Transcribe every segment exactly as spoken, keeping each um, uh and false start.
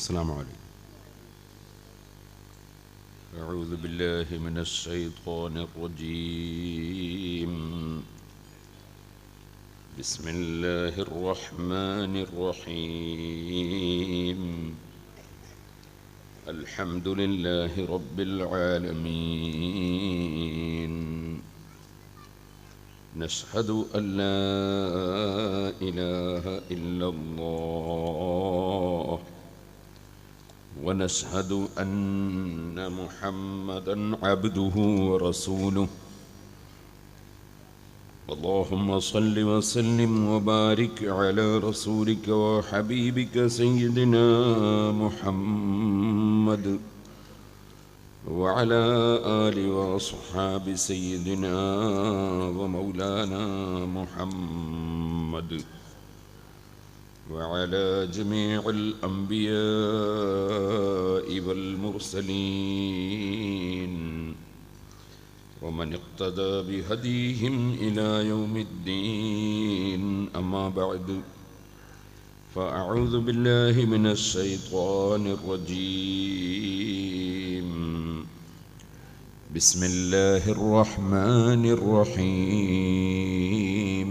السلام عليكم أعوذ بالله من الشيطان الرجيم بسم الله الرحمن الرحيم الحمد لله رب العالمين نشهد أن لا إله إلا الله ونشهد أن محمدًا عبده ورسوله اللهم صل وسلم وبارك على رسولك وحبيبك سيدنا محمد وعلى آله وأصحاب سيدنا ومولانا محمد وعلى جميع الأنبياء والمرسلين ومن اقتدى بهديهم إلى يوم الدين أما بعد فأعوذ بالله من الشيطان الرجيم بسم الله الرحمن الرحيم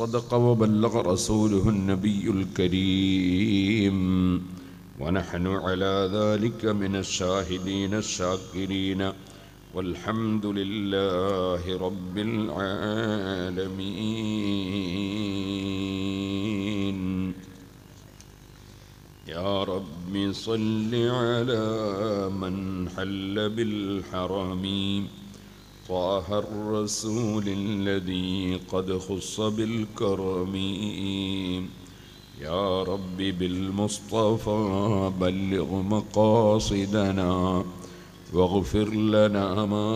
صدق وبلغ رسوله النبي الكريم ونحن على ذلك من الشاهدين الشاكرين والحمد لله رب العالمين يا رب صل على من حل بالحرام طه الرسول الذي قد خص بالكرم يا رب بالمصطفى بلغ مقاصدنا واغفر لنا ما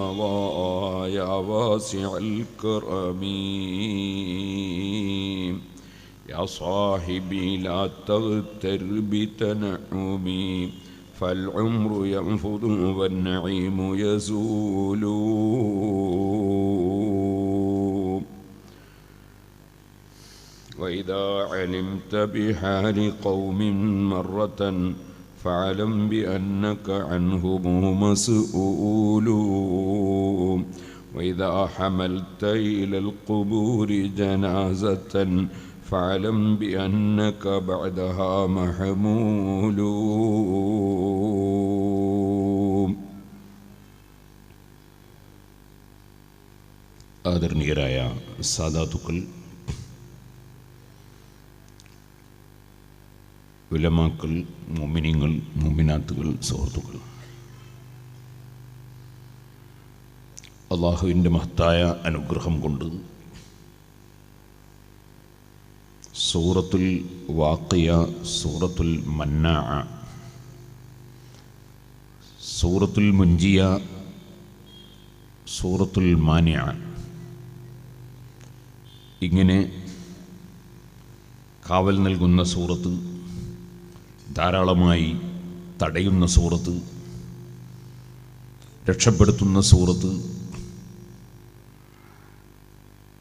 مضى يا واسع الكرم يا صاحبي لا تغتر بتنعمي فالعمر ينفض والنعيم يزول وإذا علمت بحال قوم مرة فاعلم بأنك عنهم مسؤول وإذا حملت إلى القبور جنازة فاعلم بأنك بعدها محمول ആദരണീയരായ സാദാത്തുക്കൾ ഉലമാക്കൾ മുഅ്മിനീങ്ങൾ മുഅ്മിനാത്തുകൾ സുഹൃത്തുക്കൾ അല്ലാഹുവിൻ്റെ മഹത്തായ അനുഗ്രഹം കൊണ്ട് സൂറത്തുൽ വാഖിയ സൂറത്തുൽ മന്നാഅ സൂറത്തുൽ മുൻജിയ സൂറത്തുൽ മാനിഅ ഇങ്ങനെ കാവൽ നൽകുന്ന സൂറത്ത്, ധാരാളമായി തടയുന്ന സൂറത്ത്, രക്ഷപ്പെടുത്തുന്ന സൂറത്ത്,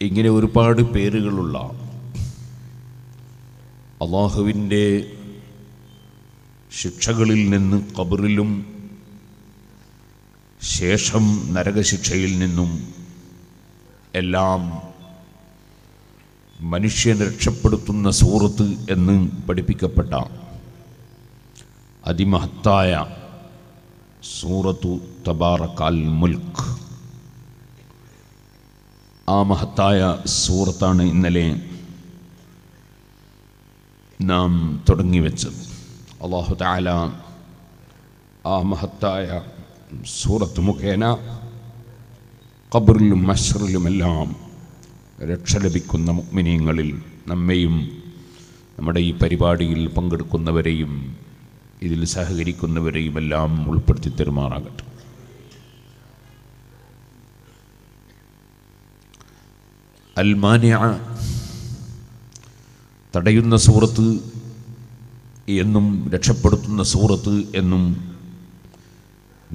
ഇങ്ങനെ ഒരുപാട് പേരുകളുള്ള അല്ലാഹുവിൻ്റെ ശിക്ഷകളിൽ നിന്ന്, ഖബറിലും ശേഷം നരകശിക്ഷയിൽ നിന്നും എല്ലാം മനുഷ്യനെ രക്ഷപ്പെടുത്തുന്ന സൂറത്ത് എന്ന് പഠിപ്പിക്കപ്പെട്ട അതിമഹത്തായ സൂറത്തു തബാറക്കൽ മുൽക്, ആ മഹത്തായ സൂറത്താണ് ഇന്നലെ നാം തുടങ്ങിവെച്ചത്. അല്ലാഹു തആല ആ മഹത്തായ സൂറത്ത് മുഖേന ഖബറിലും മശ്റിലുമെല്ലാം രക്ഷ ലഭിക്കുന്ന മുഅ്മിനീങ്ങളിൽ നമ്മെയും നമ്മുടെ ഈ പരിപാടിയിൽ പങ്കെടുക്കുന്നവരെയും ഇതിൽ സഹകരിക്കുന്നവരെയുമെല്ലാം ഉൾപ്പെടുത്തി തെരുമാറാകട്ടെ. അൽമാനിഅ തടയുന്ന സൂറത്ത് എന്നും രക്ഷപ്പെടുത്തുന്ന സൂറത്ത് എന്നും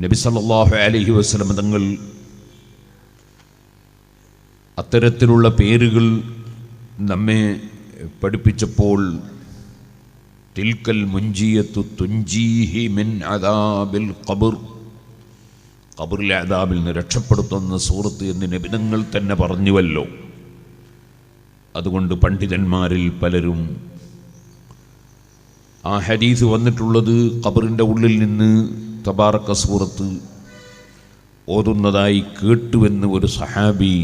നബി സല്ലല്ലാഹു അലൈഹി വസല്ലം തങ്ങൾ അത്തരത്തിലുള്ള പേരുകൾ നമ്മെ പഠിപ്പിച്ചപ്പോൾ തിൽക്കൽ മുൻജിയത്തു തുൻജീഹി മിൻ അദാബിൽ ഖബർ, ഖബറിലെ അദാബിൽ നിന്ന് രക്ഷപ്പെടുത്തുന്ന സൂറത്ത് എന്ന് നബി തങ്ങൾ തന്നെ പറഞ്ഞുവല്ലോ. അതുകൊണ്ട് പണ്ഡിതന്മാരിൽ പലരും ആ ഹദീസ് വന്നിട്ടുള്ളത് ഖബറിൻ്റെ ഉള്ളിൽ നിന്ന് തബാറക സൂറത്ത് ഓതുന്നതായി കേട്ടുവെന്ന് ഒരു സഹാബി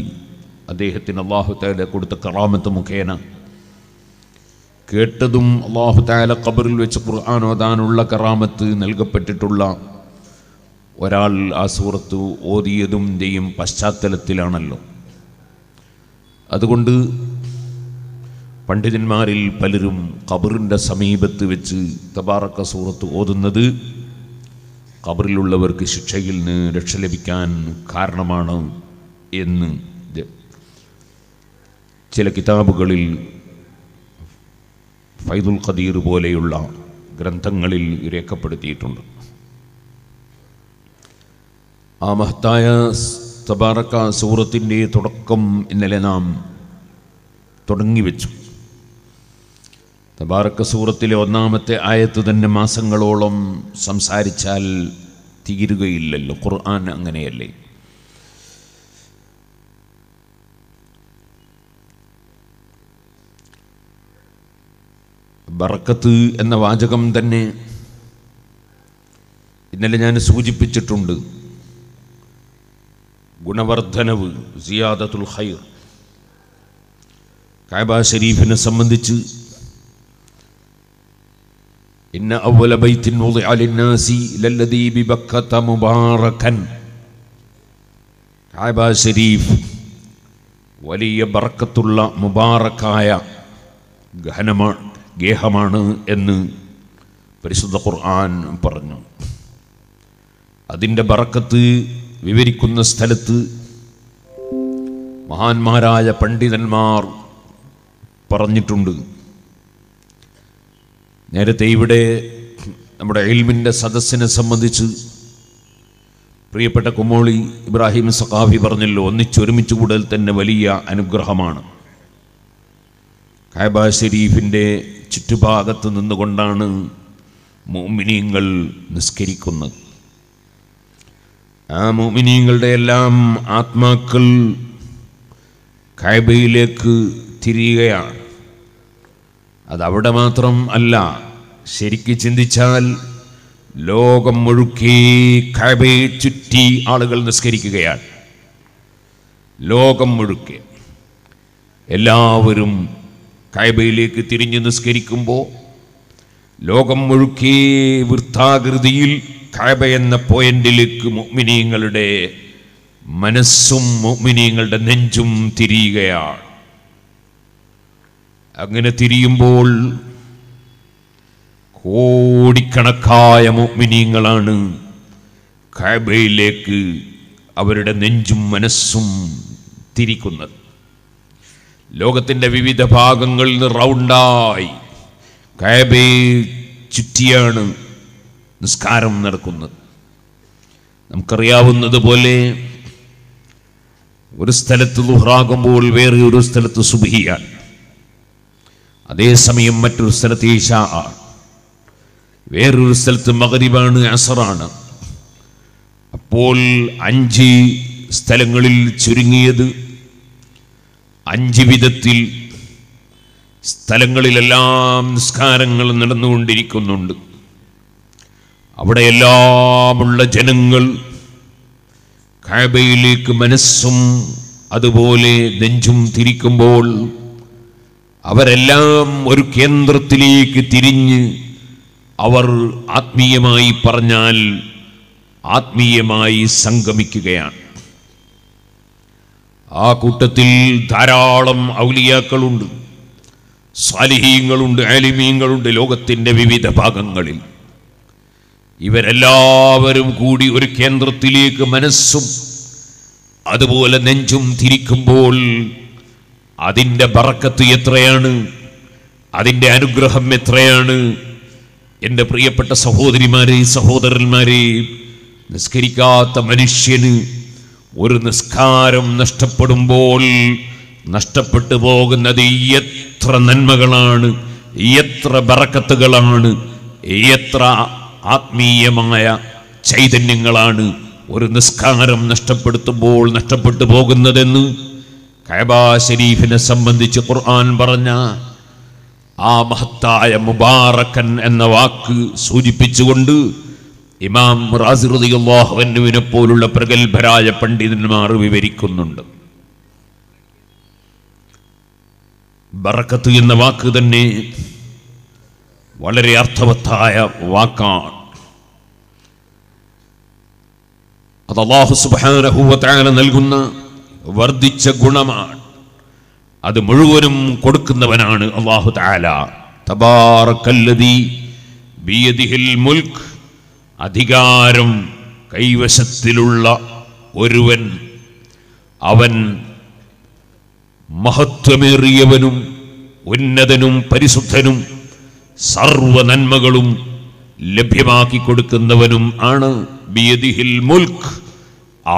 അദ്ദേഹത്തിന് അല്ലാഹു തആല കൊടുത്ത കറാമത്ത് മുഖേന കേട്ടതും അല്ലാഹു തആല ഖബറിൽ വെച്ച് ഖുർആൻ ഓതാനുള്ള കറാമത്ത് നൽകപ്പെട്ടിട്ടുള്ള ഒരാൾ ആ സൂറത്ത് ഓതിയതിൻ്റെയും പശ്ചാത്തലത്തിലാണല്ലോ. അതുകൊണ്ട് പണ്ഡിതന്മാരിൽ പലരും ഖബറിൻ്റെ സമീപത്ത് വെച്ച് തബാറക സൂറത്ത് ഓതുന്നത് ഖബറിലുള്ളവർക്ക് ശിക്ഷയിൽ നിന്ന് രക്ഷ ലഭിക്കാൻ കാരണമാണ് എന്ന് ചില കിതാബുകളിൽ, ഫൈദുൽ ഖദീർ പോലെയുള്ള ഗ്രന്ഥങ്ങളിൽ രേഖപ്പെടുത്തിയിട്ടുണ്ട്. ആ മഹത്തായ തബാറക സൂറത്തിൻ്റെ തുടക്കം ഇന്നലെ നാം തുടങ്ങിവെച്ചു. തബാറക സൂറത്തിലെ ഒന്നാമത്തെ ആയത്ത് തന്നെ മാസങ്ങളോളം സംസാരിച്ചാൽ തീരുകയില്ലല്ലോ, ഖുർആൻ അങ്ങനെയല്ലേ. ബറക്കത്ത് എന്ന വാചകം തന്നെ ഇന്നലെ ഞാൻ സൂചിപ്പിച്ചിട്ടുണ്ട്. ഗുണവർദ്ധനവ്, സിയാദത്തുൽ ഖൈർ. കഅബ ശരീഫിനെ സംബന്ധിച്ച് ഇന്ന അവ്വല ബൈത്തിൻ വുദിഅ ലിന്നാസി ലല്ലദീ ബിബക്കത മുബാറകൻ, കഅബ ശരീഫ് വലിയ ബർക്കത്തുള്ള മുബാറക്കായ ഗഹനമാണ്, ഗേഹമാണ് എന്ന് പരിശുദ്ധ ഖുർആൻ പറഞ്ഞു. അതിൻ്റെ ബർക്കത്ത് വിവരിക്കുന്ന സ്ഥലത്ത് മഹാന്മാരായ പണ്ഡിതന്മാർ പറഞ്ഞിട്ടുണ്ട്. നേരത്തെ ഇവിടെ നമ്മുടെ ഇൽമിൻ്റെ സദസ്സിനെ സംബന്ധിച്ച് പ്രിയപ്പെട്ട കുമോളി ഇബ്രാഹിം സഖാഫി പറഞ്ഞല്ലോ, ഒന്നിച്ചൊരുമിച്ച് കൂടൽ തന്നെ വലിയ അനുഗ്രഹമാണ്. കഅബ ശരീഫിൻ്റെ ചുറ്റുഭാഗത്ത് നിന്നുകൊണ്ടാണ് മുഅ്മിനീങ്ങൾ നിസ്കരിക്കുന്നത്. ആ മുഅ്മിനീങ്ങളുടെ എല്ലാം ആത്മാക്കൾ കഅബയിലേക്ക് തിരിയുകയാണ്. അതവിടെ മാത്രം അല്ല, ശരിക്ക് ചിന്തിച്ചാൽ ലോകം മുഴുക്കി കഅബയെ ചുറ്റി ആളുകൾ നിസ്കരിക്കുകയാണ്. ലോകം മുഴുക്കെ എല്ലാവരും കഅബയിലേക്ക് തിരിഞ്ഞ് നിസ്കരിക്കുമ്പോൾ ലോകം മുഴുക്കി വൃത്താകൃതിയിൽ കഅബ എന്ന പോയിന്റിലേക്ക് മുഅ്മിനീങ്ങളുടെ മനസ്സും മുഅ്മിനീങ്ങളുടെ നെഞ്ചും തിരിയുകയാണ്. അങ്ങനെ തിരിയുമ്പോൾ കോടിക്കണക്കായ മുഅ്മിനീങ്ങളാണ് കഅബയിലേക്ക് അവരുടെ നെഞ്ചും മനസ്സും തിരിക്കുന്നത്. ലോകത്തിൻ്റെ വിവിധ ഭാഗങ്ങളിൽ നിന്ന് റൗണ്ടായി കഅബയെ ചുറ്റിയാണ് നിസ്കാരം നടക്കുന്നത്. നമുക്കറിയാവുന്നത് പോലെ ഒരു സ്ഥലത്ത് ദുഹറാകുമ്പോൾ വേറെ ഒരു സ്ഥലത്ത് സുബ്ഹിയാണ്, അതേസമയം മറ്റൊരു സ്ഥലത്ത് ഇശാ, വേറൊരു സ്ഥലത്ത് മഗ്രിബാണ്, അസറാണ്. അപ്പോൾ അഞ്ച് സ്ഥലങ്ങളിൽ ചുരുങ്ങിയത് അഞ്ച് വിധത്തിൽ സ്ഥലങ്ങളിലെല്ലാം നിസ്കാരങ്ങൾ നടന്നുകൊണ്ടിരിക്കുന്നുണ്ട്. അവിടെയെല്ലാമുള്ള ജനങ്ങൾ കഅബയിലേക്ക് മനസ്സും അതുപോലെ നെഞ്ചും തിരിക്കുമ്പോൾ അവരെല്ലാം ഒരു കേന്ദ്രത്തിലേക്ക് തിരിഞ്ഞ് അവർ ആത്മീയമായി പറഞ്ഞാൽ ആത്മീയമായി സംഗമിക്കുകയാണ്. ആ കൂട്ടത്തിൽ ധാരാളം ഔലിയാക്കളുണ്ട്, സാലിഹീങ്ങളുണ്ട്, ആലിമീങ്ങളുണ്ട്. ലോകത്തിൻ്റെ വിവിധ ഭാഗങ്ങളിൽ ഇവരെല്ലാവരും കൂടി ഒരു കേന്ദ്രത്തിലേക്ക് മനസ്സും അതുപോലെ നെഞ്ചും തിരിക്കുമ്പോൾ അതിൻ്റെ ബറക്കത്ത് എത്രയാണ്, അതിൻ്റെ അനുഗ്രഹം എത്രയാണ്. എൻ്റെ പ്രിയപ്പെട്ട സഹോദരിമാരെ, സഹോദരന്മാരെ, നിസ്കരിക്കാത്ത മനുഷ്യന് ഒരു നിസ്കാരം നഷ്ടപ്പെടുമ്പോൾ നഷ്ടപ്പെട്ടു പോകുന്നത് എത്ര നന്മകളാണ്, എത്ര ബറക്കത്തുകളാണ്, എത്ര ആത്മീയമായ ചൈതന്യങ്ങളാണ് ഒരു നിസ്കാരം നഷ്ടപ്പെടുത്തുമ്പോൾ നഷ്ടപ്പെട്ടു പോകുന്നതെന്ന് കഅബാ ശരീഫിനെ സംബന്ധിച്ച് ഖുർആൻ പറഞ്ഞ ആ മഹത്തായ മുബാറക്കൻ എന്ന വാക്ക് സൂചിപ്പിച്ചുകൊണ്ട് ഇമാം റാസി റളിയല്ലാഹു അൻഹുവിനെ പോലുള്ള പ്രഗൽഭരായ പണ്ഡിതന്മാർ വിവരിക്കുന്നുണ്ട്. ബറക്കത്ത് എന്ന വാക്ക് തന്നെ വളരെ അർത്ഥവത്തായ വാക്കാണ്. അത് അല്ലാഹു സുബ്ഹാനഹു വ തആല നൽകുന്ന വർദ്ധിച്ച ഗുണമാണ്. അത് മുഴുവനും കൊടുക്കുന്നവനാണ് അല്ലാഹു തആല. തബാറക്കല്ലദീ ബിയദിഹിൽ മുൽക്, അധികാരം കൈവശത്തിലുള്ള ഒരുവൻ, അവൻ മഹത്വമേറിയവനും ഉന്നതനും പരിശുദ്ധനും സർവ നന്മകളും ലഭ്യമാക്കി കൊടുക്കുന്നവനും ആണ്. ബിയദിഹിൽ മുൽക്,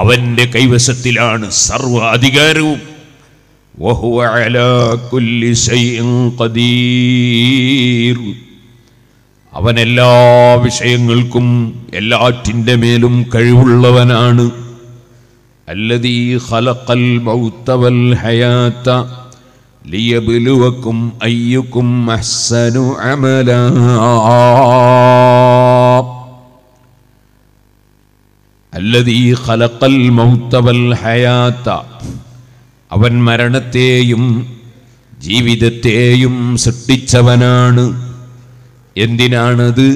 അവൻ്റെ കൈവശത്തിലാണ് സർവ അധികാരവും. വഹുവ അലാ കുല്ലി ശൈഇൻ ഖദീർ, അവൻ എല്ലാ വിഷയങ്ങൾക്കും എല്ലാറ്റിൻ്റെ മേലും കഴിവുള്ളവനാണ്. അല്ലദീ ഖലഖൽ മൗത വൽ ഹയാത ലിയബ്ലുവകും അയ്യുക്കും അഹ്സനു അമലാ. അല്ലദീ ഖലഖൽ മൗത വൽ ഹയാത, അവൻ മരണത്തെയും ജീവിതത്തെയും സൃഷ്ടിച്ചവനാണ്. എന്തിനാണത്?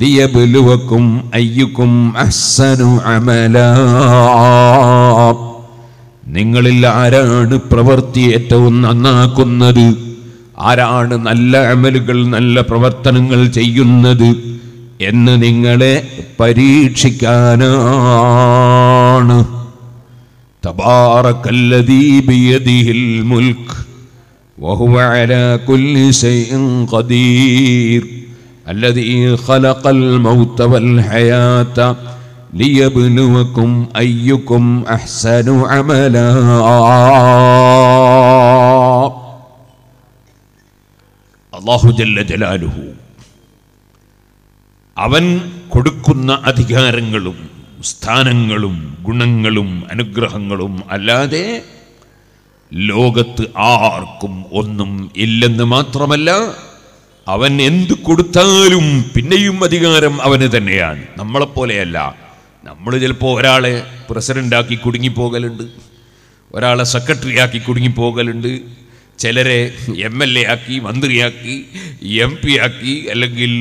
ലിയബ്ലുവകും അയ്യുക്കും അഹ്സനു അമലാ, നിങ്ങളിൽ ആരാണ് പ്രവൃത്തി ഏറ്റവും നന്നാക്കുന്നത്, ആരാണ് നല്ല അമലുകൾ നല്ല പ്രവർത്തനങ്ങൾ ചെയ്യുന്നത് എന്ന് നിങ്ങളെ പരീക്ഷിക്കാനാണ്. തബാറക്കല്ലദീ ബിയദിഹിൽ മുൽക് വഹുവ അലാ കുല്ലി ശൈഇൻ ഖദീർ അല്ലദീ ഖലഖൽ മൗത വൽ ഹയാത ലിയബ്ലുവകും അയ്യുക്കും അഹ്സനു അമലാ. അല്ലാഹു ജല്ല ജലാലുഹു അവൻ കൊടുക്കുന്ന അധികാരങ്ങളും സ്ഥാനങ്ങളും ഗുണങ്ങളും അനുഗ്രഹങ്ങളും അല്ലാതെ ലോകത്ത് ആർക്കും ഒന്നും ഇല്ലെന്ന് മാത്രമല്ല, അവൻ എന്ത് കൊടുത്താലും പിന്നെയും അധികാരം അവന് തന്നെയാണ്. നമ്മളെപ്പോലെയല്ല. നമ്മൾ ചിലപ്പോൾ ഒരാളെ പ്രസിഡൻ്റാക്കി കുടുങ്ങിപ്പോകലുണ്ട്, ഒരാളെ സെക്രട്ടറി ആക്കി കുടുങ്ങിപ്പോകലുണ്ട്, ചിലരെ എം എൽ എ ആക്കി മന്ത്രിയാക്കി എം പി ആക്കി, അല്ലെങ്കിൽ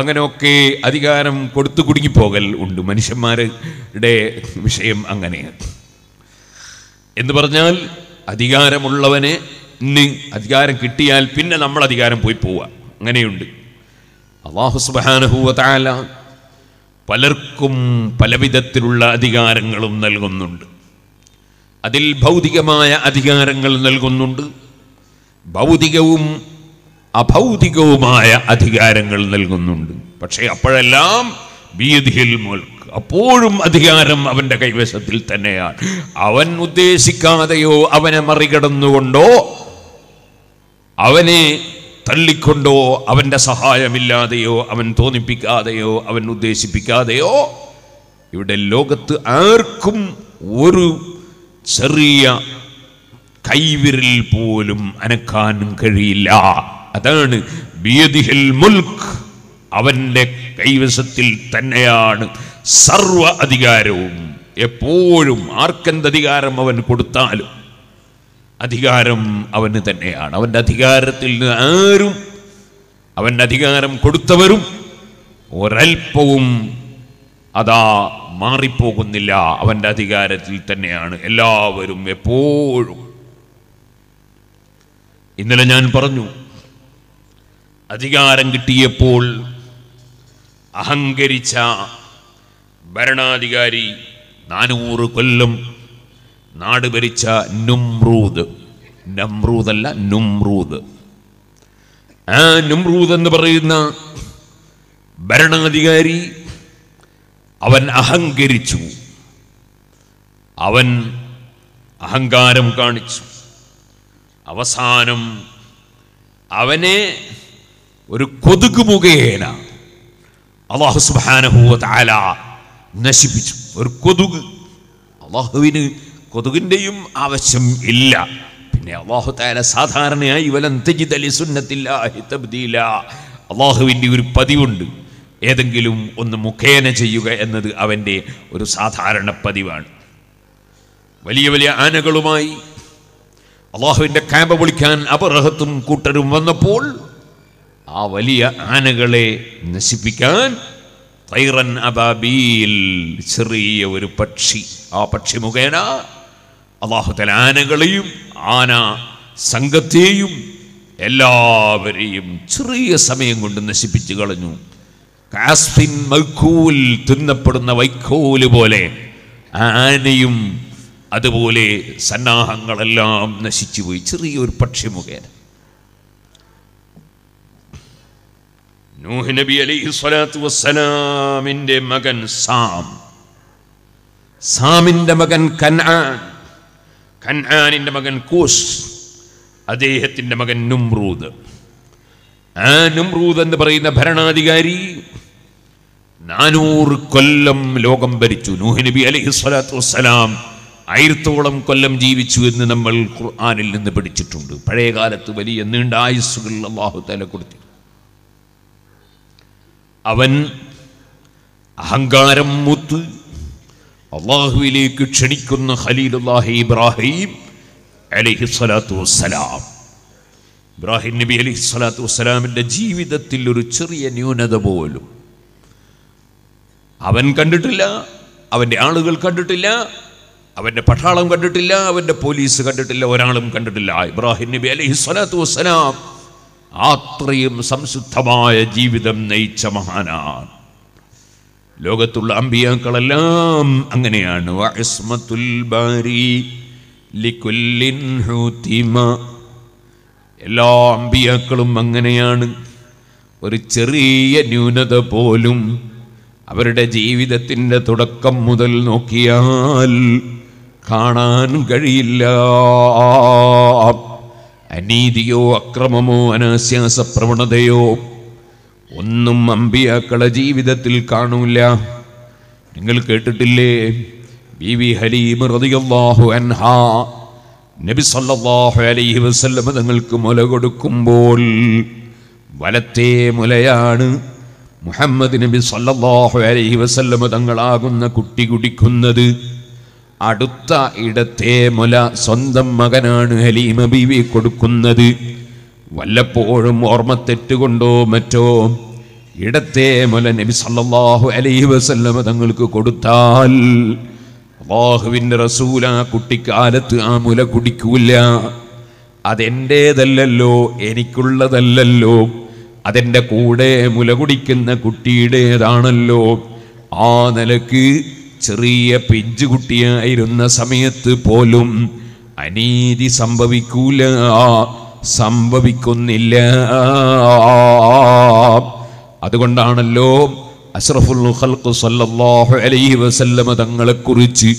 അങ്ങനെയൊക്കെ അധികാരം കൊടുത്തു കുടുങ്ങിപ്പോകൽ ഉണ്ട്. മനുഷ്യന്മാരുടെ വിഷയം അങ്ങനെയാണ്. എന്ന് പറഞ്ഞാൽ അധികാരമുള്ളവനെ അധികാരം കിട്ടിയാൽ പിന്നെ നമ്മൾ അധികാരം പോയി പോവുക, അങ്ങനെയുണ്ട്. അല്ലാഹു സുബ്ഹാനഹു വ തആല പലർക്കും പലവിധത്തിലുള്ള അധികാരങ്ങളും നൽകുന്നുണ്ട്. അതിൽ ഭൗതികമായ അധികാരങ്ങൾ നൽകുന്നുണ്ട്, ഭൗതികവും അഭൗതികവുമായ അധികാരങ്ങൾ നൽകുന്നുണ്ട്. പക്ഷേ അപ്പോഴെല്ലാം ബിയദിഹിൽ മുൽക്, അപ്പോഴും അധികാരം അവൻ്റെ കൈവശത്തിൽ തന്നെയാണ്. അവൻ ഉദ്ദേശിക്കാതെയോ അവനെ മറികടന്നുകൊണ്ടോ അവനെ തള്ളിക്കൊണ്ടോ അവൻ്റെ സഹായമില്ലാതെയോ അവൻ തോന്നിപ്പിക്കാതെയോ അവൻ ഉദ്ദേശിപ്പിക്കാതെയോ ഇവിടെ ലോകത്ത് ആർക്കും ഒരു ചെറിയ കൈവിരൽ പോലും അനക്കാനും കഴിയില്ല. അതാണ് ബിയദിഹിൽ മുൽക്, അവൻ്റെ കൈവശത്തിൽ തന്നെയാണ് സർവ അധികാരവും. എപ്പോഴും ആർക്കെന്തധികാരം അവൻ കൊടുത്താലും അധികാരം അവന് തന്നെയാണ്. അവൻ്റെ അധികാരത്തിൽ നിന്ന് ആരും, അവൻ്റെ അധികാരം കൊടുത്തവരും ഒരൽപ്പവും അതാ മാറിപ്പോകുന്നില്ല. അവൻ്റെ അധികാരത്തിൽ തന്നെയാണ് എല്ലാവരും എപ്പോഴും. ഇന്നലെ ഞാൻ പറഞ്ഞു, അധികാരം കിട്ടിയപ്പോൾ അഹങ്കരിച്ച ഭരണാധികാരി നാനൂറ് കൊല്ലം നാട് ഭരിച്ച നുംറൂദ് നമ്രൂദല്ല നുംറൂദ് ആ നുംറൂദ് എന്ന് പറയുന്ന ഭരണാധികാരി അവൻ അഹങ്കരിച്ചു, അവൻ അഹങ്കാരം കാണിച്ചു. അവസാനം അവനെ ഒരു കൊതുക് മുഖേന അല്ലാഹു സുബ്ഹാനഹു വ തആല നശിപ്പിച്ചു. ഒരു കൊതുക്, അല്ലാഹുവിന് കൊതുകിൻ്റെയും ആവശ്യം ഇല്ല. പിന്നെ അല്ലാഹു തആല സാധാരണയായി വലൻ തജിദ ലിസുന്നത്തില്ലാഹി തബ്ദീല, അല്ലാഹുവിൻ്റെ ഒരു പതിവുണ്ട്, ഏതെങ്കിലും ഒന്ന് മുഖേന ചെയ്യുക എന്നത് അവൻ്റെ ഒരു സാധാരണ പതിവാണ്. വലിയ വലിയ ആനകളുമായി അള്ളാഹുവിൻ്റെ കാബ പൊളിക്കാൻ അബറഹത്തും കൂട്ടരും വന്നപ്പോൾ ആ വലിയ ആനകളെ നശിപ്പിക്കാൻ തൈറൻ അബാബീൽ, ചെറിയ ഒരു പക്ഷി, ആ പക്ഷി മുഖേന അള്ളാഹുത്തല ആനകളെയും ആന സംഘത്തെയും എല്ലാവരെയും ചെറിയ സമയം കൊണ്ട് നശിപ്പിച്ചു കളഞ്ഞു. കാസ്ഫിൻ മൈക്കൂൽ, തിന്നപ്പെടുന്ന വൈക്കോല് പോലെ ആനയും അതുപോലെ സന്നാഹങ്ങളെല്ലാം നശിച്ചുപോയി ചെറിയൊരു പക്ഷി മുഖേന. നൂഹ് നബി അലൈഹി സ്വലാത്തു വസ്സലാമിന്റെ മകൻ സാം, സാമിന്റെ മകൻ കൻആൻ, കൻആനിന്റെ മകൻ കൂശ്, അദ്ദേഹത്തിന്റെ മകൻ നുംറൂദ്. ആ നുംറൂദ് എന്ന് പറയുന്ന ഭരണാധികാരി നാനൂറ് കൊല്ലം ലോകം ഭരിച്ചു. നൂഹ് നബി അലൈഹി സ്വലാത്തു വസ്സലാം ആയിരത്തോളം കൊല്ലം ജീവിച്ചു എന്ന് നമ്മൾ ഖുർആനിൽ നിന്ന് പഠിച്ചിട്ടുണ്ട്. പഴയകാലത്ത് വലിയ നീണ്ട ആയുസ്സുകൾ അല്ലാഹു തആല കൊടുത്തു. അവൻ അഹങ്കാരം മൂത്ത് അള്ളാഹുവിലേക്ക് ക്ഷണിക്കുന്ന ഖലീലുല്ലാഹി ഇബ്രാഹിം അലൈഹി സ്വലാത്തു വസ്സലാം, ഇബ്രാഹിം നബി അലൈഹി സ്വലാത്തു വസ്സലാമിൻ്റെ ജീവിതത്തിൽ ഒരു ചെറിയ ന്യൂനത പോലും അവൻ കണ്ടിട്ടില്ല, അവൻ്റെ ആളുകൾ കണ്ടിട്ടില്ല, അവൻ്റെ പട്ടാളം കണ്ടിട്ടില്ല, അവൻ്റെ പോലീസ് കണ്ടിട്ടില്ല, ഒരാളും കണ്ടിട്ടില്ല. ഇബ്രാഹിം നബി അലൈഹി സ്വലാത്തു വസ്സലാം അത്രയും സംശുദ്ധമായ ജീവിതം നയിച്ച മഹാനാണ്. ലോകത്തുള്ള അമ്പിയാക്കളെല്ലാം അങ്ങനെയാണ്. എല്ലാ അമ്പിയാക്കളും അങ്ങനെയാണ്. ഒരു ചെറിയ ന്യൂനത പോലും അവരുടെ ജീവിതത്തിൻ്റെ തുടക്കം മുതൽ നോക്കിയാൽ കാണാൻ കഴിയില്ല. അനീതിയോ അക്രമമോ അനാശാസ പ്രവണതയോ ഒന്നും അമ്പിയാക്കളെ ജീവിതത്തിൽ കാണൂല. നിങ്ങൾ കേട്ടിട്ടില്ലേ, ബീവി ഹലീമ റളിയല്ലാഹു അൻഹാ നബി സല്ലല്ലാഹു അലൈഹി വസല്ലം തങ്ങൾക്ക് മുല കൊടുക്കുമ്പോൾ വലത്തെ മുലയാണ് മുഹമ്മദ് നബി സല്ലല്ലാഹു അലൈഹി വസല്ലം തങ്ങളാകുന്ന കുട്ടി കുടിക്കുന്നത്. അടുത്ത ഇടത്തെ മുല സ്വന്തം മകനാണ് ഹലീമ ബീവി കൊടുക്കുന്നത്. വല്ലപ്പോഴും ഓർമ്മത്തെറ്റുകൊണ്ടോ മറ്റോ ഇടത്തെ മുല നബി സല്ലല്ലാഹു അലൈഹി വസല്ലം തങ്ങൾക്ക് കൊടുത്താൽ അല്ലാഹുവിൻ്റെ റസൂൽ ആ കുട്ടിക്കാലത്ത് ആ മുല കുടിക്കൂല. അതെൻ്റേതല്ലോ, എനിക്കുള്ളതല്ലോ, അതിൻ്റെ കൂടെ മുല കുടിക്കുന്ന കുട്ടിയുടേതാണല്ലോ. ആ നിലക്ക് ചെറിയ പിഞ്ചുകുട്ടിയായിരുന്ന സമയത്ത് പോലും അനീതി സംഭവിക്കൂല, സംഭവിക്കുന്നില്ല. അതുകൊണ്ടാണല്ലോ അഷ്റഫുൽ ഖൽഖ് സല്ലല്ലാഹു അലൈഹി വസല്ലം തങ്ങളെക്കുറിച്ച്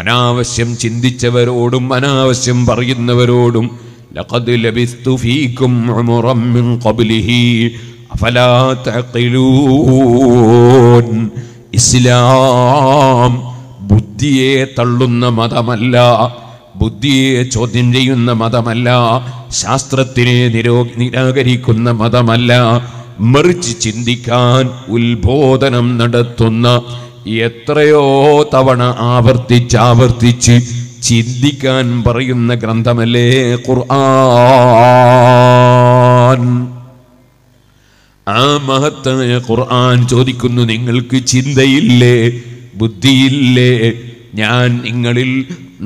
അനാവശ്യം ചിന്തിച്ചവരോടും അനാവശ്യം പറയുന്നവരോടും ലഖദ് ലബിസ്തു ഫീകും ഉമറൻ മിൻ ഖബ്ലിഹി അഫലാ തഅഖിലൂൻ. ഇസ്ലാം ബുദ്ധിയെ തള്ളുന്ന മതമല്ല, ബുദ്ധിയെ ചോദ്യം ചെയ്യുന്ന മതമല്ല, ശാസ്ത്രത്തിനെ നിരോ നിരാകരിക്കുന്ന മതമല്ല, മറിച്ച് ചിന്തിക്കാൻ ഉത്ബോധനം നടത്തുന്ന, എത്രയോ തവണ ആവർത്തിച്ചാവർത്തിച്ച് ചിന്തിക്കാൻ പറയുന്ന ഗ്രന്ഥമല്ലേ ഖുർആൻ. ആ മഹത്തായ ഖുർആൻ ചോദിക്കുന്നു, നിങ്ങൾക്ക് ചിന്തയില്ലേ, ബുദ്ധിയില്ലേ? ഞാൻ നിങ്ങളിൽ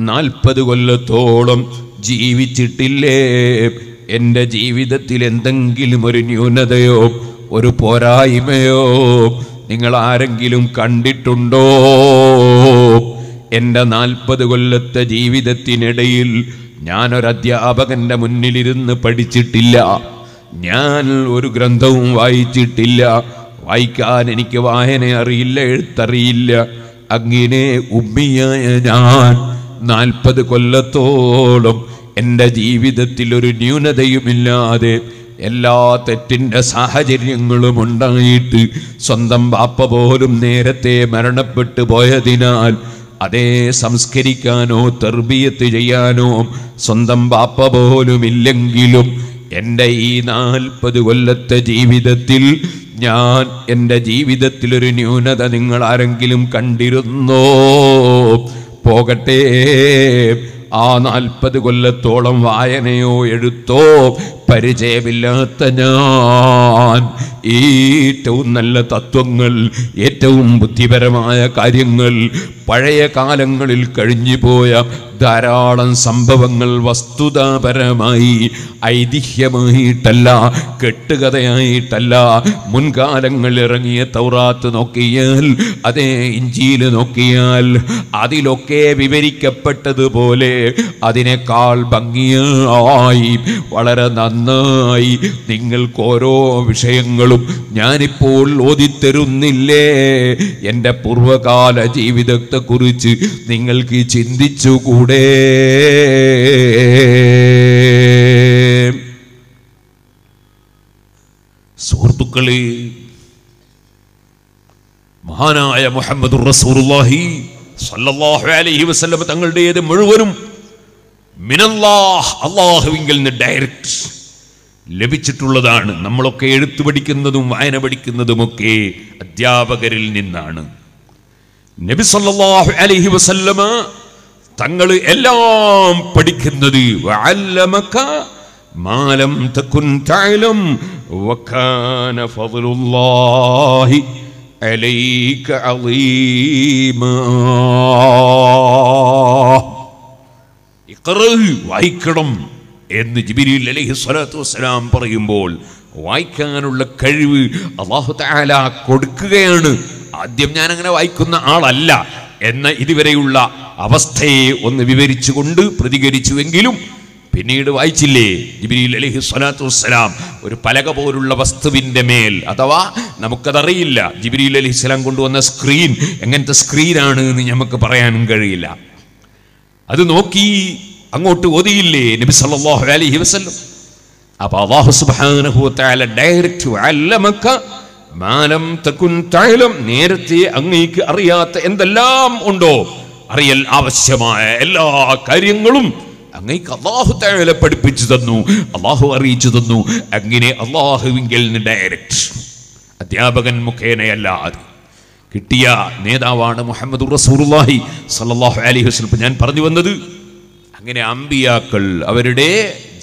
നാൽപ്പത് കൊല്ലത്തോളം ജീവിച്ചിട്ടില്ലേ? എൻ്റെ ജീവിതത്തിൽ എന്തെങ്കിലും ഒരു ന്യൂനതയോ ഒരു പോരായ്മയോ നിങ്ങൾ ആരെങ്കിലും കണ്ടിട്ടുണ്ടോ? എൻ്റെ നാൽപ്പത് കൊല്ലത്തെ ജീവിതത്തിനിടയിൽ ഞാനൊരധ്യാപകൻ്റെ മുന്നിലിരുന്ന് പഠിച്ചിട്ടില്ല, ഞാൻ ഒരു ഗ്രന്ഥവും വായിച്ചിട്ടില്ല, വായിക്കാൻ എനിക്ക് വായന അറിയില്ല, എഴുത്തറിയില്ല. അങ്ങനെ ഉമ്മിയായ ഞാൻ നാൽപ്പത് കൊല്ലത്തോളം എൻ്റെ ജീവിതത്തിൽ ഒരു ന്യൂനതയുമില്ലാതെ എല്ലാ തെറ്റിൻ്റെ സാഹചര്യങ്ങളും ഉണ്ടായിട്ട് സ്വന്തം ബാപ്പ പോലും നേരത്തെ മരണപ്പെട്ടു പോയതിനാൽ അതേ സംസ്കരിക്കാനോ തർബിയത്ത് ചെയ്യാനോ സ്വന്തം ബാപ്പ പോലുമില്ലെങ്കിലും എൻ്റെ ഈ നാൽപ്പത് കൊല്ലത്തെ ജീവിതത്തിൽ ഞാൻ എൻ്റെ ജീവിതത്തിലൊരു ന്യൂനത നിങ്ങൾ ആരെങ്കിലും കണ്ടിരുന്നോ? പോകട്ടെ, ആ നാൽപ്പത് കൊല്ലത്തോളം വായനയോ എഴുത്തോ പരിചയമില്ലാത്ത ഞാൻ ഏറ്റവും നല്ല തത്വങ്ങൾ, ഏറ്റവും ബുദ്ധിപരമായ കാര്യങ്ങൾ, പഴയ കാലങ്ങളിൽ കഴിഞ്ഞു പോയ ധാരാളം സംഭവങ്ങൾ വസ്തുതാപരമായി ഐതിഹ്യമായിട്ടല്ല, കെട്ടുകഥയായിട്ടല്ല, മുൻകാലങ്ങളിൽ ഇറങ്ങിയ തൗറാത്ത് നോക്കിയാൽ, അതേ ഇഞ്ചീല് നോക്കിയാൽ അതിലൊക്കെ വിവരിക്കപ്പെട്ടതുപോലെ അതിനേക്കാൾ ഭംഗിയായി വളരെ നന്നായി നിങ്ങൾക്ക് ഓരോ വിഷയങ്ങളും ഞാനിപ്പോൾ ഓതിത്തരുന്നില്ലേ? എൻ്റെ പൂർവകാല ജീവിതത്തെക്കുറിച്ച് നിങ്ങൾക്ക് ചിന്തിച്ചുകൂടെ? സുഹൃത്തുക്കളെ, മഹാനായ മുഹമ്മദുർ റസൂലുള്ളാഹി സല്ലല്ലാഹു അലൈഹി വസല്ലം തങ്ങളുടേത് മുഴുവനും മിനല്ലാഹ്, അല്ലാഹുവിൽ നിന്ന് ഡയറക്റ്റ് ലഭിച്ചിട്ടുള്ളതാണ്. നമ്മളൊക്കെ എഴുത്തു പഠിക്കുന്നതും വായന പഠിക്കുന്നതുമൊക്കെ അധ്യാപകരിൽ നിന്നാണ്. നബി സല്ലല്ലാഹു അലൈഹി വസല്ലമ തങ്ങൾ എല്ലാം പഠിക്കുന്നത് വഅല്ലമക മാ ലം തകുൻ തഅലം വകാന ഫളലുല്ലാഹി അലൈക അളീമ. ഇഖ്റ, വായിക്കണം എന്ന് ജിബ്രീൽ അലൈഹി സ്വലാത്തു വസ്സലാം പറയുമ്പോൾ വായിക്കാനുള്ള കഴിവ് അല്ലാഹു തആല കൊടുക്കുകയാണ്. ആദ്യം ഞാനങ്ങനെ വായിക്കുന്ന ആളല്ല എന്ന ഇതുവരെയുള്ള അവസ്ഥയെ ഒന്ന് വിവരിച്ചുകൊണ്ട് പ്രതികരിച്ചുവെങ്കിലും പിന്നീട് വായിച്ചില്ലേ, ജിബ്രീൽ അലൈഹി സ്വലാത്തു വസ്സലാം ഒരു പലക പോലുള്ള വസ്തുവിൻ്റെ മേൽ, അഥവാ നമുക്കതറിയില്ല ജിബ്രീൽ അലൈഹി സ്വലാം കൊണ്ടുവന്ന സ്ക്രീൻ എങ്ങനത്തെ സ്ക്രീനാണ് എന്ന് നമുക്ക് പറയാനും കഴിയില്ല, അത് നോക്കി അങ്ങോട്ട് ഓതിയില്ലേ നബി സല്ലല്ലാഹു അലൈഹി വസല്ലം? അപ്പോൾ അല്ലാഹു സുബ്ഹാനഹു വ തആല ഡയറക്റ്റ് അല്ലമക മാ ലം തകുൻ തഅലം, നേരത്തെ അങ്ങേക്ക് അറിയാത്ത എന്തെല്ലാം ഉണ്ടോ അറിയൽ ആവശ്യമായ എല്ലാ കാര്യങ്ങളും അങ്ങേക്ക് അല്ലാഹു തആല പഠിപ്പിച്ചു തന്നു, അല്ലാഹു അറിയിച്ചു തന്നു. അങ്ങനെ അല്ലാഹുവിൽ നിന്ന് ഡയറക്റ്റ് അധ്യാപകൻ മുഖേനയല്ലാതെ കിട്ടിയ നേതാവാണ് മുഹമ്മദ് റസൂലുള്ളാഹി സല്ലല്ലാഹു അലൈഹി വസല്ലം. ഞാൻ പറഞ്ഞു വന്നത്, അങ്ങനെ അമ്പിയാക്കൾ അവരുടെ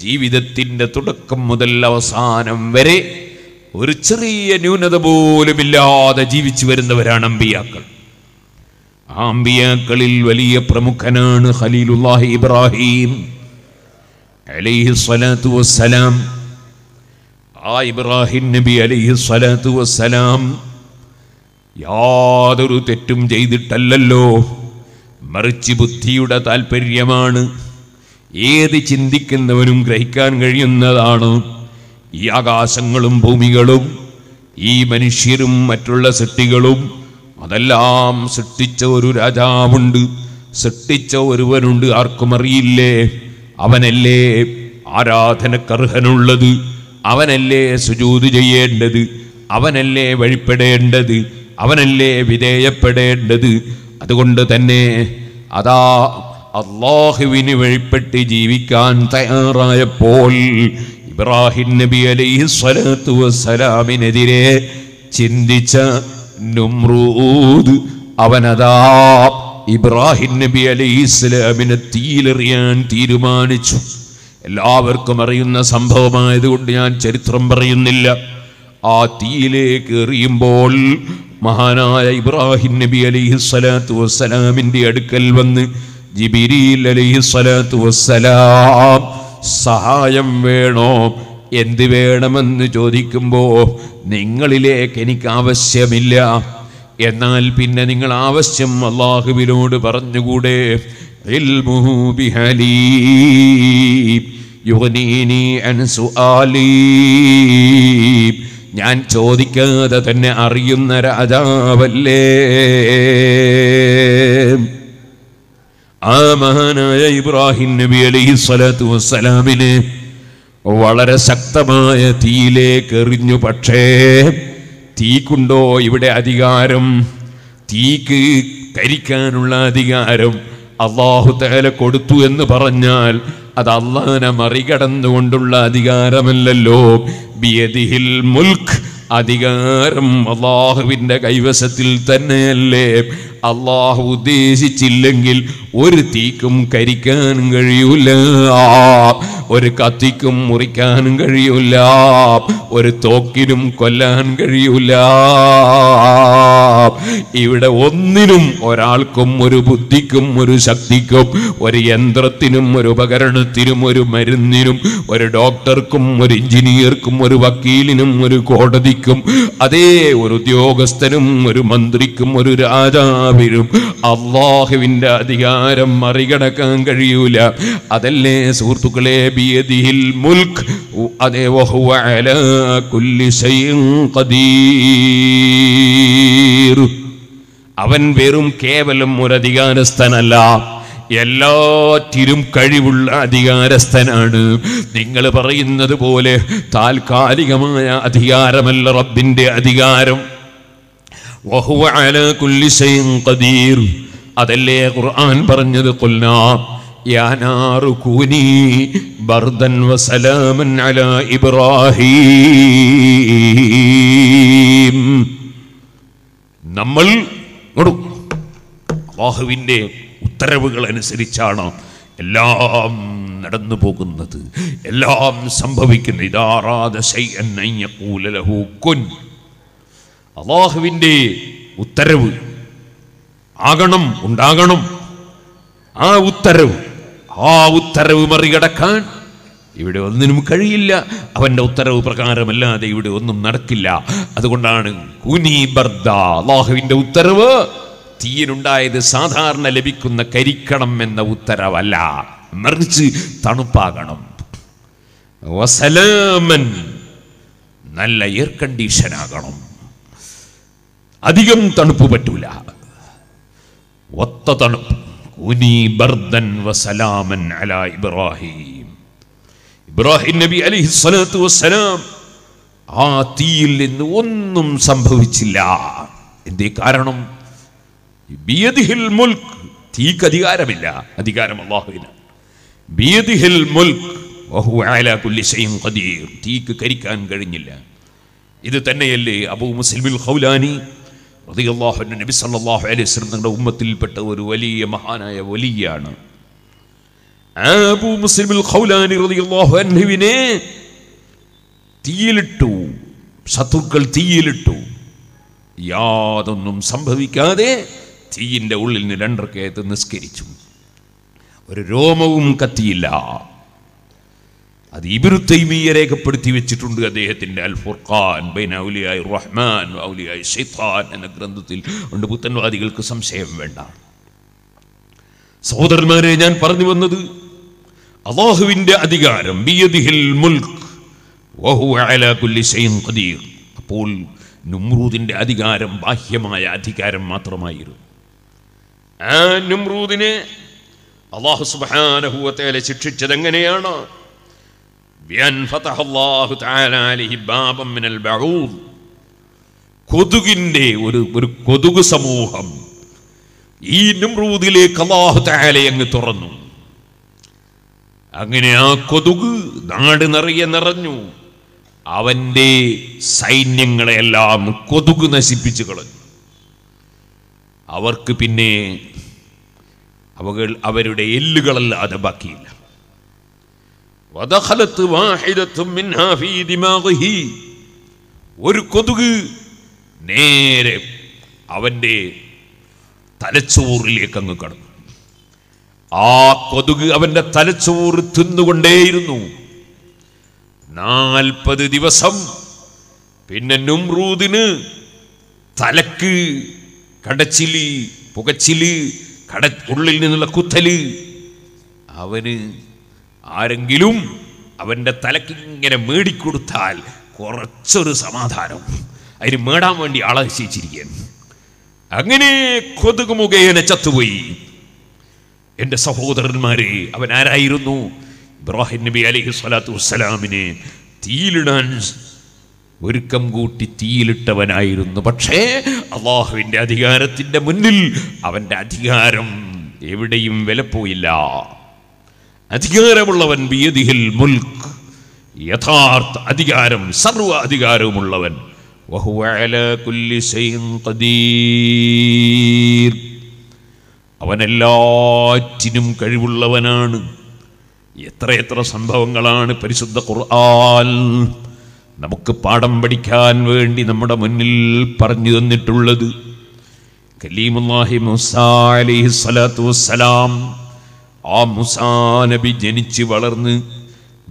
ജീവിതത്തിൻ്റെ തുടക്കം മുതൽ അവസാനം വരെ ഒരു ചെറിയ ന്യൂനത പോലുമില്ലാതെ ജീവിച്ചു വരുന്നവരാണ് അമ്പിയാക്കൾ. ആ അമ്പിയാക്കളിൽ വലിയ പ്രമുഖനാണ് ഖലീലുല്ലാഹി ഇബ്രാഹിം അലൈഹി സ്വലാത്തു വസ്സലാം. ആ ഇബ്രാഹിം നബി അലൈഹി സ്വലാത്തു വസ്സലാം യാതൊരു തെറ്റും ചെയ്തിട്ടല്ലോ, മറിച്ച് ബുദ്ധിയുടെ താൽപ്പര്യമാണ്, ഏത് ചിന്തിക്കുന്നവനും ഗ്രഹിക്കാൻ കഴിയുന്നതാണ്. ഈ ആകാശങ്ങളും ഭൂമികളും ഈ മനുഷ്യരും മറ്റുള്ള സൃഷ്ടികളും അതെല്ലാം സൃഷ്ടിച്ച ഒരു രാജാവുണ്ട്, സൃഷ്ടിച്ച ഒരുവനുണ്ട്, ആർക്കും അറിയില്ലേ? അവനല്ലേ ആരാധനക്കർഹനുള്ളത്, അവനല്ലേ സുജൂദ് ചെയ്യേണ്ടത്, അവനല്ലേ വഴിപ്പെടേണ്ടത്, അവനല്ലേ വിധേയപ്പെടേണ്ടത്. അതുകൊണ്ട് തന്നെ അതാ അല്ലാഹുവിന് വഴിപ്പെട്ട് ജീവിക്കാൻ തയ്യാറായപ്പോൾ ഇബ്രാഹിം നബി അലൈഹി സ്വലാത്തു വസ്സലാമിനെതിരെ ചിന്തിച്ച നുമ്രൂദ് അവനതാ ഇബ്രാഹിം നബി അലൈഹി സ്വലാമിനെ തീയിലെറിയാൻ തീരുമാനിച്ചു. എല്ലാവർക്കും അറിയുന്ന സംഭവമായതുകൊണ്ട് ഞാൻ ചരിത്രം പറയുന്നില്ല. ആ തീയിലേക്ക് എറിയുമ്പോൾ മഹാനായ ഇബ്രാഹിം നബി അലൈഹി സ്വലാത്തു വസ്സലാമിൻ്റെ അടുക്കൽ വന്ന് ജിബ്രീൽ അലൈഹി സ്വലാത്തു വസ്സലാം സഹായം വേണോ എന്തു വേണമെന്ന് ചോദിക്കുമ്പോൾ നിങ്ങളിലേക്ക് എനിക്ക് ആവശ്യമില്ല എന്നാൽ പിന്നെ നിങ്ങൾ ആവശ്യം അല്ലാഹുവിനോട് പറഞ്ഞുകൂടെ ഇൽമുഹു ബിഹലീ യുഗ്നീനി അൻ സുആലീ ഞാൻ ചോദിക്കാതെ തന്നെ അറിയുന്ന രാജാവല്ലേ ആ മഹാനായ ഇബ്രാഹിം നബി അലൈഹിസ്സലാത്തു വസ്സലാമിനെ വളരെ ശക്തമായ തീയിലേക്ക് എറിഞ്ഞു പക്ഷേ തീക്കുണ്ടോ ഇവിടെ അധികാരം തീക്ക് കരിക്കാനുള്ള അധികാരം അല്ലാഹു തആല കൊടുത്തു എന്ന് പറഞ്ഞാൽ അത് അല്ലാഹുവിനെ മറികടന്നുകൊണ്ടുള്ള അധികാരമല്ലല്ലോ ബിയദിഹിൽ മുൽക് അധികാരം അല്ലാഹുവിൻ്റെ കൈവശത്തിൽ തന്നെയല്ലേ അല്ലാഹു ഉദ്ദേശിച്ചില്ലെങ്കിൽ ഒരു തീക്കും കരിക്കാൻ കഴിയൂല ഒരു കത്തിക്കും മുറിക്കാനും കഴിയൂല ഒരു തോക്കിനും കൊല്ലാൻ കഴിയൂല ഇവിടെ ഒന്നിനും ഒരാൾക്കും ഒരു ബുദ്ധിക്കും ഒരു ശക്തിക്കും ഒരു യന്ത്രത്തിനും ഒരു ഉപകരണത്തിനും ഒരു മരുന്നിനും ഒരു ഡോക്ടർക്കും ഒരു എഞ്ചിനീയർക്കും ഒരു വക്കീലിനും ഒരു കോടതിക്കും അതേ ഒരു ഉദ്യോഗസ്ഥനും ഒരു മന്ത്രിക്കും ഒരു രാജാവിനും അല്ലാഹുവിൻ്റെ അധികാരം മറികടക്കാൻ കഴിയൂല അതല്ലേ സുഹൃത്തുക്കളെ ബിയദിഹിൽ മുൽക് അതേ വഹുവ അലാ കുല്ലി ശൈഇൻ ഖദീർ അവൻ വെറും കേവലം ഒരു അധികാരസ്ഥനല്ല എല്ലാറ്റിനും കഴിവുള്ള അധികാരസ്ഥനാണ് നിങ്ങൾ പറയുന്നത് പോലെ താൽക്കാലികമായ അധികാരമല്ല റബ്ബിൻ്റെ അധികാരം വഹുവ അലാ കുല്ലി ശൈഇൻ ഖദീർ അതല്ലേ ഖുർആൻ പറഞ്ഞത് ഖുൽനാ യാ നാറു കൂനി ബർദൻ വസലാമൻ അലാ ഇബ്രാഹീം നമ്മൾ അല്ലാഹുവിൻ്റെ ഉത്തരവുകൾ അനുസരിച്ചാണ് എല്ലാം നടന്നു പോകുന്നത് എല്ലാം സംഭവിക്കുന്നത് ഇദാ അറാദ ശൈഅൻ അയഖൂല ലഹു കുൻ അല്ലാഹുവിൻ്റെ ഉത്തരവ് ആകണം ഉണ്ടാകണം ആ ഉത്തരവ് ആ ഉത്തരവ് മറികടക്കാൻ ഇവിടെ ഒന്നിനും കഴിയില്ല അവൻ്റെ ഉത്തരവ് പ്രകാരമല്ലാതെ ഇവിടെ ഒന്നും നടക്കില്ല അതുകൊണ്ടാണ് കുനി ബർദ അല്ലാഹുവിൻ്റെ ഉത്തരവ് തീയിലുണ്ടായത് സാധാരണ ലഭിക്കുന്ന കരിക്കണം എന്ന ഉത്തരവല്ല മറിച്ച് തണുപ്പാകണം വസലാമൻ നല്ല എയർ കണ്ടീഷൻ ആകണം അധികം തണുപ്പ് പറ്റൂല ഒത്ത തണുപ്പ് ഉനി ബർദൻ വസലാമൻ അലാ ഇബ്രാഹിം ഇബ്രാഹിം നബി അലൈഹിസ്സലാത്തു വസ്സലാം ആ തീയിൽ നിന്ന് ഒന്നും സംഭവിച്ചില്ല എന്തേ കാരണം ബിയദിഹിൽ മുൽക് തീക്ക് അധികാരമില്ല അധികാരം അല്ലാഹുവിന് ബിയദിഹിൽ മുൽക് വഹുവ അലാ കുല്ലി ശൈഇൻ ഖദീർ തീക്ക് കരിക്കാൻ കഴിഞ്ഞില്ല ഇത് തന്നെയല്ലേ അബൂ മുസ്ലിമുൽ ഖൗലാനി റളിയല്ലാഹു അൻഹു നബി സല്ലല്ലാഹു അലൈഹി വസല്ലം തങ്ങളുടെ ഉമ്മത്തിൽപ്പെട്ട ഒരു വലിയ മഹാനായ വലിയാണ് അബൂ മുസ്ലിമുൽ ഖൗലാനി റളിയല്ലാഹു അൻഹുവിനെ തീയിലിട്ടു ശത്രുക്കൾ തീയിലിട്ടു യാതൊന്നും സംഭവിക്കാതെ തീയിൻ്റെ ഉള്ളിൽ നിന്ന് രണ്ടരക്കയത്ത് നിസ്കരിച്ചു ഒരു രോമവും കത്തിയില്ല അത് ഇബ്നു തൈമിയ്യ രേഖപ്പെടുത്തി വെച്ചിട്ടുണ്ട് അദ്ദേഹത്തിൻ്റെ അൽ ഫുർഖാൻ ബൈന ഔലിയായി റഹ്മാൻ ഔലിയായി ശൈത്താൻ എന്ന ഗ്രന്ഥത്തിൽ ഉണ്ട് പുത്തൻവാദികൾക്ക് സംശയം വേണ്ട സഹോദരന്മാരെ ഞാൻ പറഞ്ഞു വന്നത് അല്ലാഹുവിൻ്റെ അധികാരം ബിയദിഹിൽ മുൽക് വഹുവ അലാ കുല്ലി ശൈഇൻ ഖദീർ അപ്പോൾ നുമ്രൂദിൻ്റെ അധികാരം ബാഹ്യമായ അധികാരം മാത്രമായിരുന്നു ആ നുമ്രൂദിനെ അല്ലാഹു സുബ്ഹാനഹു വ തആല ശിക്ഷിച്ചത് എങ്ങനെയാണ് കൊതുകിന്റെ ഒരു ഒരു കൊതുക് സമൂഹം ഈ നമ്രൂദിലേക്ക് അല്ലാഹു തആല അങ്ങ് തുറന്നു അങ്ങനെ ആ കൊതുക് നാട് നിറയെ നിറഞ്ഞു അവന്റെ സൈന്യങ്ങളെല്ലാം കൊതുക് നശിപ്പിച്ചു കളഞ്ഞു അവർക്ക് പിന്നെ അവകൾ അവരുടെ എല്ലുകളല്ലാതെ ബാക്കിയില്ല ഒരു കൊതുക് നേരെ അവന്റെ തലച്ചോറിലേക്ക് അങ്ങ് കടന്നു ആ കൊതുക് അവന്റെ തലച്ചോറ് തിന്നുകൊണ്ടേയിരുന്നു നാൽപ്പത് ദിവസം. പിന്നെ നുംറൂദിന് തലക്ക് കടച്ചില്, പുകച്ചില്, കട ഉള്ളിൽ നിന്നുള്ള കുത്തല്. അവന് ആരെങ്കിലും അവൻ്റെ തലക്ക് ഇങ്ങനെ മേടിക്കൊടുത്താൽ കുറച്ചൊരു സമാധാനം. അതിന് മേടാൻ വേണ്ടി ആളെ നിശ്ചയിച്ചിരിക്കുകയാണ്. അങ്ങനെ കൊതുക് മുഖേന ചത്തുപോയി എൻ്റെ സഹോദരന്മാരെ. അവൻ ആരായിരുന്നു? ഇബ്രാഹിം നബി അലൈഹി സ്വലാത്തു വസ്സലാമിനെ തീയിലിടാൻ ഒരുക്കം കൂട്ടി തീയിലിട്ടവനായിരുന്നു. പക്ഷേ അള്ളാഹുവിൻ്റെ അധികാരത്തിൻ്റെ മുന്നിൽ അവൻ്റെ അധികാരം എവിടെയും വിലപ്പോയില്ല. അധികാരമുള്ളവൻ, ബിയദിഹിൽ മുൽക്, യഥാർത്ഥ അധികാരം, സർവ അധികാരവുമുള്ളവൻ. വഹുവ അലാ കുല്ലി ശൈഇൻ ഖദീർ, അവനെല്ലാറ്റിനും കഴിവുള്ളവനാണ്. എത്രയെത്ര സംഭവങ്ങളാണ് പരിശുദ്ധ ഖുർആൻ നമുക്ക് പാഠം പഠിക്കാൻ വേണ്ടി നമ്മുടെ മുന്നിൽ പറഞ്ഞു തന്നിട്ടുള്ളത്. കലീമുല്ലാഹി മൂസ അലൈഹി സ്വലാത്തു വസ്സലാം, ആ മൂസാ നബി ജനിച്ച് വളർന്ന്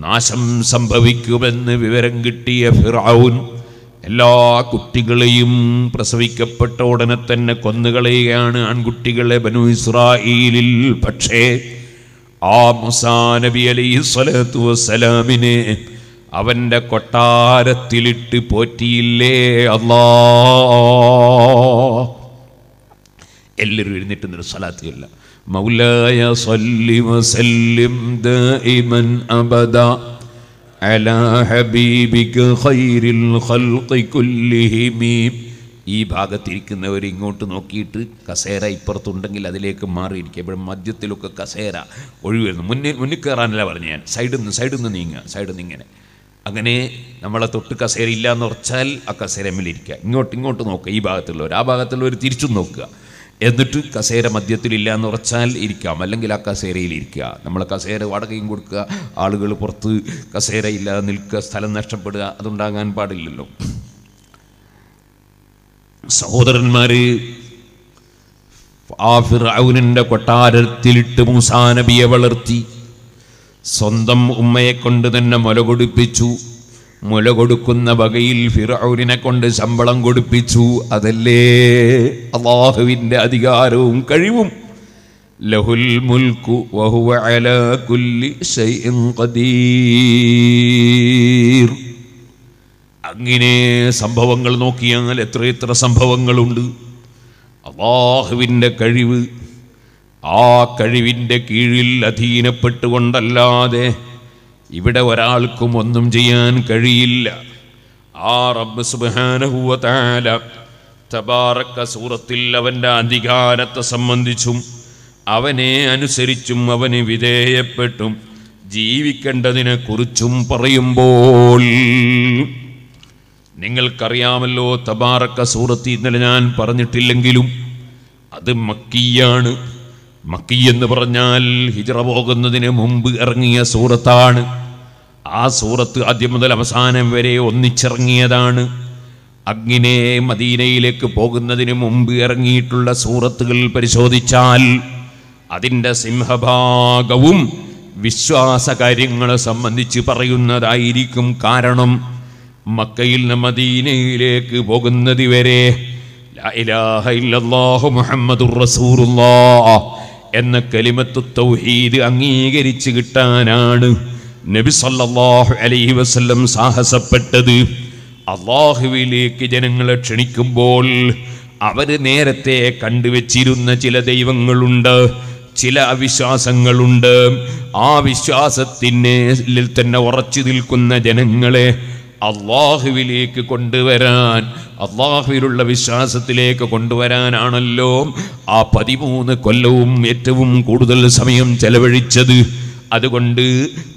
നാശം സംഭവിക്കുമെന്ന് വിവരം കിട്ടിയ ഫിർഔൻ എല്ലാ കുട്ടികളെയും പ്രസവിക്കപ്പെട്ട ഉടനെ തന്നെ കൊന്നുകളയുകയാണ്, ആൺകുട്ടികളെ, ബനു ഇസ്രായേലിൽ. പക്ഷേ ആ മൂസാ നബി അലൈഹി സ്വലാത്തു വസ്സലാമിനെ അവൻ്റെ കൊട്ടാരത്തിലിട്ട് പോറ്റിയില്ലേ അല്ലാ? എല്ലാവരും എഴുന്നേറ്റ് നിന്നിട്ട് സ്വലാത്ത് ചൊല്ല. മൗലായ സല്ലി വസല്ലിം ദായിമൻ അബദാ അലാ ഹബീബിക ഖൈറിൽ ഖൽഖി കുല്ലിഹിം. ഈ ഭാഗത്തിരിക്കുന്നവർ ഇങ്ങോട്ട് നോക്കിയിട്ട്, കസേര ഇപ്പുറത്തുണ്ടെങ്കിൽ അതിലേക്ക് മാറിയിരിക്കുക. ഇവിടെ മധ്യത്തിലൊക്കെ കസേര ഒഴിവായിരുന്നു. മുന്നിൽ മുന്നിൽ കയറാനല്ല പറഞ്ഞു ഞാൻ, സൈഡിൽ നിന്ന് സൈഡിൽ നിന്ന് നീങ്ങുക, സൈഡിൽ നിന്ന് ഇങ്ങനെ. അങ്ങനെ നമ്മളെ തൊട്ട് കസേര ഇല്ലയെന്ന് ഉറച്ചാൽ ആ കസേരമിലിരിക്കുക. ഇങ്ങോട്ട് ഇങ്ങോട്ട് നോക്കുക, ഈ ഭാഗത്തുള്ളവർ. ആ ഭാഗത്തുള്ളവർ തിരിച്ചും നോക്കുക. എന്നിട്ട് കസേര മധ്യത്തിലില്ല എന്ന് ഉറച്ചാൽ ഇരിക്കാം, അല്ലെങ്കിൽ ആ കസേരയിലിരിക്കുക. നമ്മൾ കസേര വാടകയും കൊടുക്കുക, ആളുകൾ പുറത്ത് കസേര ഇല്ലാതെ നിൽക്കുക, സ്ഥലം നഷ്ടപ്പെടുക, അതുണ്ടാകാൻ പാടില്ലല്ലോ. സഹോദരന്മാർ, ആ ഫിർഔനിൻ്റെ കൊട്ടാരത്തിലിട്ട് മൂസാ നബിയെ വളർത്തി. സ്വന്തം ഉമ്മയെ കൊണ്ട് തന്നെ മുല കൊടുപ്പിച്ചു. മുല കൊടുക്കുന്ന വകയിൽ ഫിർഔനിനെ കൊണ്ട് ശമ്പളം കൊടുപ്പിച്ചു. അതല്ലേ അല്ലാഹുവിൻ്റെ അധികാരവും കഴിവും. ലഹുൽ മുൽകു വഹുവ അലാ കുല്ലി ശൈഇൻ ഖദീർ. അങ്ങനെ സംഭവങ്ങൾ നോക്കിയാൽ എത്രയെത്ര സംഭവങ്ങളുണ്ട്. അല്ലാഹുവിൻ്റെ കഴിവ്, ആ കഴിവിൻ്റെ കീഴിൽ അധീനപ്പെട്ടുകൊണ്ടല്ലാതെ ഇവിടെ ഒരാൾക്കും ഒന്നും ചെയ്യാൻ കഴിയില്ല. ആ റബ്ബ് സുബ്ഹാനഹു വ തആല തബാറക സൂറത്തിൽ അവൻ്റെ അധികാരത്തെ സംബന്ധിച്ചും അവനെ അനുസരിച്ചും അവന് വിധേയപ്പെട്ടും ജീവിക്കേണ്ടതിനെ കുറിച്ചും പറയുമ്പോൾ നിങ്ങൾക്കറിയാമല്ലോ തബാറക സൂറത്ത്. ഇന്നലെ ഞാൻ പറഞ്ഞിട്ടില്ലെങ്കിലും അത് മക്കിയാണ്. മക്കി എന്ന് പറഞ്ഞാൽ ഹിജ്റ പോകുന്നതിന് മുമ്പ് ഇറങ്ങിയ സൂറത്താണ്. ആ സൂറത്ത് ആദ്യം മുതൽ അവസാനം വരെ ഒന്നിച്ചിറങ്ങിയതാണ്. അങ്ങനെ മദീനയിലേക്ക് പോകുന്നതിന് മുമ്പ് ഇറങ്ങിയിട്ടുള്ള സൂറത്തുകൾ പരിശോധിച്ചാൽ അതിൻ്റെ സിംഹഭാഗവും വിശ്വാസ കാര്യങ്ങളെ സംബന്ധിച്ച് പറയുന്നതായിരിക്കും. കാരണം മക്കയിൽ നിന്ന് മദീനയിലേക്ക് പോകുന്നത് വരെ ലാ ഇലാഹ ഇല്ലല്ലാഹു മുഹമ്മദുർ റസൂലുള്ളാഹ് എന്ന കലിമത്തു തൗഹീദ് അംഗീകരിച്ച് കിട്ടാനാണ് നബി സല്ലല്ലാഹു അലൈഹി വസല്ലം സാഹസപ്പെട്ടത്. അള്ളാഹുവിലേക്ക് ജനങ്ങളെ ക്ഷണിക്കുമ്പോൾ അവർ നേരത്തെ കണ്ടുവച്ചിരുന്ന ചില ദൈവങ്ങളുണ്ട്, ചില അവിശ്വാസങ്ങളുണ്ട്. ആ വിശ്വാസത്തിനിൽ തന്നെ ഉറച്ചു നിൽക്കുന്ന ജനങ്ങളെ അള്ളാഹുവിലേക്ക് കൊണ്ടുവരാൻ, അള്ളാഹുവിലുള്ള വിശ്വാസത്തിലേക്ക് കൊണ്ടുവരാനാണല്ലോ ആ പതിമൂന്ന് കൊല്ലവും ഏറ്റവും കൂടുതൽ സമയം ചെലവഴിച്ചത്. അതുകൊണ്ട്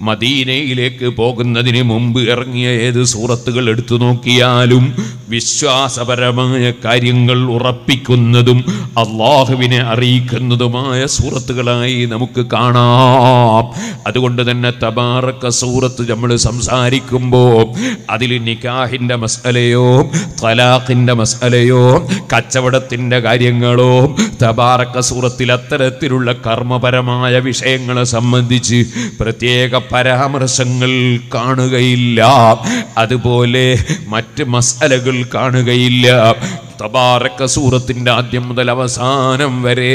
മദീനയിലേക്ക് പോകുന്നതിന് മുമ്പ് ഇറങ്ങിയ ഏത് സൂറത്തുകൾ എടുത്തു നോക്കിയാലും വിശ്വാസപരമായ കാര്യങ്ങൾ ഉറപ്പിക്കുന്നതും അള്ളാഹുവിനെ അറിയിക്കുന്നതുമായ സൂറത്തുകളായി നമുക്ക് കാണാം. അതുകൊണ്ട് തന്നെ തബാറക സൂറത്ത് നമ്മൾ സംസാരിക്കുമ്പോൾ അതിൽ നിക്കാഹിൻ്റെ മസലയോ തലാഖിൻ്റെ മസലയോ കച്ചവടത്തിൻ്റെ കാര്യങ്ങളോ തബാറക സൂറത്തിൽ അത്തരത്തിലുള്ള കർമ്മപരമായ വിഷയങ്ങളെ സംബന്ധിച്ച് പ്രത്യേക പരാമർശങ്ങൾ കാണുകയില്ല. അതുപോലെ മറ്റ് മസലകൾ കാണുകയില്ല. തബാറക സൂറത്തിൻ്റെ ആദ്യം മുതൽ അവസാനം വരെ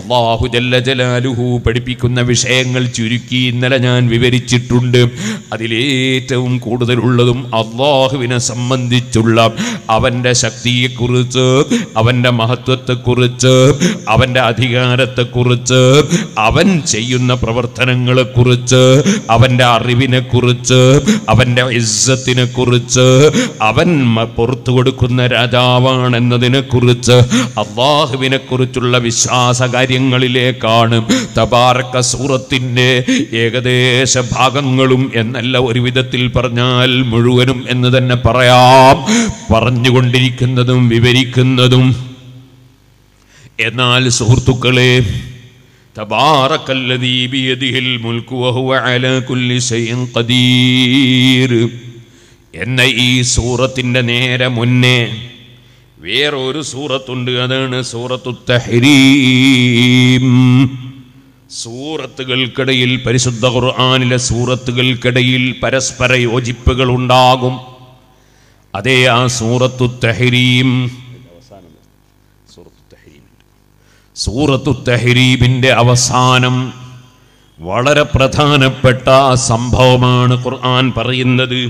അല്ലാഹു ജല്ല ജലാലുഹു പഠിപ്പിക്കുന്ന വിഷയങ്ങൾ ചുരുക്കി ഇന്നലെ ഞാൻ വിവരിച്ചിട്ടുണ്ട്. അതിലേറ്റവും കൂടുതലുള്ളതും അല്ലാഹുവിനെ സംബന്ധിച്ചുള്ള അവൻ്റെ ശക്തിയെക്കുറിച്ച്, അവൻ്റെ മഹത്വത്തെക്കുറിച്ച്, അവൻ്റെ അധികാരത്തെക്കുറിച്ച്, അവൻ ചെയ്യുന്ന പ്രവർത്തനങ്ങളെക്കുറിച്ച്, അവൻ്റെ അറിവിനെക്കുറിച്ച്, അവൻ്റെ ഇസ്സത്തിനെക്കുറിച്ച്, അവൻ പുറത്തു കൊടുക്കുന്ന രാജാവാണെന്നതിനെ കുറിച്ച്, അള്ളാഹുവിനെ കുറിച്ചുള്ള വിശ്വാസ കാര്യങ്ങളിലേക്കാണ് തബാറക സൂറത്തിൻ്റെ ഏകദേശ ഭാഗങ്ങളും എന്നല്ല, ഒരു വിധത്തിൽ പറഞ്ഞാൽ മുഴുവനും എന്ന് തന്നെ പറയാം. പറഞ്ഞുകൊണ്ടിരിക്കുന്നതും വിവരിക്കുന്നതും. എന്നാൽ സുഹൃത്തുക്കളെ, തബാറകല്ലദീ ബിയദിഹിൽ മുൽക് വഹുവ അലാ കുല്ലി ശൈഇൻ ഖദീർ എന്ന ഈ സൂറത്തിൻ്റെ നേരെ മുന്നേ വേറൊരു സൂറത്തുണ്ട്. അതാണ് സൂറത്തു തഹ്രീം. സൂറത്തുകൾക്കിടയിൽ, പരിശുദ്ധ ഖുർആനിലെ സൂറത്തുകൾക്കിടയിൽ പരസ്പര യോജിപ്പുകൾ ഉണ്ടാകും. അതേ ആ സൂറത്തു തഹ്രീം. സൂറത്തു തഹ്രീമിൻ്റെ അവസാനം വളരെ പ്രധാനപ്പെട്ട സംഭവമാണ് ഖുർആൻ പറയുന്നത്.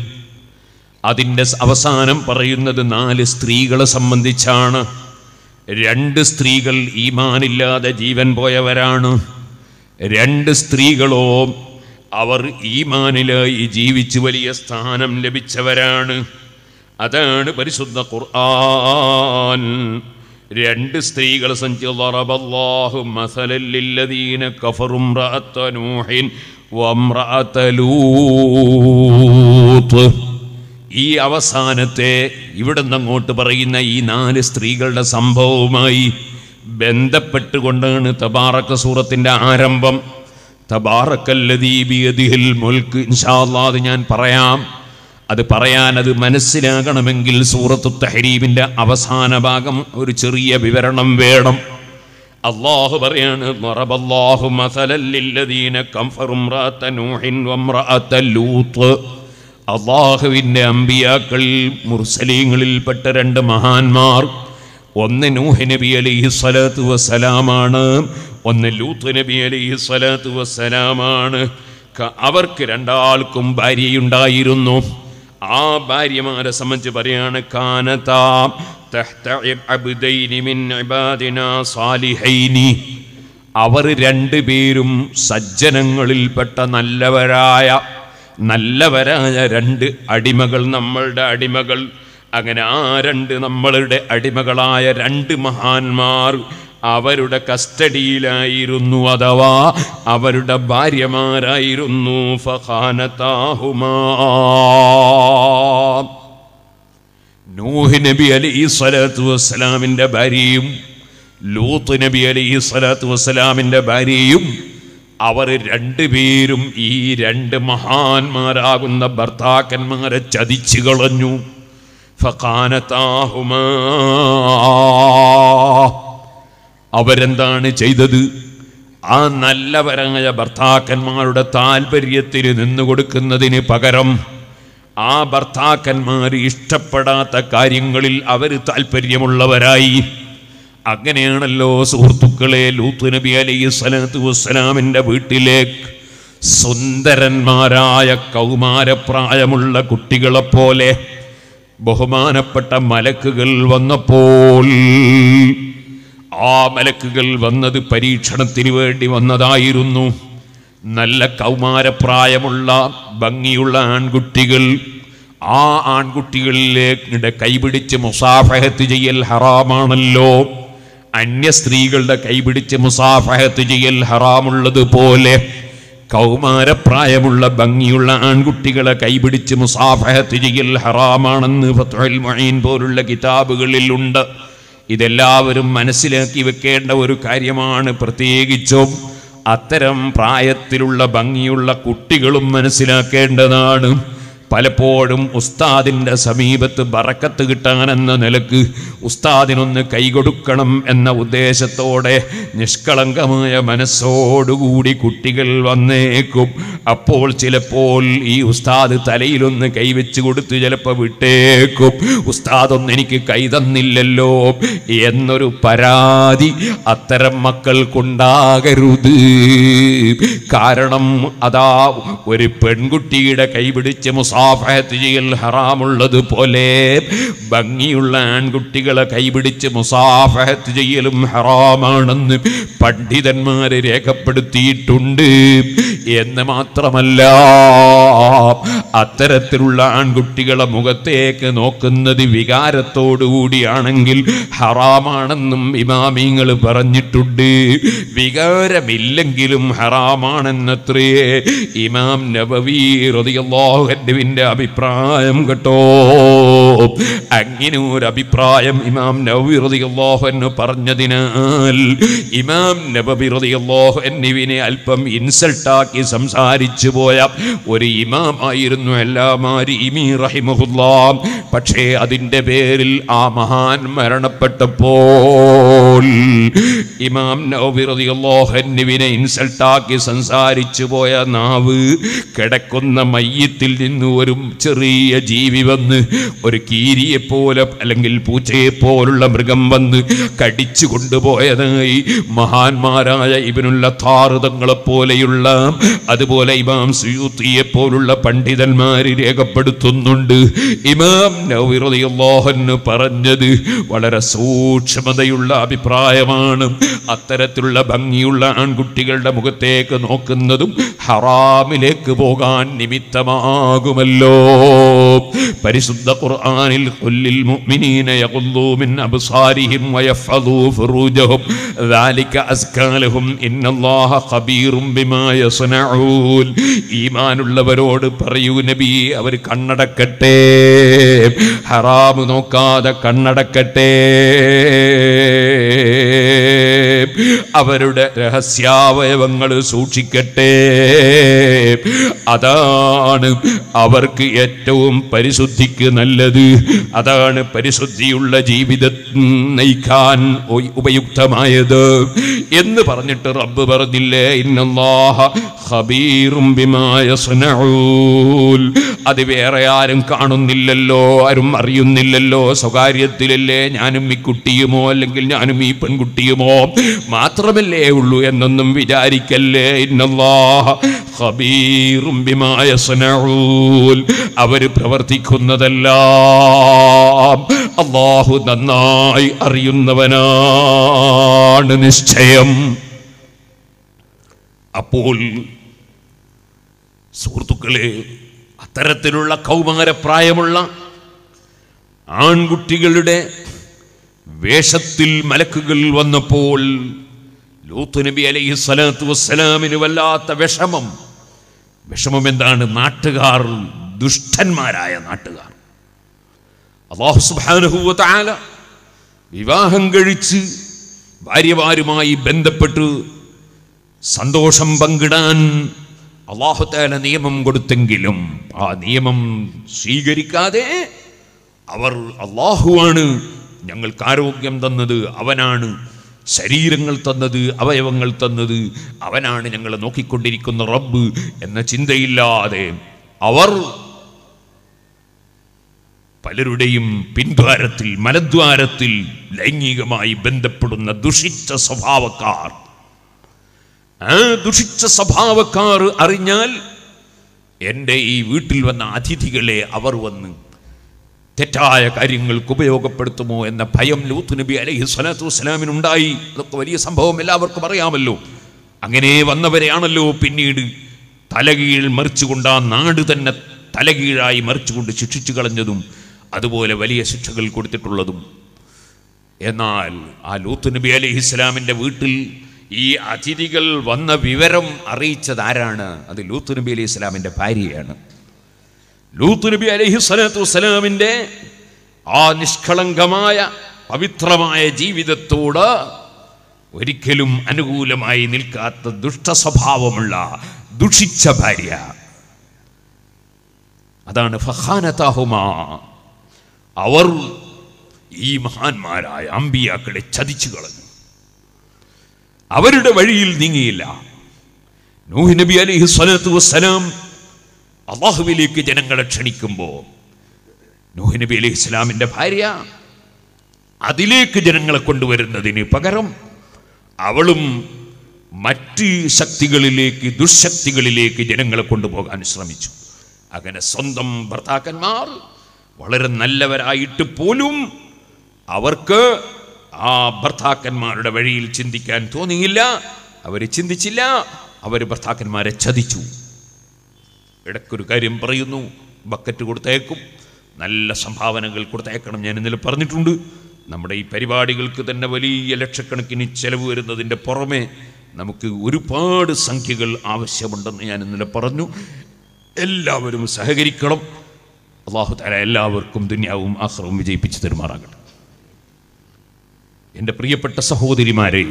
അതിൻ്റെ അവസാനം പറയുന്നത് നാല് സ്ത്രീകളെ സംബന്ധിച്ചാണ്. രണ്ട് സ്ത്രീകൾ ഈമാനില്ലാതെ ജീവൻ പോയവരാണ്. രണ്ട് സ്ത്രീകളോ അവർ ഈമാനിലായി ജീവിച്ച് വലിയ സ്ഥാനം ലഭിച്ചവരാണ്. അതാണ് പരിശുദ്ധ ഖുർആൻ രണ്ട് സ്ത്രീകളെ സംബന്ധിച്ച് ദറബല്ലാഹു മസലൻ ലില്ലദീന കഫറു ഇംറഅത നൂഹിൻ വംറഅത ലൂത്ത്. ഈ അവസാനത്തെ ഇവിടുന്ന് അങ്ങോട്ട് പറയുന്ന ഈ നാല് സ്ത്രീകളുടെ സംഭവവുമായി ബന്ധപ്പെട്ടുകൊണ്ടാണ് തബാറക സൂറത്തിൻ്റെ ആരംഭം. തബാറകല്ലദീ ബിയദിഹിൽ മുൽക്, ഇൻഷാ അല്ലാഹ് അത് ഞാൻ പറയാം. അത് പറയാൻ, അത് മനസ്സിലാകണമെങ്കിൽ സൂറത്തു തഹ്രീമിൻ്റെ അവസാന ഭാഗം ഒരു ചെറിയ വിവരണം വേണം. അള്ളാഹു പറയാണ്, ദറബല്ലാഹു മസലൻ ലില്ലദീന കഫറു ഇംറഅത നൂഹിൻ വംറഅത ലൂത്ത്. അള്ളാഹുവിൻ്റെ അമ്പിയാക്കൾ, മുർസലീങ്ങളിൽപ്പെട്ട രണ്ട് മഹാന്മാർ, ഒന്ന് നൂഹ് നബി അലൈഹി സ്വലാത്തു വസ്സലാമാണ്, ഒന്ന് ലൂത്ത് നബി അലൈഹി സ്വലാത്തു വസ്സലാമാണ്. അവർക്ക് രണ്ടാൾക്കും ഭാര്യയുണ്ടായിരുന്നു. ആ ഭാര്യമാരെ സംബന്ധിച്ച് പറയാണ്, കാനതാ തഹ്ത അബ്ദൈനി മിൻ ഇബാദിനാ സാലിഹൈനി. അവർ രണ്ടുപേരും സജ്ജനങ്ങളിൽപ്പെട്ട നല്ലവരായ നല്ലവരായ രണ്ട് അടിമകൾ, നമ്മളുടെ അടിമകൾ. അങ്ങനെ ആ രണ്ട് നമ്മളുടെ അടിമകളായ രണ്ട് മഹാന്മാർ അവരുടെ കസ്റ്റഡിയിലായിരുന്നു, അഥവാ അവരുടെ ഭാര്യമാരായിരുന്നു. ഫഖാനതാഹുമാ, നൂഹ് നബി അലൈഹി സ്വലാത്തു വസ്സലാമിൻ്റെ ഭാര്യയും ലൂത്ത് നബി അലൈഹി സ്വലാത്തു വസ്സലാമിൻ്റെ ഭാര്യയും അവർ രണ്ടുപേരും ഈ രണ്ട് മഹാന്മാരാകുന്ന ഭർത്താക്കന്മാരെ ചതിച്ചു കളഞ്ഞു. ഫഖാനതാഹുമാ, അവരെന്താണ് ചെയ്തത്? ആ നല്ലവരായ ഭർത്താക്കന്മാരുടെ താൽപര്യത്തിന് നിന്നുകൊടുക്കുന്നതിന് പകരം ആ ഭർത്താക്കന്മാർ ഇഷ്ടപ്പെടാത്ത കാര്യങ്ങളിൽ അവർ താൽപ്പര്യമുള്ളവരായി. അങ്ങനെയാണല്ലോ സുഹൃത്തുക്കളെ ലൂത്ത് നബി അലൈഹി സ്വലാത്തു വസ്സലാമിൻ്റെ വീട്ടിലേക്ക് സുന്ദരന്മാരായ കൗമാരപ്രായമുള്ള കുട്ടികളെപ്പോലെ ബഹുമാനപ്പെട്ട മലക്കുകൾ വന്നപ്പോൾ, ആ മലക്കുകൾ വന്നത് പരീക്ഷണത്തിന് വേണ്ടി വന്നതായിരുന്നു. നല്ല കൗമാരപ്രായമുള്ള ഭംഗിയുള്ള ആൺകുട്ടികൾ. ആ ആൺകുട്ടികളിലേക്ക് കൈപിടിച്ച് മുസാഫഹത്ത് ചെയ്യൽ ഹറാമാണല്ലോ. അന്യ സ്ത്രീകളുടെ കൈപിടിച്ച് മുസാഫഹത്ത് ചെയ്യൽ ഹറാമുള്ളതുപോലെ കൗമാരപ്രായമുള്ള ഭംഗിയുള്ള ആൺകുട്ടികളെ കൈപിടിച്ച് മുസാഫഹത്ത് ചെയ്യൽ ഹറാമാണെന്ന് ഫത്ഹുൽ മുഈൻ പോലുള്ള കിതാബുകളിലുണ്ട്. ഇതെല്ലാവരും മനസ്സിലാക്കി വെക്കേണ്ട ഒരു കാര്യമാണ്. പ്രത്യേകിച്ചും അത്തരം പ്രായത്തിലുള്ള ഭംഗിയുള്ള കുട്ടികളും മനസ്സിലാക്കേണ്ടതാണ്. പലപ്പോഴും ഉസ്താദിൻ്റെ സമീപത്ത് ബറക്കത്ത് കിട്ടാനെന്ന നിലക്ക് ഉസ്താദിനൊന്ന് കൈകൊടുക്കണം എന്ന ഉദ്ദേശത്തോടെ നിഷ്കളങ്കമായ മനസ്സോടുകൂടി കുട്ടികൾ വന്നേക്കും. അപ്പോൾ ചിലപ്പോൾ ഈ ഉസ്താദ് തലയിലൊന്ന് കൈവച്ച് കൊടുത്ത് ചിലപ്പോൾ വിട്ടേക്കും. ഉസ്താദൊന്നും എനിക്ക് കൈ തന്നില്ലല്ലോ എന്നൊരു പരാതി അത്തരം മക്കൾക്കുണ്ടാകരുത്. കാരണം അതാ ഒരു പെൺകുട്ടിയുടെ കൈപിടിച്ച് മുസ ഹറാമുള്ളത് പോലെ ഭംഗിയുള്ള ആൺകുട്ടികളെ കൈപിടിച്ച് മുസാഫഹത്ത് ചെയ്യലും ഹറാമാണെന്ന് പണ്ഡിതന്മാര് രേഖപ്പെടുത്തിയിട്ടുണ്ട്. എന്ന് മാത്രമല്ല, അത്തരത്തിലുള്ള ആൺകുട്ടികളെ മുഖത്തേക്ക് നോക്കുന്നത് വികാരത്തോടുകൂടിയാണെങ്കിൽ ഹറാമാണെന്നും ഇമാമിങ്ങൾ പറഞ്ഞിട്ടുണ്ട്. വികാരമില്ലെങ്കിലും ഹറാമാണെന്നത്രേ ഇമാം നബവി റളിയല്ലാഹു അൻഹു അഭിപ്രായം കേട്ടോ. അങ്ങനെ ഒരു അഭിപ്രായം ഇമാം നബവി റളിയല്ലാഹു അൻഹു പറഞ്ഞതിനാൽ ഇമാം നബവി റളിയല്ലാഹു അൻഹുവിനെ അല്പം ഇൻസൾട്ടാക്കി സംസാരിച്ചു പോയ ഒരു ഇമാം ആയിരുന്നു അല്ലാമ റഹിമഹുല്ലാഹ്. പക്ഷേ അതിൻ്റെ പേരിൽ ആ മഹാൻ മരണപ്പെട്ടപ്പോൾ ഇമാം നബവി റളിയല്ലാഹു അൻഹുവിനെ ഇൻസൾട്ടാക്കി സംസാരിച്ചു പോയ നാവ് കിടക്കുന്ന മയ്യത്തിൽ നിന്ന് ഒരു ചെറിയ ജീവി വന്ന്, ഒരു കീരിയെ പോലെ അല്ലെങ്കിൽ പൂച്ചയെ പോലുള്ള മൃഗം വന്ന് കടിച്ചു കൊണ്ടുപോയതായി മഹാന്മാരായ ഇബ്നുൽ അത്താർ തങ്ങളെപ്പോലെയുള്ള, അതുപോലെ ഇമാം സുയൂത്തിയെ പോലുള്ള പണ്ഡിതന്മാർ രേഖപ്പെടുത്തുന്നുണ്ട്. ഇമാം നവവി റളിയല്ലാഹു അൻഹു പറഞ്ഞത് വളരെ സൂക്ഷ്മതയുള്ള അഭിപ്രായമാണ്. അത്തരത്തിലുള്ള ഭംഗിയുള്ള ആൺകുട്ടികളുടെ മുഖത്തേക്ക് നോക്കുന്നതും ഹറാമിലേക്ക് പോകാൻ നിമിത്തമാണ്. പരിശുദ്ധ ഖുർആനിൽ ഖുല്ലിൽ മുഅ്മിനീന യഖുദ്ദൂ മിൻ അബ്സാരിഹിം വയഹ്ഫദൂ ഫുറൂജഹും ദാലിക അസ്കാ ലഹും ഇന്നല്ലാഹ ഖബീറും ബിമാ യസ്നഊൻ. ഈമാനുള്ളവരോട് പറയൂ നബി, അവർ കണ്ണടക്കട്ടെ, ഹറാമു നോക്കാതെ കണ്ണടക്കട്ടെ. അവരുടെ രഹസ്യാവയവങ്ങൾ സൂക്ഷിക്കട്ടെ. അതാണ് അവർക്ക് ഏറ്റവും പരിശുദ്ധിക്ക് നല്ലത്. അതാണ് പരിശുദ്ധിയുള്ള ജീവിതം നയിക്കാൻ ഉപയുക്തമായത് എന്ന് പറഞ്ഞിട്ട് റബ്ബ് പറഞ്ഞില്ലേ, ഇന്നല്ലാഹ ഖബീറും ബിമാ യസ്നഊൻ. അത് വേറെ ആരും കാണുന്നില്ലല്ലോ, ആരും അറിയുന്നില്ലല്ലോ. സ്വകാര്യത്തിലല്ലേ ഞാനും ഈ കുട്ടിയുമോ അല്ലെങ്കിൽ ഞാനും ഈ പെൺകുട്ടിയുമോ മാത്രമല്ലേ ഉള്ളൂ എന്നൊന്നും വിചാരിക്കല്ലേ. ഇന്നല്ലാഹ ഖബീറും ബിമാ യസ്നഊൻ. അവർ പ്രവർത്തിക്കുന്നതെല്ലാം അല്ലാഹു നന്നായി അറിയുന്നവനാണ് നിശ്ചയം. അപ്പോൾ സുഹൃത്തുക്കളെ, അത്തരത്തിലുള്ള കൗമാരപ്രായമുള്ള ആൺകുട്ടികളുടെ വേഷത്തിൽ മലക്കുകൾ വന്നപ്പോൾ ലൂത്ത് നബി അലൈഹി സ്വലാത്തു വസ്സലാമിന് വല്ലാത്ത വിഷമം. വിഷമം എന്താണ്? നാട്ടുകാർ, ദുഷ്ടന്മാരായ നാട്ടുകാർ. അല്ലാഹു സുബ്ഹാനഹു വ തആല വിവാഹം കഴിച്ച് ഭാര്യമാരുമായി ബന്ധപ്പെട്ട് സന്തോഷം പങ്കിടാൻ അല്ലാഹു തആല നിയമം കൊടുത്തെങ്കിലും ആ നിയമം സ്വീകരിക്കാതെ അവർ, അല്ലാഹുവാണ് ഞങ്ങൾക്ക് ആരോഗ്യം തന്നത്, അവനാണ് ശരീരങ്ങൾ തന്നത്, അവയവങ്ങൾ തന്നത്, അവനാണ് ഞങ്ങളെ നോക്കിക്കൊണ്ടിരിക്കുന്ന റബ്ബ് എന്ന ചിന്തയില്ലാതെ അവർ പലരുടെയും പിൻദ്വാരത്തിൽ, മലദ്വാരത്തിൽ ലൈംഗികമായി ബന്ധപ്പെടുന്ന ദുഷിച്ച സ്വഭാവക്കാർ. ആ ദുഷിച്ച സ്വഭാവക്കാർ അറിഞ്ഞാൽ എൻ്റെ ഈ വീട്ടിൽ വന്ന അതിഥികളെ അവർ വന്ന് തെറ്റായ കാര്യങ്ങൾക്ക് ഉപയോഗപ്പെടുത്തുമോ എന്ന ഭയം ലൂത്ത് നബി അലൈഹി സ്വലാത്തു വസ്സലാമിനുണ്ടായി. അതൊക്കെ വലിയ സംഭവം, എല്ലാവർക്കും അറിയാമല്ലോ. അങ്ങനെ വന്നവരെയാണല്ലോ പിന്നീട് തലകീഴ് മറിച്ചുകൊണ്ട് ആ നാട് തന്നെ തലകീഴായി മറിച്ചുകൊണ്ട് ശിക്ഷിച്ചു കളഞ്ഞതും അതുപോലെ വലിയ ശിക്ഷകൾ കൊടുത്തിട്ടുള്ളതും. എന്നാൽ ആ ലൂത്ത് നബി അലൈഹി സ്വലാമിൻ്റെ വീട്ടിൽ ഈ അതിഥികൾ വന്ന വിവരം അറിയിച്ചത് ആരാണ്? അത് ലൂത്ത് നബി അലൈഹി സ്വലാമിൻ്റെ ഭാര്യയാണ്. ലൂത്ത് നബി അലൈഹി സ്വലാത്തു വസ്സലാമിൻ്റെ ആ നിഷ്കളങ്കമായ പവിത്രമായ ജീവിതത്തോട് ഒരിക്കലും അനുകൂലമായി നിൽക്കാത്ത ദുഷ്ടസ്വഭാവമുള്ള ദുഷിച്ച ഭാര്യ, അതാണ് ഫഖാനതഹുമാ. അവർ ഈ മഹാന്മാരായ അമ്പിയാക്കളെ ചതിച്ചു കളഞ്ഞു, അവരുടെ വഴിയിൽ നീങ്ങിയില്ല. നൂഹ് നബി അലൈഹി സ്വലാത്തു വസ്സലാം അള്ളാഹുവിലേക്ക് ജനങ്ങളെ ക്ഷണിക്കുമ്പോൾ നൂഹ് നബി അലൈഹി സ്വലാമിൻ്റെ ഭാര്യ അതിലേക്ക് ജനങ്ങളെ കൊണ്ടുവരുന്നതിന് പകരം അവളും മറ്റ് ശക്തികളിലേക്ക്, ദുഃശക്തികളിലേക്ക് ജനങ്ങളെ കൊണ്ടുപോകാൻ ശ്രമിച്ചു. അങ്ങനെ സ്വന്തം ഭർത്താക്കന്മാർ വളരെ നല്ലവരായിട്ട് പോലും അവർക്ക് ആ ഭർത്താക്കന്മാരുടെ വഴിയിൽ ചിന്തിക്കാൻ തോന്നിയില്ല. അവർ ചിന്തിച്ചില്ല, അവർ ഭർത്താക്കന്മാരെ ചതിച്ചു. ഇടയ്ക്കൊരു കാര്യം പറയുന്നു, ബക്കറ്റ് കൊടുത്തേക്കും, നല്ല സംഭാവനകൾ കൊടുത്തേക്കണം. ഞാൻ ഇന്നലെ പറഞ്ഞിട്ടുണ്ട്, നമ്മുടെ ഈ പരിപാടികൾക്ക് തന്നെ വലിയ ലക്ഷക്കണക്കിന് ചെലവ് വരുന്നതിൻ്റെ പുറമെ നമുക്ക് ഒരുപാട് സംഖ്യകൾ ആവശ്യമുണ്ടെന്ന് ഞാൻ ഇന്നലെ പറഞ്ഞു. എല്ലാവരും സഹകരിക്കണം. അല്ലാഹു തആല എല്ലാവർക്കും ദുനിയാവും ആഖിറവും വിജയിപ്പിച്ച് തരുമാറാകട്ടെ. എൻ്റെ പ്രിയപ്പെട്ട സഹോദരിമാരെ,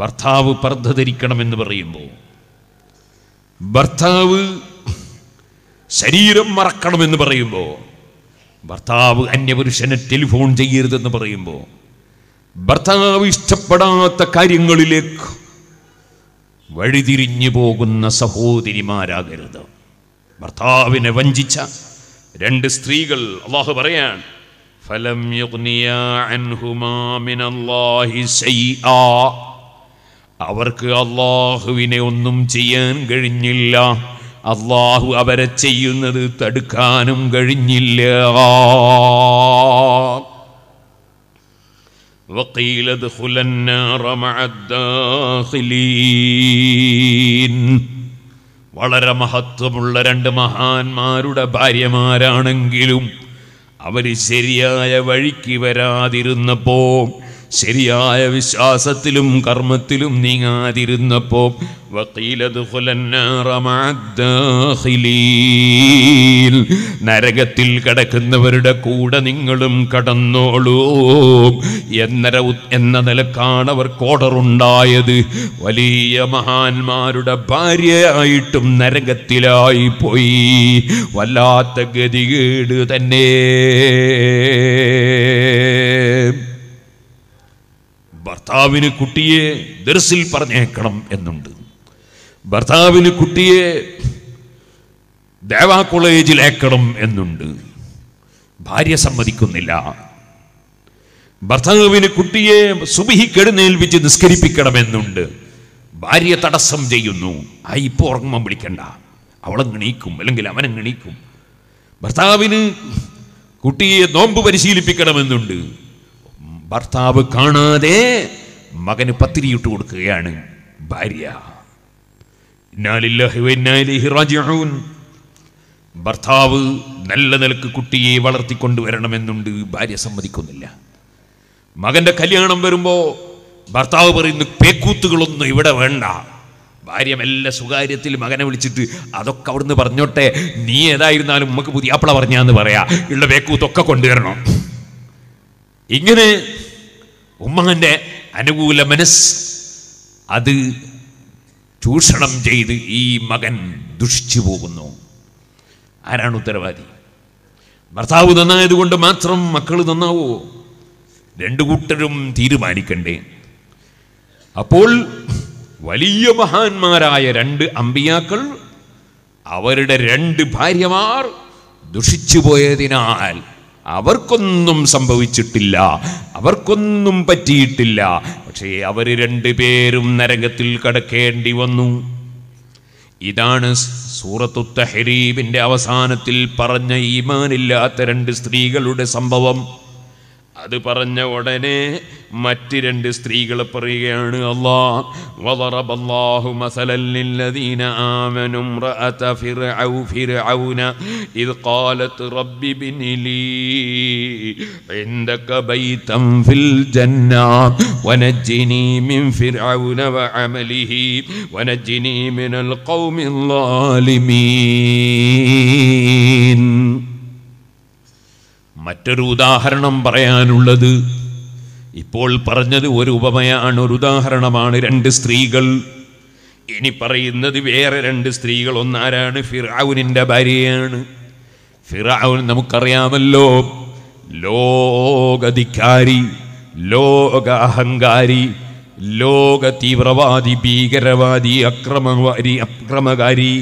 ഭർത്താവ് പർദ്ദ ധരിക്കണമെന്ന് പറയുമ്പോൾ, ഭർത്താവ് ശരീരം മറക്കണമെന്ന് പറയുമ്പോൾ, ഭർത്താവ് അന്യപുരുഷനെ ടെലിഫോൺ ചെയ്യരുതെന്ന് പറയുമ്പോൾ, ഭർത്താവ് ഇഷ്ടപ്പെടാത്ത കാര്യങ്ങളിലേക്ക് വഴിതിരിഞ്ഞു പോകുന്ന സഹോദരിമാരാകരുത്. ഭർത്താവിനെ വഞ്ചിച്ച രണ്ട് സ്ത്രീകൾ അള്ളാഹു പറയാൻ ഫലം യുഗ്നിയാ അൻഹുമാ മിനല്ലാഹി ശൈആ, അവർക്ക് അള്ളാഹുവിനെ ഒന്നും ചെയ്യാൻ കഴിഞ്ഞില്ല, അള്ളാഹു അവരെ ചെയ്യുന്നത് തടുക്കാനും കഴിഞ്ഞില്ല. വഖീല ദഖുലന്നാറ മഅദ്ദാഖിലീൻ. വളരെ മഹത്വമുള്ള രണ്ട് മഹാന്മാരുടെ ഭാര്യമാരാണെങ്കിലും അവർ ശരിയായ വഴിക്ക് വരാതിരുന്നപ്പോൾ, ശരിയായ വിശ്വാസത്തിലും കർമ്മത്തിലും നീങ്ങാതിരുന്നപ്പോൾ വഖീല ദഖുലന്നാറ മഅദ്ദാഖിലീൻ, നരകത്തിൽ കടക്കുന്നവരുടെ കൂടെ നിങ്ങളും കടന്നോളൂ എന്നര എന്ന നിലക്കാണ് അവർക്ക് ഓർഡറുണ്ടായത്. വലിയ മഹാന്മാരുടെ ഭാര്യയായിട്ടും നരകത്തിലായി പോയി. വല്ലാത്ത ഗതികേട് തന്നെ. ഭർത്താവിന് കുട്ടിയെ ദർസിൽ പറഞ്ഞേക്കണം എന്നുണ്ട്, ഭർത്താവിന് കുട്ടിയെ ദേവാ കോളേജിലേക്കണം എന്നുണ്ട്, ഭാര്യ സമ്മതിക്കുന്നില്ല. ഭർത്താവിന് കുട്ടിയെ സുബഹിക്കെഴുന്നേൽപ്പിച്ച് നിസ്കരിപ്പിക്കണമെന്നുണ്ട്, ഭാര്യ തടസ്സം ചെയ്യുന്നു. ആ ഇപ്പോൾ ഉറങ്ങുമ്പം വിളിക്കണ്ട, അവളെങ്ങണീക്കും, അല്ലെങ്കിൽ അവനെങ്ങണീക്കും. ഭർത്താവിന് കുട്ടിയെ നോമ്പ് പരിശീലിപ്പിക്കണമെന്നുണ്ട്, ഭർത്താവ് കാണാതെ മകന് പത്തിരിയിട്ട് കൊടുക്കുകയാണ് ഭാര്യ. ഇന്നാ ലില്ലാഹി വ ഇന്നാ ഇലൈഹി റാജിഊൻ. ഭർത്താവ് നല്ല നിലക്ക് കുട്ടിയെ വളർത്തിക്കൊണ്ടുവരണമെന്നുണ്ട്, ഭാര്യ സമ്മതിക്കുന്നില്ല. മകൻ്റെ കല്യാണം വരുമ്പോൾ ഭർത്താവ് പറയുന്നു പേക്കൂത്തുകളൊന്നും ഇവിടെ വേണ്ട. ഭാര്യ മെല്ലെ സ്വകാര്യത്തിൽ മകനെ വിളിച്ചിട്ട് അതൊക്കെ അവിടുന്ന് പറഞ്ഞോട്ടെ, നീ ഏതായിരുന്നാലും നമുക്ക് പുതിയാപ്പിള പറഞ്ഞാന്ന് പറയാ, ഉള്ള പേക്കൂത്തൊക്കെ കൊണ്ടുവരണം. ഇങ്ങനെ ഉമ്മാൻ്റെ അനുകൂല മനസ്സ് അത് ചൂഷണം ചെയ്ത് ഈ മകൻ ദുഷിച്ചു പോകുന്നു. ആരാണ് ഉത്തരവാദി? ഭർത്താവ് നന്നായതുകൊണ്ട് മാത്രം മക്കൾ നന്നാവോ? രണ്ടു കൂട്ടരും തീരുമാനിക്കണ്ടേ? അപ്പോൾ വലിയ മഹാന്മാരായ രണ്ട് അമ്പിയാക്കൾ അവരുടെ രണ്ട് ഭാര്യമാർ ദുഷിച്ചു പോയതിനാൽ അവർക്കൊന്നും സംഭവിച്ചിട്ടില്ല, അവർക്കൊന്നും പറ്റിയിട്ടില്ല. പക്ഷേ അവർ രണ്ടുപേരും നരകത്തിൽ കടക്കേണ്ടി വന്നു. ഇതാണ് സൂറത്തു തഹ്രീമിൻ്റെ അവസാനത്തിൽ പറഞ്ഞ ഈമാനില്ലാത്ത രണ്ട് സ്ത്രീകളുടെ സംഭവം. അത് പറഞ്ഞ ഉടനെ മറ്റ് രണ്ട് സ്ത്രീകൾ പറയുകയാണ്, അല്ലാഹ് വദറബല്ലാഹു മസലൽ ലില്ലദീന ആമനു റഅത ഫിർഔ ഫിർഔന ഇദ് ഖാലത് റബ്ബി ബിനി ലീ ഇൻദക ബൈതൻ ഫിൽ ജന്ന വനജ്ജിനി മിൻ ഫിർഔന വഅമലിഹി വനജ്ജിനി മിനൽ ഖൗമിൽ ളാലിമീൻ. മറ്റൊരു ഉദാഹരണം പറയാനുള്ളത്, ഇപ്പോൾ പറഞ്ഞത് ഒരു ഉപമയാണ്, ഒരു ഉദാഹരണമാണ്, രണ്ട് സ്ത്രീകൾ. ഇനി പറയുന്നത് വേറെ രണ്ട് സ്ത്രീകൾ. ഒന്നാരാണ്? ഫിർഔനിൻ്റെ ഭാര്യയാണ്. ഫിർഔൻ നമുക്കറിയാമല്ലോ, ലോകാധികാരി, ലോക അഹങ്കാരി, ലോക തീവ്രവാദി, ഭീകരവാദി, അക്രമവാരി, അക്രമകാരി,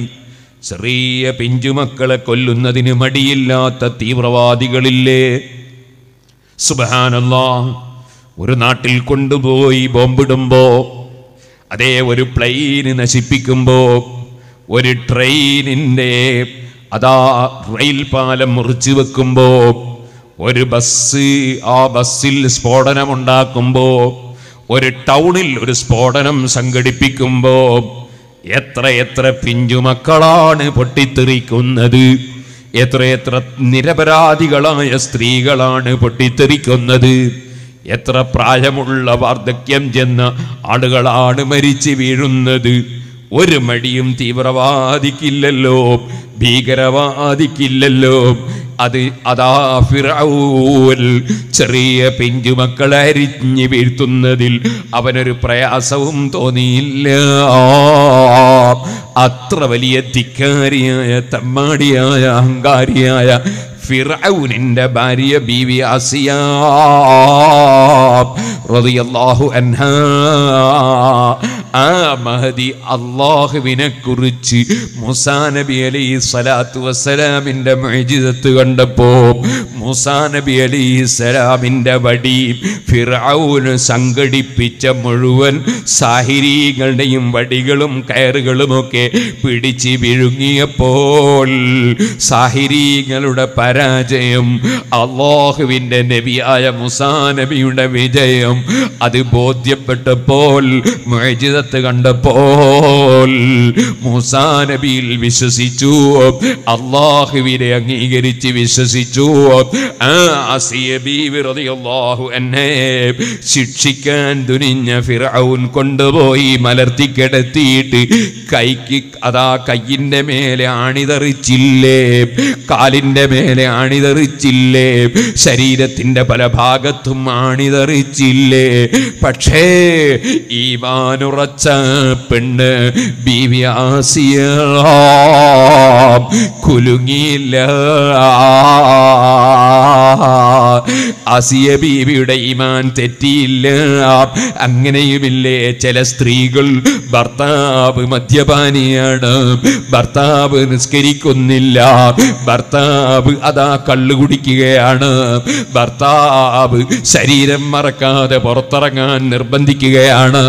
ചെറിയ പിഞ്ചുമക്കളെ കൊല്ലുന്നതിന് മടിയില്ലാത്ത തീവ്രവാദികളില്ലേ. സുബ്ഹാനല്ലാഹ്, ഒരു നാട്ടിൽ കൊണ്ടുപോയി ബോംബിടുമ്പോ, അതേ ഒരു പ്ലെയിന് നശിപ്പിക്കുമ്പോ, ഒരു ട്രെയിനിൻ്റെ അതാ റെയിൽ പാലം മുറിച്ചു വെക്കുമ്പോ, ഒരു ബസ് ആ ബസ്സിൽ സ്ഫോടനമുണ്ടാക്കുമ്പോ, ഒരു ടൗണിൽ ഒരു സ്ഫോടനം സംഘടിപ്പിക്കുമ്പോ എത്ര എത്ര പിഞ്ചുമക്കളാണ് പൊട്ടിത്തെറിക്കുന്നത്, എത്രയെത്ര നിരപരാധികളായ സ്ത്രീകളാണ് പൊട്ടിത്തെറിക്കുന്നത്, എത്ര പ്രായമുള്ള വാർദ്ധക്യം ചെന്ന ആളുകളാണ് മരിച്ചു വീഴുന്നത്. ഒരു മടിയും തീവ്രവാദിക്കില്ലല്ലോ, ഭീകരവാദിക്കില്ലല്ലോ. അത് അതാ ഫിർഔൻ ചെറിയ പിഞ്ചുമക്കളെ അരിഞ്ഞു വീഴ്ത്തുന്നതിൽ അവനൊരു പ്രയാസവും തോന്നിയില്ല. അത്ര വലിയ ധിക്കാരിയായ, തമ്മാടിയായ, അഹങ്കാരിയായ ഫിർഔനിന്റെ ഭാര്യ ബീവി ആസിയ റളിയല്ലാഹു അൻഹാ, ആ മഹദി അല്ലാഹുവിനെ കുറിച്ച് മൂസാ നബി അലൈഹി സ്വലാത്തു വസ്സലാമിൻ്റെ മുഅ്ജിസത്ത് കണ്ടപ്പോൾ മൂസാ നബി അലൈഹി സ്വലാമിൻ്റെ വടി ഫിർഔന് സംഘടിപ്പിച്ച മുഴുവൻ സാഹിരീകളുടെയും വടികളും കയറുകളുമൊക്കെ പിടിച്ച് വിഴുങ്ങിയപ്പോൾ സാഹിരീകളുടെ പരാജയം, അല്ലാഹുവിൻ്റെ നബിയായ മൂസാ നബിയുടെ വിജയം അത് ബോധ്യപ്പെട്ടപ്പോൾ, മുഅ്ജിസത്ത് കണ്ടപ്പോൾ മൂസാ നബിയിൽ വിശ്വസിച്ചു, അല്ലാഹുവിനെ അംഗീകരിച്ച് വിശ്വസിച്ചു. ആസിയ ബീവി റളിയല്ലാഹു അൻഹയെ ശിക്ഷിക്കാൻ തുനിഞ്ഞ ഫിർഔൻ കൊണ്ടുപോയി മലർത്തി കിടത്തിയിട്ട് കൈക്ക് അതാ കയ്യിൻ്റെ മേലെ ആണിതെറിച്ചില്ലേ, കാലിൻ്റെ മേലെ ആണിതെറിച്ചില്ലേ, ശരീരത്തിൻ്റെ പല ഭാഗത്തും ആണിതെറിച്ചില്ലേ. പക്ഷേ ഈമാനുറച്ച പെണ്ണ് ബീവി ആസിയ കുലുങ്ങിയില്ല. ആസിയ ബീവിയുടെ ഈമാൻ തെറ്റിയില്ല. അങ്ങനെയുമില്ലേ, ചില സ്ത്രീകൾ ഭർത്താവ് മദ്യപാനിയാണ്, ഭർത്താവ് നിസ്കരിക്കുന്നില്ല, ഭർത്താവ് അതാ കള്ളു കുടിക്കുകയാണ്, ഭർത്താവ് ശരീരം മറക്കാതെ പുറത്തിറങ്ങാൻ നിർബന്ധിക്കുകയാണ്,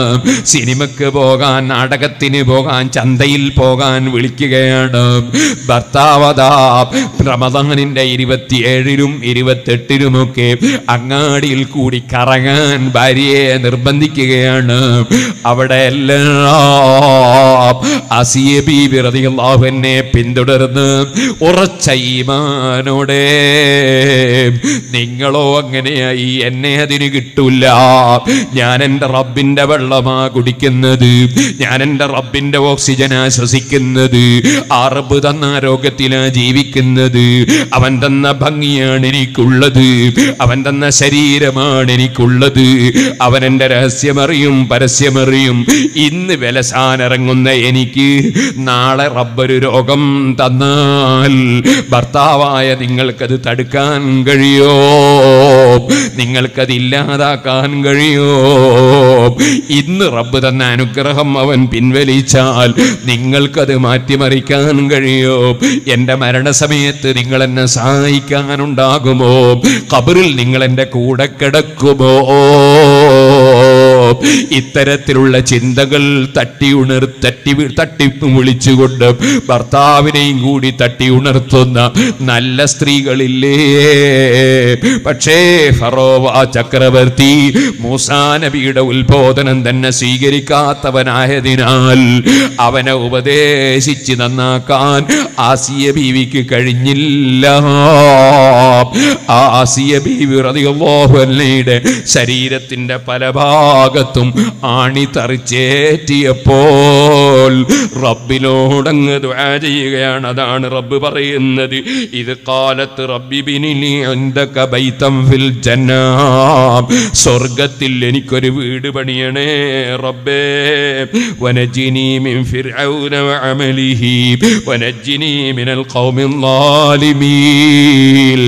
സിനിമക്ക് പോകാൻ, നാടകത്തിന് പോകാൻ, ചന്തയിൽ പോകാൻ വിളിക്കുകയാണ്, ഭർത്താവ് അതാ റമദാനിൻ്റെ ഇരുപത്തിയേഴിലും ഇരുപത്തെട്ടിലുമൊക്കെ അങ്ങാടിയിൽ കൂടി കറങ്ങാൻ ഭാര്യയെ നിർബന്ധിക്കുകയാണ്. അവിടെയെല്ലാം ആസിയ ബീവി റളിയല്ലാഹു അൻഹയെ പിന്തുടർന്ന് ഉറച്ച ഈമാനോടെ, നിങ്ങളോ അങ്ങനെയായി, എന്നെ അതിന് കിട്ടൂല, ഞാൻ എൻ്റെ റബ്ബിൻ്റെ വെള്ളമാ കുടിക്കുന്നത്, ഞാൻ എൻ്റെ റബ്ബിൻ്റെ ഓക്സിജനാ ശ്വസിക്കുന്നത്, ആ റബ്ബ് തന്ന ആരോഗ്യത്തിലാ ജീവിക്കുന്നത്, അവൻ തന്ന ഭംഗിയാണ് എനിക്കുള്ളത്, അവൻ തന്ന ശരീരമാണ് എനിക്കുള്ളത്, അവൻ എൻ്റെ രഹസ്യമറിയും പരസ്യമറിയും. ഇന്ന് വിലസാനിറങ്ങുന്ന എനിക്ക് നാളെ റബ്ബൊരു രോഗം തന്നാൽ ഭർത്താവായ നിങ്ങൾക്കത് തടുക്കാൻ കഴിയോ? നിങ്ങൾക്കത് ഇല്ലാതാക്കാൻ കഴിയോ? ഇന്ന് റബ്ബ് തന്ന അനുഗ്രഹം അവൻ പിൻവലിച്ചാൽ നിങ്ങൾക്കത് മാറ്റിമറിക്കാൻ കഴിയോ? എൻ്റെ മരണസമയത്ത് നിങ്ങൾ എന്നെ സഹായിക്കാനുണ്ടാകുമോ? ഖബറിൽ നിങ്ങൾ എൻ്റെ കൂടെ കിടക്കുമോ? ഇത്തരത്തിലുള്ള ചിന്തകൾ തട്ടി ഉണർ തട്ടി തട്ടി വിളിച്ചുകൊണ്ട് ഭർത്താവിനെയും കൂടി തട്ടി ഉണർത്തുന്ന നല്ല സ്ത്രീകളില്ലേ? പക്ഷേ ഫറോവ ചക്രവർത്തി മൂസാ നബിയുടെ ഉത്ബോധനം തന്നെ സ്വീകരിക്കാത്തവനായതിനാൽ അവനെ ഉപദേശിച്ച് നന്നാക്കാൻ ആസിയ ബീവിക്ക് കഴിഞ്ഞില്ല. ആസിയ ബീവി റളിയല്ലാഹു അൻഹയുടെ ശരീരത്തിന്റെ പല ഭാഗത്തും ആണി തറിച്ചേറ്റിയപ്പോൾ റബ്ബിനോടങ്ങ് ദുആ ചെയ്യുകയാണ്. അതാണ് റബ്ബ് പറയുന്നത്, ഇത് കാലത്ത് റബ്ബി ബിനി ലീ ഇൻദക ബൈതൻ ഫിൽ ജന്നാ, സ്വർഗത്തിൽ എനിക്കൊരു വീട് പണിയണേ റബ്ബേ. വനജിനി മിൻ ഫിർഔന വഅമലിഹി വനജിനി മിനൽ ഖൗമിൽ ളാലിമീൻ.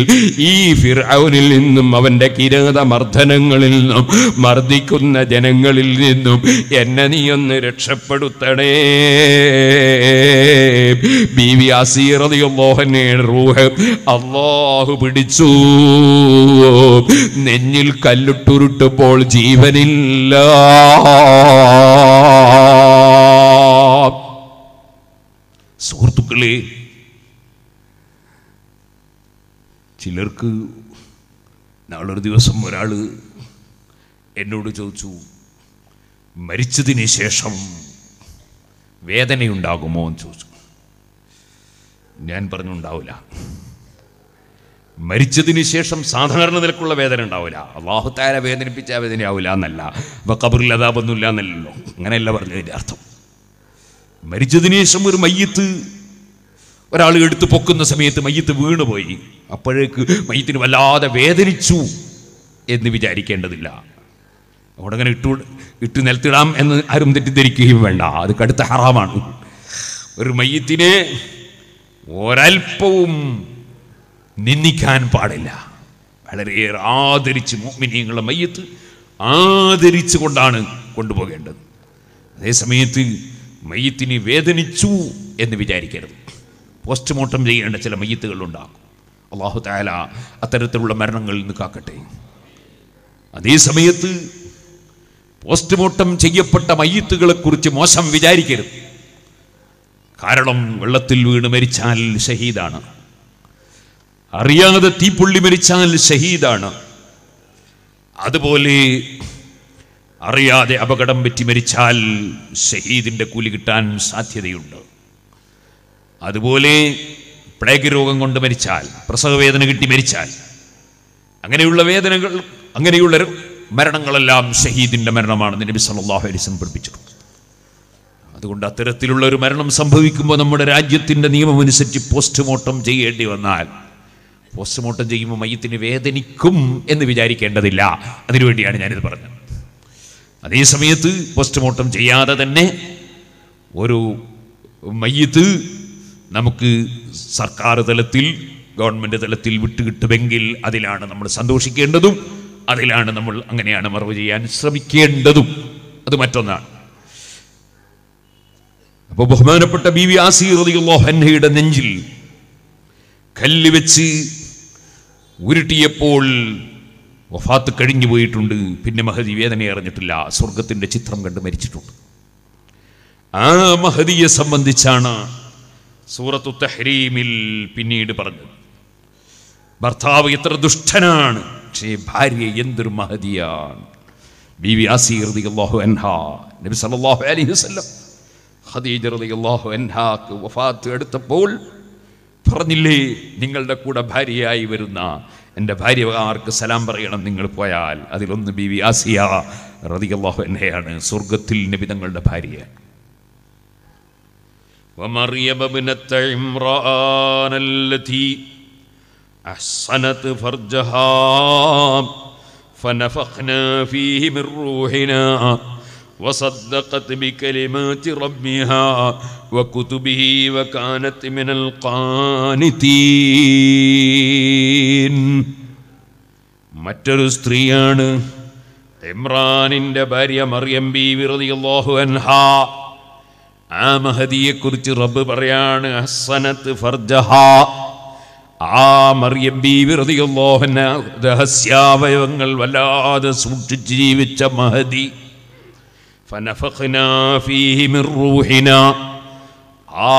ഈ ഫിർഔനിൽ നിന്നും അവന്റെ കിരാത മർദ്ദനങ്ങളിൽ നിന്നും മർദ്ദിക്കുന്ന ജനങ്ങളിൽ നിന്നും എന്നെ നീ ഒന്ന് രക്ഷപ്പെടുത്തണേ. ബീവി ആസിയ റളിയല്ലാഹു അൻഹയുടെ റൂഹ് അല്ലാഹു പിടിച്ചു. നെഞ്ഞിൽ കല്ലിട്ടുരുട്ടപ്പോൾ ജീവനില്ല. സുഹൃത്തുക്കളെ, ചിലർക്ക് നാളൊരു ദിവസം ഒരാൾ എന്നോട് ചോദിച്ചു, മരിച്ചതിന് ശേഷം വേദനയുണ്ടാകുമോ എന്ന് ചോദിച്ചു. ഞാൻ പറഞ്ഞുണ്ടാവില്ല. മരിച്ചതിന് ശേഷം സാധാരണ നിലക്കുള്ള വേദന ഉണ്ടാവില്ല. അല്ലാഹു തആല വേദനിപ്പിച്ച വേദനയാവില്ല എന്നല്ല, അപ്പോൾ ഖബറിൽ അദാബൊന്നുമില്ല എന്നല്ലല്ലോ, അങ്ങനെയല്ല പറഞ്ഞതിൻ്റെ അർത്ഥം. മരിച്ചതിന് ശേഷം ഒരു മയ്യത്ത് ഒരാൾ എടുത്ത് പൊക്കുന്ന സമയത്ത് മയ്യത്ത് വീണുപോയി, അപ്പോഴേക്ക് മയ്യത്തിന് വല്ലാതെ വേദനിച്ചു എന്ന് വിചാരിക്കേണ്ടതില്ല. അവിടെ അങ്ങനെ ഇട്ടു ഇട്ട് നിലത്തിടാം എന്ന് ആരും തെറ്റിദ്ധരിക്കുകയും വേണ്ട, അത് കടുത്ത ഹറാമാണ്. ഒരു മയ്യത്തിനെ ഒരൽപ്പവും നിന്ദിക്കാൻ പാടില്ല. വളരെയേറെ ആദരിച്ച്, മുഅ്മിനീങ്ങളുടെ മയ്യത്ത് ആദരിച്ചു കൊണ്ടാണ് കൊണ്ടുപോകേണ്ടത്. അതേ സമയത്ത് മയ്യത്തിന് വേദനിച്ചു എന്ന് വിചാരിക്കരുത്. പോസ്റ്റ്മോർട്ടം ചെയ്യേണ്ട ചില മയ്യത്തുകളുണ്ടാകും. അല്ലാഹു തആല അത്തരത്തിലുള്ള മരണങ്ങളിൽ നിന്ന് കാക്കട്ടെ. അതേ സമയത്ത് പോസ്റ്റ്മോർട്ടം ചെയ്യപ്പെട്ട മയ്യത്തുകളെക്കുറിച്ച് മോശം വിചാരിക്കരുത്. കാരണം വെള്ളത്തിൽ വീണ് മരിച്ചാൽ ഷഹീദാണ്, അറിയാതെ തീപ്പൊള്ളി മരിച്ചാൽ ഷഹീദാണ്, അതുപോലെ അറിയാതെ അപകടം പറ്റി മരിച്ചാൽ ഷഹീദിൻ്റെ കൂലി കിട്ടാൻ സാധ്യതയുണ്ട്. അതുപോലെ പ്ലേഗ് രോഗം കൊണ്ട് മരിച്ചാൽ, പ്രസവവേദന കിട്ടി മരിച്ചാൽ, അങ്ങനെയുള്ള വേദനകൾ, അങ്ങനെയുള്ള മരണങ്ങളെല്ലാം ഷഹീദിൻ്റെ മരണമാണെന്ന് നബി സല്ലല്ലാഹു അലൈഹി വസല്ലം പഠിപ്പിച്ചിട്ടുണ്ട്. അതുകൊണ്ട് അത്തരത്തിലുള്ള ഒരു മരണം സംഭവിക്കുമ്പോൾ നമ്മുടെ രാജ്യത്തിൻ്റെ നിയമമനുസരിച്ച് പോസ്റ്റ്മോർട്ടം ചെയ്യേണ്ടി വന്നാൽ പോസ്റ്റ്മോർട്ടം ചെയ്യുമ്പോൾ മയ്യത്തിന് വേദനിക്കും എന്ന് വിചാരിക്കേണ്ടതില്ല. അതിനുവേണ്ടിയാണ് ഞാനിത് പറഞ്ഞത്. അതേ സമയത്ത് പോസ്റ്റ്മോർട്ടം ചെയ്യാതെ തന്നെ ഒരു മയ്യത്ത് നമുക്ക് സർക്കാർ തലത്തിൽ, ഗവൺമെൻറ് തലത്തിൽ വിട്ടുകിട്ടുമെങ്കിൽ അതിലാണ് നമ്മൾ സന്തോഷിക്കേണ്ടതും, അതിലാണ് നമ്മൾ അങ്ങനെയാണ് മറവ് ചെയ്യാൻ ശ്രമിക്കേണ്ടതും. അത് മറ്റൊന്നാണ്. അപ്പോൾ ബഹുമാനപ്പെട്ട ബീവി ആസിയ റളിയല്ലാഹു അൻഹയുടെ നെഞ്ചിൽ കല്ല് വെച്ച് ഉരുട്ടിയപ്പോൾ വഫാത്ത് കഴിഞ്ഞു പോയിട്ടുണ്ട്. പിന്നെ മഹദി വേദനയെ അറിഞ്ഞിട്ടില്ല, സ്വർഗത്തിൻ്റെ ചിത്രം കണ്ട് മരിച്ചിട്ടുണ്ട്. ആ മഹദിയെ സംബന്ധിച്ചാണ് സൂറത്തു തഹ്രീമിൽ പിന്നീട് പറഞ്ഞത്. ഭർത്താവ് എത്ര ദുഷ്ടനാണ്, പക്ഷേ ഭാര്യ എന്തൊരു മഹദിയാണ്. ബീവി ആസിയ റളിയല്ലാഹു അൻഹാ, നബി സല്ലല്ലാഹു അലൈഹി വസല്ലം ഖദീജ റളിയല്ലാഹു അൻഹാക്ക് വഫാത്ത് എടുത്തപ്പോൾ പറഞ്ഞില്ലേ, നിങ്ങളുടെ കൂടെ ഭാര്യയായി വരുന്ന എൻ്റെ ഭാര്യമാർക്ക് സലാം പറയണം നിങ്ങൾ പോയാൽ. അതിലൊന്ന് ബീവി ആസിയ റളിയല്ലാഹു അൻഹയാണ്, സ്വർഗത്തിൽ നബി തങ്ങളുടെ ഭാര്യ. ومريم بنت عمران التي أحصنت فرجها فنفخنا فيه من روحنا وصدقت بكلمات ربها وكتبه وكانت من القانتين. മറ്റൊരു സ്ത്രീയാണ് ഇമ്രാനിന്റെ ഭാര്യ മറിയം ബീവി റളിയല്ലാഹു അൻഹാ. ആ മഹദിയെക്കുറിച്ച് റബ്ബ് പറയാണ്, ഹസ്സനത്ത് ഫർജഹാ, ആ മറിയം ബീവി റളിയല്ലാഹു അൻഹാ രഹസ്യാവയവങ്ങൾ വല്ലാതെ സൂക്ഷിച്ച് ജീവിച്ച മഹദി. فَنَفَخْنَا فِيهِ مِنْ رُوحِنَا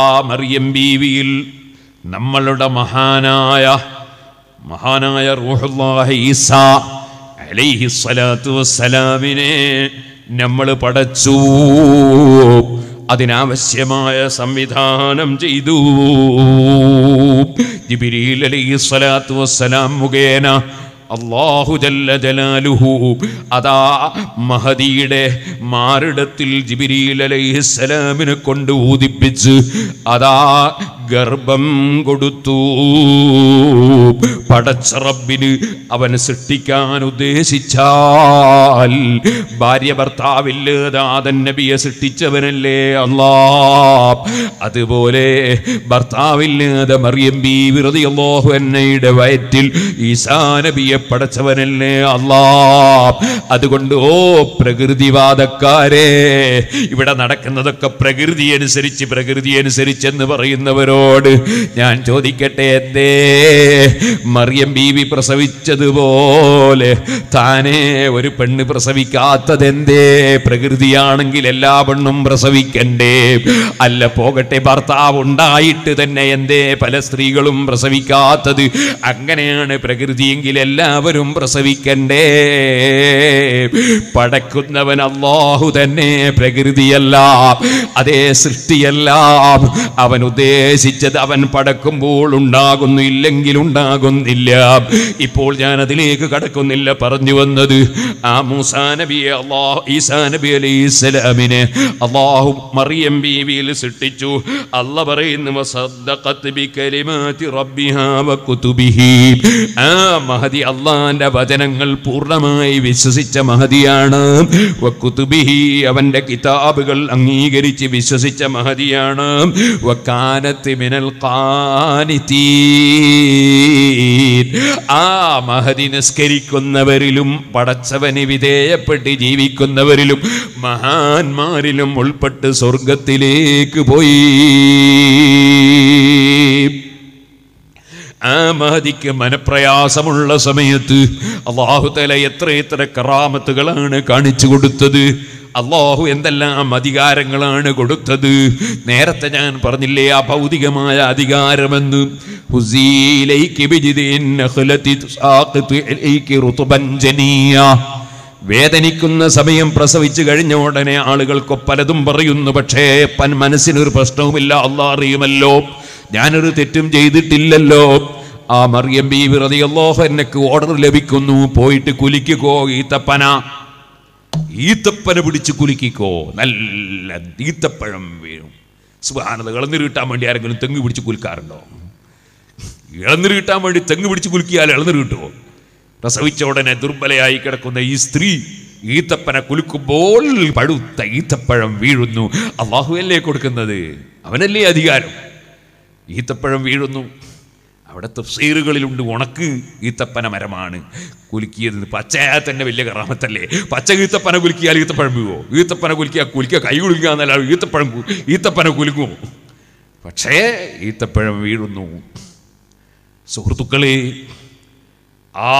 آ مريم بيبيل نمّلُدَ مهانايا مهانايا روح الله إيسا عليه الصلاة والسلام نمّل پڑچو അതിനാവശ്യമായ സംവിധാനം ചെയ്തു ജിബ്രീൽ അലൈഹിസ്സലാത്തു വസ്സലാം മുഖേന അല്ലാഹു ജല്ല ജലാലുഹു അതാ മഹദിയുടെ മാറിടത്തിൽ ജിബ്രീൽ അലൈഹിസ്സലാമിനെ കൊണ്ട് ഊതിപ്പിച്ച് അതാ ഗർഭം കൊടുത്തു പടച്ച റബ്ബിന് അവൻ സൃഷ്ടിക്കാൻ ഉദ്ദേശിച്ചാൽ ഭാര്യ ഭർത്താവില്ലാതെ ആദം നബിയെ സൃഷ്ടിച്ചവനല്ലേ അല്ലാഹ് അതുപോലെ ഭർത്താവില്ലാതെ മറിയം ബീവി റളിയല്ലാഹു അൻഹയുടെ വയറ്റിൽ ഈസാ നബിയെ പടച്ചവനല്ലേ അല്ലാഹ് അതുകൊണ്ട് ഓ പ്രകൃതിവാദക്കാരെ ഇവിടെ നടക്കുന്നതൊക്കെ പ്രകൃതി അനുസരിച്ച് പ്രകൃതി അനുസരിച്ച് എന്ന് പറയുന്നവരോ ഞാൻ ചോദിക്കട്ടെ എന്തേ മറിയം ബീവി പ്രസവിച്ചതുപോലെ താനേ ഒരു പെണ്ണ് പ്രസവിക്കാത്തതെന്തേ പ്രകൃതിയാണെങ്കിൽ എല്ലാ പെണ്ണും പ്രസവിക്കണ്ടേ അല്ല പോകട്ടെ ഭർത്താവ് ഉണ്ടായിട്ട് തന്നെ എന്തേ പല സ്ത്രീകളും പ്രസവിക്കാത്തത് അങ്ങനെയാണ് പ്രകൃതിയെങ്കിൽ എല്ലാവരും പ്രസവിക്കണ്ടേ പടക്കുന്നവൻ അല്ലാഹു തന്നെ പ്രകൃതിയല്ല അതേ സൃഷ്ടിയല്ല അവൻ ഉദ്ദേശിച്ച അവൻ പടക്കുമ്പോൾ ഉണ്ടാകുന്നു ഇല്ലെങ്കിൽ ഉണ്ടാകുന്നില്ല ഇപ്പോൾ ഞാൻ അതിലേക്ക് കടക്കുന്നില്ല പറഞ്ഞു വന്നത് ആ മൂസാ നബിയെ അല്ലാഹു ഈസാ നബി അലൈഹിസ്സലാമിനെ അല്ലാഹു മറിയം ബീവിയിൽ സൃഷ്ടിച്ചു അല്ലാഹു പറയുന്നു വസദ്ദഖത് ബികലിമാതി റബ്ബിഹാ വകുതുബിഹി ആ മഹദി അല്ലാഹുവിന്റെ വചനങ്ങൾ പൂർണ്ണമായി വിശ്വസിച്ച മഹദിയാണ് വകുതുബിഹി അവന്റെ കിതാബുകൾ അംഗീകരിച്ച് വിശ്വസിച്ച മഹദിയാണ് വകാനത മിനൽ ഖാനിതീൻ ആ മഹദി നിസ്കരിക്കുന്നവരിലും പടച്ചവന് വിധേയപ്പെട്ട് ജീവിക്കുന്നവരിലും മഹാന്മാരിലും ഉൾപ്പെട്ട് സ്വർഗത്തിലേക്ക് പോയി ആ മഹദിക്ക് മനപ്രയാസമുള്ള സമയത്ത് അല്ലാഹു തആല എത്രയെത്ര കറാമത്തുകളാണ് കാണിച്ചു കൊടുത്തത് അല്ലാഹു എന്തെല്ലാം അധികാരങ്ങളാണ് കൊടുത്തത് നേരത്തെ ഞാൻ പറഞ്ഞില്ലേ ആ ഭൗതികമായ അധികാരമെന്ന് വേദനിക്കുന്ന സമയം പ്രസവിച്ചു കഴിഞ്ഞ ഉടനെ ആളുകൾക്ക് പലതും പറയുന്നു പക്ഷേ പൻ മനസ്സിനൊരു പ്രശ്നവുമില്ല അല്ലാഹു അറിയുമല്ലോ ഞാനൊരു തെറ്റും ചെയ്തിട്ടില്ലല്ലോ ആ മറിയം ബീവി റളിയല്ലാഹു അൻഹക്ക് ഓർഡർ ലഭിക്കുന്നു പോയിട്ട് കുലിക്കുകോ ഈത്തപ്പന ഈത്തപ്പന പിടിച്ച് കുലുക്കിക്കോ നല്ല ഈത്തപ്പഴം വീഴും സുബ്ഹാനല്ലാഹ് ഇളനീർ കിട്ടാൻ വേണ്ടി ആരെങ്കിലും തെങ്ങ് പിടിച്ച് കുലുക്കാറുണ്ടോ ഇളനീർ കിട്ടാൻ വേണ്ടി തെങ്ങ് പിടിച്ച് കുലുക്കിയാൽ ഇളനീർ കിട്ടുമോ പ്രസവിച്ച ഉടനെ ദുർബലയായി കിടക്കുന്ന ഈ സ്ത്രീ ഈത്തപ്പന കുലുക്കുമ്പോൾ പഴുത്ത ഈത്തപ്പഴം വീഴുന്നു അല്ലാഹുവല്ലേ കൊടുക്കുന്നത് അവനല്ലേ അധികാരം ഈത്തപ്പഴം വീഴുന്നു അവിടെ തഫ്സീറുകളിലുണ്ട് ഉണക്ക് ഈത്തപ്പന മരമാണ് കുലുക്കിയത് പച്ചയാൽ തന്നെ വലിയ കറാമത്തല്ലേ പച്ച ഈത്തപ്പന കുലുക്കിയാൽ ഈത്തപ്പഴം വീഴുമോ ഈത്തപ്പന കുലുക്കിയാൽ കുലുക്കുക കൈ കുലുക്കുക എന്നല്ല ഈത്തപ്പഴം ഈത്തപ്പന കുലുക്കുമോ പക്ഷേ ഈത്തപ്പഴം വീഴുന്നു സുഹൃത്തുക്കളെ ആ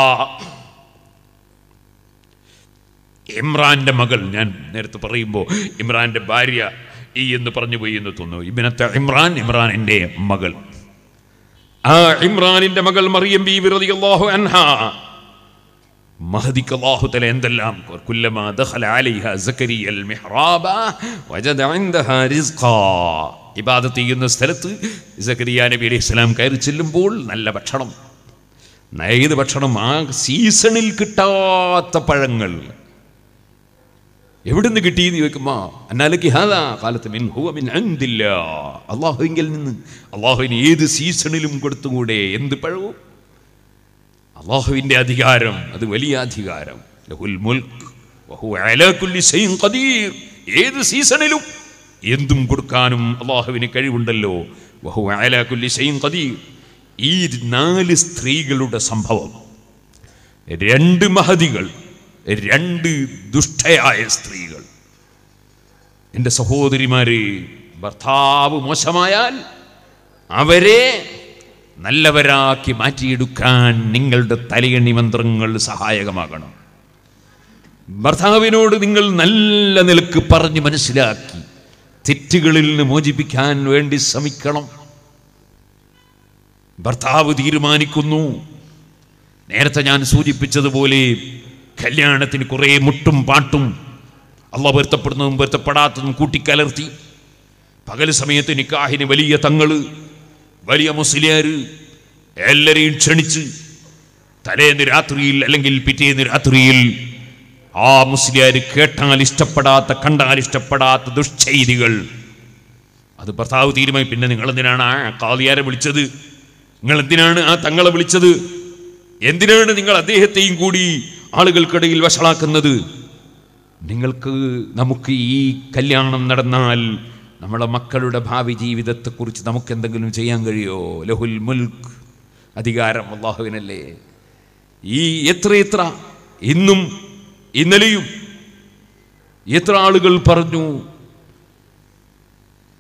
ഇമ്രാൻ്റെ മകൾ ഞാൻ നേരത്തെ പറയുമ്പോൾ ഇമ്രാൻ്റെ ഭാര്യ ഈ എന്ന് പറഞ്ഞു പോയി എന്ന് തോന്നുന്നു ഇബ്നത്തെ ഇമ്രാൻ ഇമ്രാനിൻ്റെ മകൾ ആ ഇമ്രാനിന്റെ മകൾ മറിയം ബീവി റളിയല്ലാഹു അൻഹാ മഹദിക്ക് അല്ലാഹു തആല എന്തെല്ലാം കുല്ലമാ ദഖല അലൈഹാ സകരിയ അൽ മിഹ്റാബ വജദ ഇൻദഹാ റിസ്ഖാ ഇബാദത്ത് ചെയ്യുന്ന സ്ഥലത്ത് സകരിയ നബി അലൈഹിസ്സലാം കയറി ചെല്ലുമ്പോൾ നല്ല ഭക്ഷണം നൈത് ഭക്ഷണം ആ സീസണിൽ കിട്ടാത്ത പഴങ്ങൾ എവിടുന്ന് കിട്ടിയെന്ന് ചോദിക്കുമ്പോ അന്നാലക്ക് ഹാദാ കാലത്ത് മിൻ ഹുവ മിൻ ഇൻദില്ലാഹ് അല്ലാഹുവിൽ നിന്ന് അല്ലാഹുവിന് ഏത് സീസണിലും കൊടുത്തുകൂടെ എന്ത് പഴവും അല്ലാഹുവിൻ്റെ അധികാരം അത് വലിയ അധികാരം ലഹുൽ മുൽക് വഹുവ അലാ കുല്ലി ഷൈഇൻ ഖദീർ ഏത് സീസണിലും എന്തും കൊടുക്കാനും അല്ലാഹുവിന് കഴിവുണ്ടല്ലോ വഹുവ അലാ കുല്ലി ഷൈഇൻ ഖദീർ ഈ നാല് സ്ത്രീകളുടെ സംഭവം രണ്ട് മഹദികൾ രണ്ട് ദുഷ്ടയായ സ്ത്രീകൾ എൻ്റെ സഹോദരിമാരെ ഭർത്താവ് മോശമായാൽ അവരെ നല്ലവരാക്കി മാറ്റിയെടുക്കാൻ നിങ്ങളുടെ തലയണി മന്ത്രങ്ങൾ സഹായകമാകണം ഭർത്താവിനോട് നിങ്ങൾ നല്ല നിലക്ക് പറഞ്ഞ് മനസ്സിലാക്കി തെറ്റുകളിൽ നിന്ന് മോചിപ്പിക്കാൻ വേണ്ടി ശ്രമിക്കണം. ഭർത്താവ് തീരുമാനിക്കുന്നു. നേരത്തെ ഞാൻ സൂചിപ്പിച്ചതുപോലെ കല്യാണത്തിന് കുറേ മുട്ടും പാട്ടും അള്ളാഹ് പൊരുത്തപ്പെടുന്നതും പൊരുത്തപ്പെടാത്തതും കൂട്ടിക്കലർത്തി. പകൽ സമയത്ത് നിക്കാഹിന് വലിയ തങ്ങൾ, വലിയ മുസ്ലിയാർ എല്ലാവരെയും ക്ഷണിച്ച് തലേന്ന് രാത്രിയിൽ അല്ലെങ്കിൽ പിറ്റേന്ന് രാത്രിയിൽ ആ മുസ്ലിയാർ കേട്ടാൽ ഇഷ്ടപ്പെടാത്ത, കണ്ടാൽ ഇഷ്ടപ്പെടാത്ത ദുഷ്ചെയ്തികൾ അത് ഭർത്താവ് തീരുമായി. പിന്നെ നിങ്ങളെന്തിനാണ് ആ കാളിയാരെ വിളിച്ചത്? നിങ്ങളെന്തിനാണ് ആ തങ്ങളെ വിളിച്ചത്? എന്തിനാണ് നിങ്ങൾ അദ്ദേഹത്തെയും കൂടി ആളുകൾക്കിടയിൽ വഷളാക്കുന്നത്? നിങ്ങൾക്ക് നമുക്ക് ഈ കല്യാണം നടന്നാൽ നമ്മളെ മക്കളുടെ ഭാവി ജീവിതത്തെക്കുറിച്ച് നമുക്കെന്തെങ്കിലും ചെയ്യാൻ കഴിയോ? ലഹുൽ മുൽക്, അധികാരം അല്ലാഹുവിനല്ലേ. ഈ എത്രയെത്ര ഇന്നും ഇന്നലെയും എത്ര ആളുകൾ പറഞ്ഞു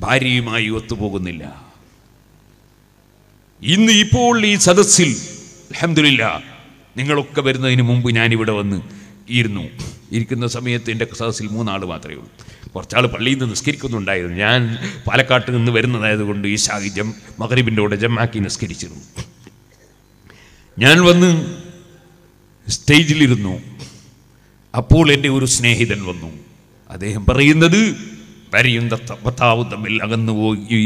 ഭാര്യയുമായി ഒത്തുപോകുന്നില്ല. ഇന്ന് ഇപ്പോൾ ഈ സദസ്സിൽ അൽഹംദുലില്ലാഹ് നിങ്ങളൊക്കെ വരുന്നതിന് മുമ്പ് ഞാനിവിടെ വന്ന് ഇരുന്നു. ഇരിക്കുന്ന സമയത്ത് എൻ്റെ സദസ്സിൽ മൂന്നാൾ മാത്രമേ ഉള്ളൂ. കുറച്ചാൾ പള്ളിയിൽ നിന്ന് നിസ്കരിക്കുന്നുണ്ടായിരുന്നു. ഞാൻ പാലക്കാട്ട് നിന്ന് വരുന്നതായതുകൊണ്ട് ഈ സാഹിത്യം മഗ്രിബിൻ്റെ കൂടെ ജമാക്കി നിസ്കരിച്ചിരുന്നു. ഞാൻ വന്ന് സ്റ്റേജിലിരുന്നു. അപ്പോൾ എൻ്റെ ഒരു സ്നേഹിതൻ വന്നു. അദ്ദേഹം പറയുന്നത് ഭാര്യയും ഭർത്താവും തമ്മിൽ അകന്നു പോയി,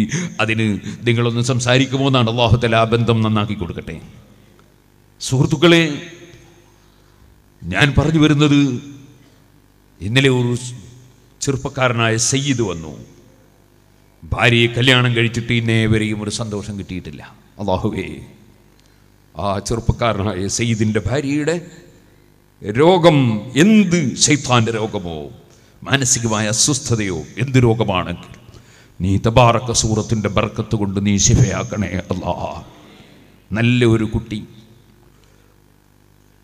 അതിന് നിങ്ങളൊന്ന് സംസാരിക്കുമോ എന്നാണ്. അല്ലാഹു തആല ആ ബന്ധം നന്നാക്കി കൊടുക്കട്ടെ. സുഹൃത്തുക്കളെ, ഞാൻ പറഞ്ഞു വരുന്നത്, ഇന്നലെ ഒരു ചെറുപ്പക്കാരനായ സയ്യിദ് വന്നു. ഭാര്യയെ കല്യാണം കഴിച്ചിട്ട് ഇന്നേ വരെയും ഒരു സന്തോഷം കിട്ടിയിട്ടില്ല. അല്ലാഹുവേ, ആ ചെറുപ്പക്കാരനായ സയ്യിദിൻ്റെ ഭാര്യയുടെ രോഗം, എന്ത് ശൈത്താൻ്റെ രോഗമോ മാനസികമായ അസ്വസ്ഥതയോ എന്ത് രോഗമാണെങ്കിൽ നീ തബാറക സൂറത്തിൻ്റെ ബർക്കത്ത് കൊണ്ട് നീ ശിഫയാക്കണേ അല്ലാഹ്. നല്ല ഒരു കുട്ടി,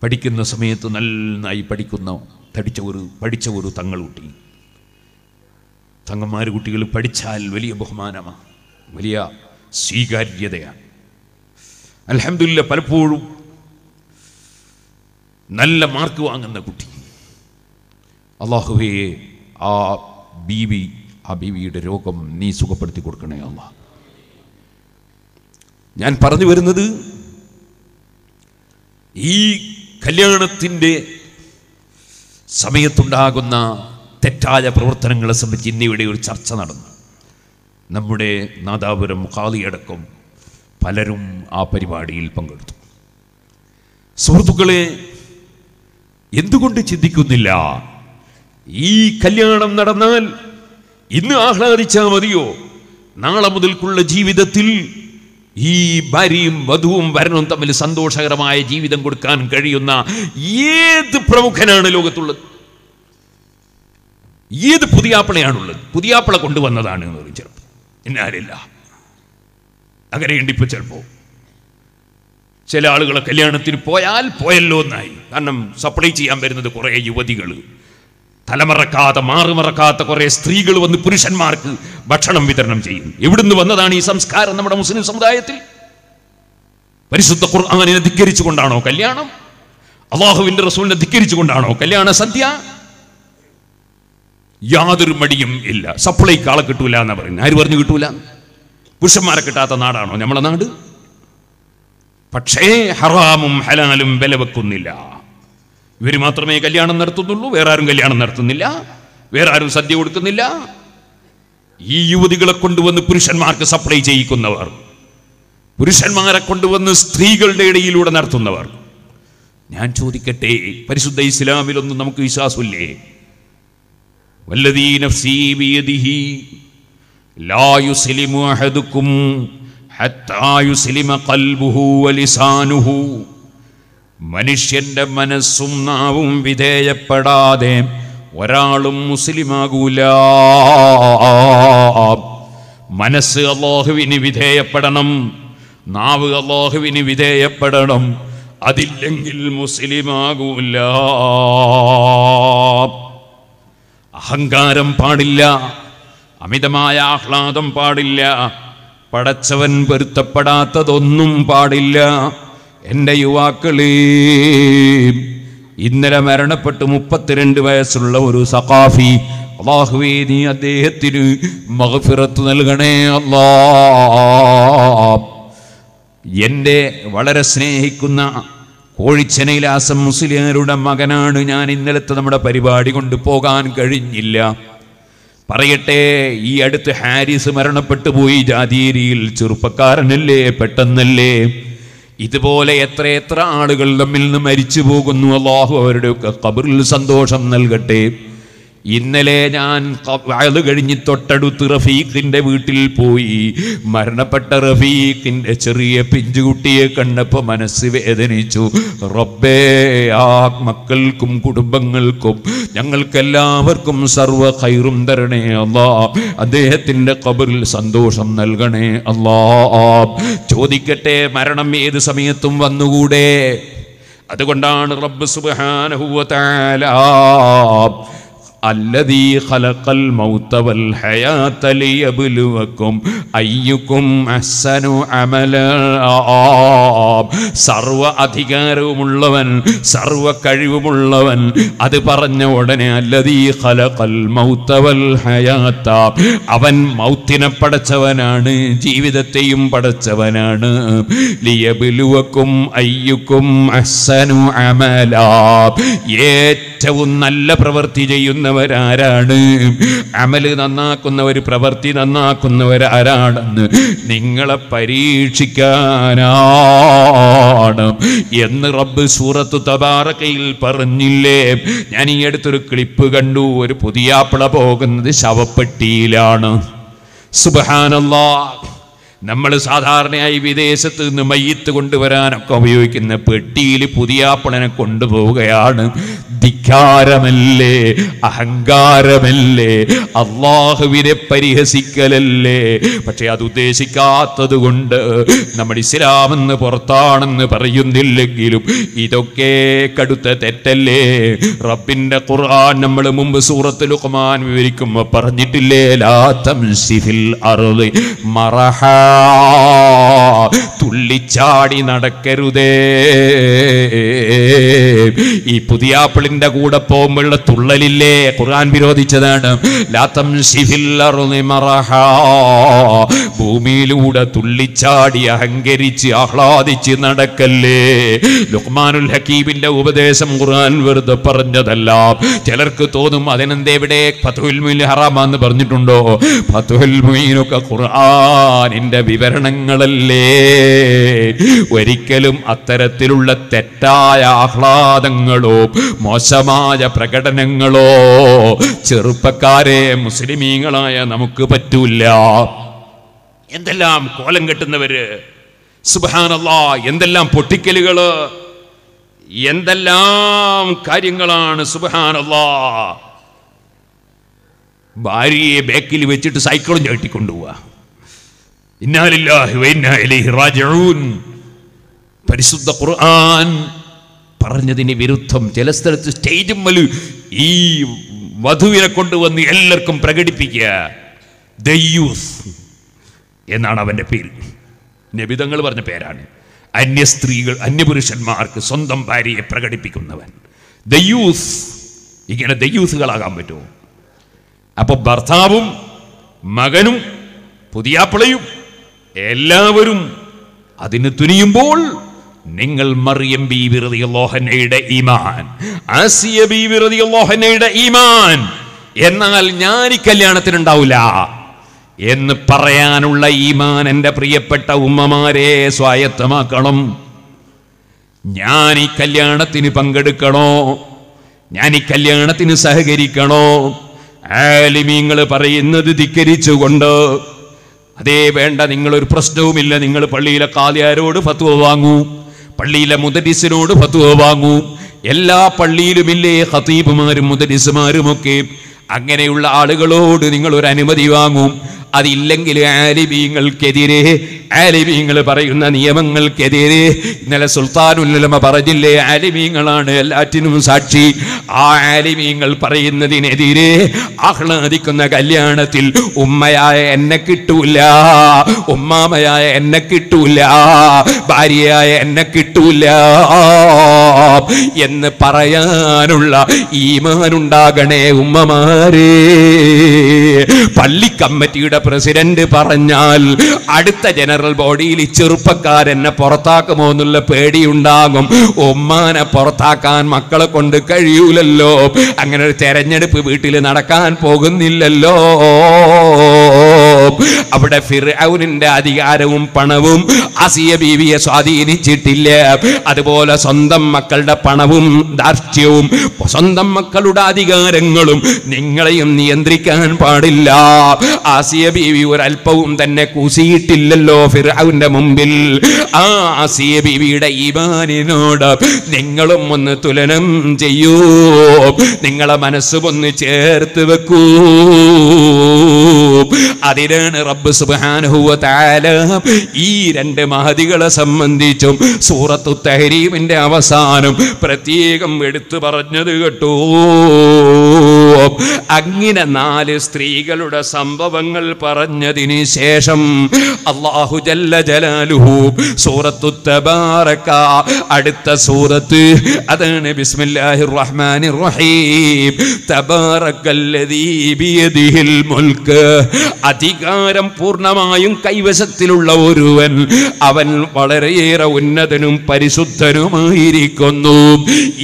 പഠിക്കുന്ന സമയത്ത് നന്നായി പഠിക്കുന്ന തടിച്ച ഒരു പഠിച്ച ഒരു തങ്ങൾ കുട്ടി. തങ്ങന്മാർ കുട്ടികൾ പഠിച്ചാൽ വലിയ ബഹുമാനമാണ്, വലിയ സ്വീകാര്യതയാണ്. അൽഹംദുലില്ലാ, പലപ്പോഴും നല്ല മാർക്ക് വാങ്ങുന്ന കുട്ടി. അല്ലാഹുവേ, ആ ബീവി ആ ബീവിയുടെ രോഗം നീ സുഖപ്പെടുത്തി കൊടുക്കണേ അല്ലാഹ്. ഞാൻ പറഞ്ഞു വരുന്നത്, ഈ കല്യാണത്തിൻ്റെ സമയത്തുണ്ടാകുന്ന തെറ്റായ പ്രവർത്തനങ്ങളെ സംബന്ധിച്ച് ഇന്നിവിടെ ഒരു ചർച്ച നടന്നു. നമ്മുടെ നാദാപുരം ഖാളിയടക്കം പലരും ആ പരിപാടിയിൽ പങ്കെടുത്തു. സുഹൃത്തുക്കളെ, എന്തുകൊണ്ട് ചിന്തിക്കുന്നില്ല? ഈ കല്യാണം നടന്നാൽ ഇന്ന് ആഹ്ലാദിച്ചാൽ മതിയോ? നാളെ മുതൽക്കുള്ള ജീവിതത്തിൽ ഈ ഭാര്യയും വധുവും വരനും തമ്മിൽ സന്തോഷകരമായ ജീവിതം കൊടുക്കാൻ കഴിയുന്ന ഏത് പ്രമുഖനാണ് ലോകത്തുള്ളത്? ഏത് പുതിയാപ്പിളയാണുള്ളത്? പുതിയാപ്പിള കൊണ്ടുവന്നതാണ് എന്ന് പറയും ചിലപ്പോൾ. എന്നാലില്ല, അങ്ങനെയുണ്ട്. ഇപ്പോൾ ചിലപ്പോൾ ചില ആളുകളെ കല്യാണത്തിന് പോയാൽ പോയല്ലോ എന്നായി. കാരണം സപ്ലൈ ചെയ്യാൻ വരുന്നത് കുറേ യുവതികൾ, തലമറക്കാത്ത മാറുമറക്കാത്ത കുറേ സ്ത്രീകൾ വന്ന് പുരുഷന്മാർക്ക് ഭക്ഷണം വിതരണം ചെയ്യും. എവിടുന്ന് വന്നതാണ് ഈ സംസ്കാരം നമ്മുടെ മുസ്ലിം സമുദായത്തിൽ? പരിശുദ്ധ ഖുർആനെ ധിക്കരിച്ചു കൊണ്ടാണോ കല്യാണം? അല്ലാഹുവിൻ്റെ റസൂലിനെ ധിക്കരിച്ചു കൊണ്ടാണോ കല്യാണ സദ്യ? യാതൊരു മടിയും ഇല്ല. സപ്ലൈക്ക് ആളെ കിട്ടൂല എന്നാ പറയുന്നത്. ആര് പറഞ്ഞു കിട്ടൂല? പുരുഷന്മാരെ കിട്ടാത്ത നാടാണോ നമ്മളെ നാട്? പക്ഷേ ഹറാമും ഹലാലും വില വെക്കുന്നില്ല. ഇവർ മാത്രമേ കല്യാണം നടത്തുന്നുള്ളൂ, വേറെ ആരും കല്യാണം നടത്തുന്നില്ല, വേറെ ആരും സദ്യ കൊടുക്കുന്നില്ല. ഈ യുവതികളെ കൊണ്ടുവന്ന് പുരുഷന്മാർക്ക് സപ്ലൈ ചെയ്യിക്കുന്നവർ, പുരുഷന്മാരെ കൊണ്ടുവന്ന് സ്ത്രീകളുടെ ഇടയിലൂടെ നടത്തുന്നവർ. ഞാൻ ചോദിക്കട്ടെ, പരിശുദ്ധ ഇസ്ലാമിലൊന്നും നമുക്ക് വിശ്വാസമില്ലേ? വല്ലദീ നഫ്സീ ബിയദിഹി ലാ യുസ്ലിമു അഹദുക്കും ഹത്താ യുസ്ലിമ ഖൽബുഹു വലിസാനുഹു. മനുഷ്യന്റെ മനസ്സും നാവും വിധേയപ്പെടാതെ ഒരാളും മുസ്ലിമാകൂല. മനസ്സ് അല്ലാഹുവിന് വിധേയപ്പെടണം, നാവ് അല്ലാഹുവിന് വിധേയപ്പെടണം. അതില്ലെങ്കിൽ മുസ്ലിമാകൂല. അഹങ്കാരം പാടില്ല, അമിതമായ ആഹ്ലാദം പാടില്ല, പടച്ചവൻ പൊരുത്തപ്പെടാത്തതൊന്നും പാടില്ല. എൻ്റെ യുവാക്കളേ, ഇന്നലെ മരണപ്പെട്ട് മുപ്പത്തിരണ്ട് വയസ്സുള്ള ഒരു സഖാഫി, അല്ലാഹുവേ നീ അദ്ദേഹത്തിന് മഗ്ഫിറത്ത് നൽകണേ അല്ലാ. എൻ്റെ വളരെ സ്നേഹിക്കുന്ന കോഴിച്ചനയിലെ ആസം മുസ്ലിയാരുടെ മകനാണ് ഞാൻ. ഇന്നലത്തെ നമ്മുടെ പരിപാടി കൊണ്ടുപോകാൻ കഴിഞ്ഞില്ല. പറയട്ടെ, ഈ അടുത്ത് ഹാരിസ് മരണപ്പെട്ടു പോയി. ജാതീരിയിൽ ചെറുപ്പക്കാരനല്ലേ, പെട്ടെന്നല്ലേ. ഇതുപോലെ എത്ര എത്ര ആളുകൾ തമ്മിൽ നിന്ന് മരിച്ചു പോകുന്നു. അല്ലാഹു അവരുടെയൊക്കെ ഖബറിൽ സന്തോഷം നൽകട്ടെ. ഇന്നലെ ഞാൻ അത് കഴിഞ്ഞ് തൊട്ടടുത്ത് റഫീഖിൻ്റെ വീട്ടിൽ പോയി. മരണപ്പെട്ട റഫീഖിൻ്റെ ചെറിയ പിഞ്ചുകുട്ടിയെ കണ്ടപ്പോൾ മനസ്സ് വേദനിച്ചു. റബ്ബേ, ആ മക്കൾക്കും കുടുംബങ്ങൾക്കും ഞങ്ങൾക്കെല്ലാവർക്കും സർവ്വ ഖൈറും തരണേ അല്ലാ. അദ്ദേഹത്തിൻ്റെ ഖബറിൽ സന്തോഷം നൽകണേ അല്ലാ. ചോദിക്കട്ടെ, മരണം ഏത് സമയത്തും വന്നുകൂടെ? അതുകൊണ്ടാണ് റബ്ബ് സുബ്ഹാനഹു വ തആല അല്ലദീ ഖലഖൽ മൗത വൽ ഹയാത ലിയബ്ലുവകും അയ്യുകും അഹ്സനു അമലാ. സർവ അധികാരവുമുള്ളവൻ, സർവ കഴിവുമുള്ളവൻ. അത് പറഞ്ഞ ഉടനെ അല്ലദീ ഖലഖൽ മൗത വൽ ഹയാത, അവൻ മൗത്തിനെ പടച്ചവനാണ്, ജീവിതത്തെയും പടച്ചവനാണ്. ലിയബ്ലുവകും അയ്യുകും അഹ്സനു അമലാ, ഏറ്റവും നല്ല പ്രവൃത്തി ചെയ്യുന്ന വരാരാണ്, അമല് നന്നാക്കുന്നവർ, പ്രവൃത്തി നന്നാക്കുന്നവരാരാണെന്ന് നിങ്ങളെ പരീക്ഷിക്കാനാണ് എന്ന് റബ്ബ് സൂറത്ത് തബാറകയിൽ പറഞ്ഞില്ലേ. ഞാൻ ഈ അടുത്തൊരു ക്ലിപ്പ് കണ്ടു. ഒരു പുതിയാപ്പിള പോകുന്നത് ശവപ്പെട്ടിയിലാണ്. സുബ്ഹാനല്ലാഹ്, നമ്മൾ സാധാരണയായി വിദേശത്ത് നിന്ന് മയ്യത്ത് കൊണ്ടുവരാനൊക്കെ ഉപയോഗിക്കുന്ന പെട്ടിയിൽ പുതിയാപ്പിളനെ കൊണ്ടുപോവുകയാണ്. ധിക്കാരമല്ലേ, അഹങ്കാരമല്ലേ, അള്ളാഹുവിനെ പരിഹസിക്കലല്ലേ. പക്ഷെ അത് ഉദ്ദേശിക്കാത്തത് കൊണ്ട് നമ്മുടെ ഇസ്ലാമെന്ന് പുറത്താണെന്ന് പറയുന്നില്ലെങ്കിലും ഇതൊക്കെ കടുത്ത തെറ്റല്ലേ. റബ്ബിൻ്റെ ഖുർആൻ നമ്മൾ മുമ്പ് സൂറത്തുൽ ലുഖ്മാൻ വിവരിക്കുമ്പോൾ പറഞ്ഞിട്ടില്ലേ, ലാ തംശി ഫിൽ അർളി മറഹാ, തുള്ളിച്ചാടി നടക്കരുതേ. ഈ പുതിയാപ്പിളിന്റെ കൂടെ പോകുമ്പോഴുള്ള തുള്ളലില്ലേ, ഖുർആൻ വിരോധിച്ചതാണ്. ലാ തംശി ഫിൽ അർളി മറഹാ, ഭൂമിയിലൂടെ തുള്ളിച്ചാടി അഹങ്കരിച്ച് ആഹ്ലാദിച്ച് നടക്കല്ലേ. ലുഖ്മാനുൽ ഹക്കീമിന്റെ ഉപദേശം ഖുർആൻ വെറുതെ പറഞ്ഞതല്ല. ചിലർക്ക് തോന്നും അതിനെന്തെവിടെ ഫത്ഹുൽ മുഈൻ ഹറാമാന്ന് പറഞ്ഞിട്ടുണ്ടോ? ഫത്ഹുൽ മുഈനൊക്കെ ഖുർആനിന്റെ വിവരണങ്ങളല്ലേ. ഒരിക്കലും അത്തരത്തിലുള്ള തെറ്റായ ആഹ്ലാദങ്ങളോ മോശമായ പ്രകടനങ്ങളോ ചെറുപ്പക്കാരെ മുസ്ലിമീങ്ങളായ നമുക്ക് പറ്റൂല. എന്തെല്ലാം കോലം കെട്ടുന്നവര്, സുബ്ഹാനല്ലാഹ്, എന്തെല്ലാം പൊട്ടിക്കലുകള്, എന്തെല്ലാം കാര്യങ്ങളാണ് സുബ്ഹാനല്ലാഹ്. ഭാര്യയെ ബാക്കിൽ വെച്ചിട്ട് സൈക്കിളും ചവിട്ടിക്കൊണ്ടുപോവാ. ഇന്നാ ലില്ലാഹി വ ഇന്നാ ഇലൈഹി റാജിഊൻ. പരിശുദ്ധ ഖുർആൻ പറഞ്ഞതിന് വിരുദ്ധം ചില സ്ഥലത്ത് സ്റ്റേജും മേൽ ഈ വധുവിനെ കൊണ്ടുവന്ന് എല്ലാവർക്കും പ്രകടിപ്പിക്കുക. ദയ്യൂസ് എന്നാണ് അവൻ്റെ പേര്. നബിതങ്ങൾ പറഞ്ഞ പേരാണ്. അന്യ സ്ത്രീകൾ, അന്യപുരുഷന്മാർക്ക് സ്വന്തം ഭാര്യയെ പ്രകടിപ്പിക്കുന്നവൻ ദയ്യൂസ്. ഇങ്ങനെ ദയ്യൂസുകളാകാൻ പറ്റുമോ? അപ്പോൾ ഭർത്താവും മകനും പുതിയാപ്പിളയും എല്ലാവരും അതിന് തുനിയുമ്പോൾ നിങ്ങൾ മറിയം ബീവി റളിയല്ലാഹു അൻഹയുടെ ഈമാൻ, ആസിയ ബീവി റളിയല്ലാഹു അൻഹയുടെ ഈമാൻ, എന്നാൽ ഞാൻ ഈ കല്യാണത്തിനുണ്ടാവില്ല എന്ന് പറയാനുള്ള ഈമാൻ എൻ്റെ പ്രിയപ്പെട്ട ഉമ്മമാരെ സ്വായത്തമാക്കണം. ഞാൻ ഈ കല്യാണത്തിന് പങ്കെടുക്കണോ? ഞാൻ ഈ കല്യാണത്തിന് സഹകരിക്കണോ? ആലിമീങ്ങൾ പറയുന്നത് ധിക്കരിച്ചുകൊണ്ട്, അതേ വേണ്ട, നിങ്ങളൊരു പ്രശ്നവുമില്ല, നിങ്ങൾ പള്ളിയിലെ ഖാദിയാരോട് ഫത്വ വാങ്ങൂ, പള്ളിയിലെ മുദരിസിനോട് ഫത്വ വാങ്ങൂ. എല്ലാ പള്ളിയിലുമില്ലേ ഖതീബുമാരും മുദരിസുമാരുമൊക്കെ? അങ്ങനെയുള്ള ആളുകളോട് നിങ്ങളൊരു അനുമതി വാങ്ങും. അതില്ലെങ്കിൽ ആലിമീങ്ങൾക്കെതിരെ, ആലിമീങ്ങൾ പറയുന്ന നിയമങ്ങൾക്കെതിരെ ഇന്നലെ സുൽത്താനുൽ ഉലമ പറഞ്ഞില്ലേ, ആലിമീങ്ങളാണ് എല്ലാറ്റിനും സാക്ഷി. ആ ആലിമീങ്ങൾ പറയുന്നതിനെതിരെ ആഹ്ലാദിക്കുന്ന കല്യാണത്തിൽ ഉമ്മയായ എന്നെ കിട്ടൂല, ഉമ്മാമയായ എന്നെ കിട്ടൂല, ഭാര്യയായ എന്നെ കിട്ടൂല എന്ന് പറയാനുള്ള ഈമാനുണ്ടാകണേ ഉമ്മമാരെ. പള്ളി കമ്മിറ്റിയുടെ പ്രസിഡന്റ് പറഞ്ഞാൽ അടുത്ത ജനറൽ ബോഡിയിൽ ചെറുപ്പക്കാരെന്നെ പുറത്താക്കുമോ എന്നുള്ള പേടിയുണ്ടാകും. ഉമ്മാനെ പുറത്താക്കാൻ മക്കളെ കൊണ്ട് കഴിയൂലല്ലോ, അങ്ങനെ ഒരു തെരഞ്ഞെടുപ്പ് വീട്ടിൽ നടക്കാൻ പോകുന്നില്ലല്ലോ. അവിടെ ഫിർഔനിന്റെ അധികാരവും പണവും ആസിയ ബീവിയെ സ്വാധീനിച്ചിട്ടില്ല. അതുപോലെ സ്വന്തം മക്കളുടെ പണവും ദാർഷ്ട്യവും സ്വന്തം മക്കളുടെ അധികാരങ്ങളും നിങ്ങളെയും നിയന്ത്രിക്കാൻ പാടില്ല. ആസിയ ബീവി ഒരൽപ്പവും തന്നെ കൂസിയിട്ടില്ലല്ലോ ഫിർഔന്റെ മുമ്പിൽ. ആ ആസിയ ബീവിയുടെ ഈമാനിനോട് നിങ്ങളും ഒന്ന് തുലനം ചെയ്യൂ, നിങ്ങളെ മനസ്സുമൊന്ന് ചേർത്ത് വെക്കൂ. അതിനാണ് റബ്ബ് സുബ്ഹാനഹു വ തആല ഈ രണ്ട് മഹദികളെ സംബന്ധിച്ചും സൂറത്തു തഹ്രീമിന്റെ അവസാനം പ്രത്യേകം എടുത്തു പറഞ്ഞത് കേട്ടോ. അങ്ങനെ നാല് സ്ത്രീകളുടെ സംഭവങ്ങൾ പറഞ്ഞതിന് ശേഷം അല്ലാഹു ജല്ല ജലാലുഹു സൂറത്തു തബാറക അടുത്ത സൂറത്ത്, അതാണ് ബിസ്മില്ലാഹിർ റഹ്മാനിർ റഹീം. തബാറകല്ലദീ ബിയദിഹിൽ മുൽക്, അധികാരം പൂർണ്ണമായും കൈവശത്തിലുള്ള ഒരുവൻ, അവൻ വളരെയേറെ ഉന്നതനും പരിശുദ്ധനുമായിരിക്കുന്നു.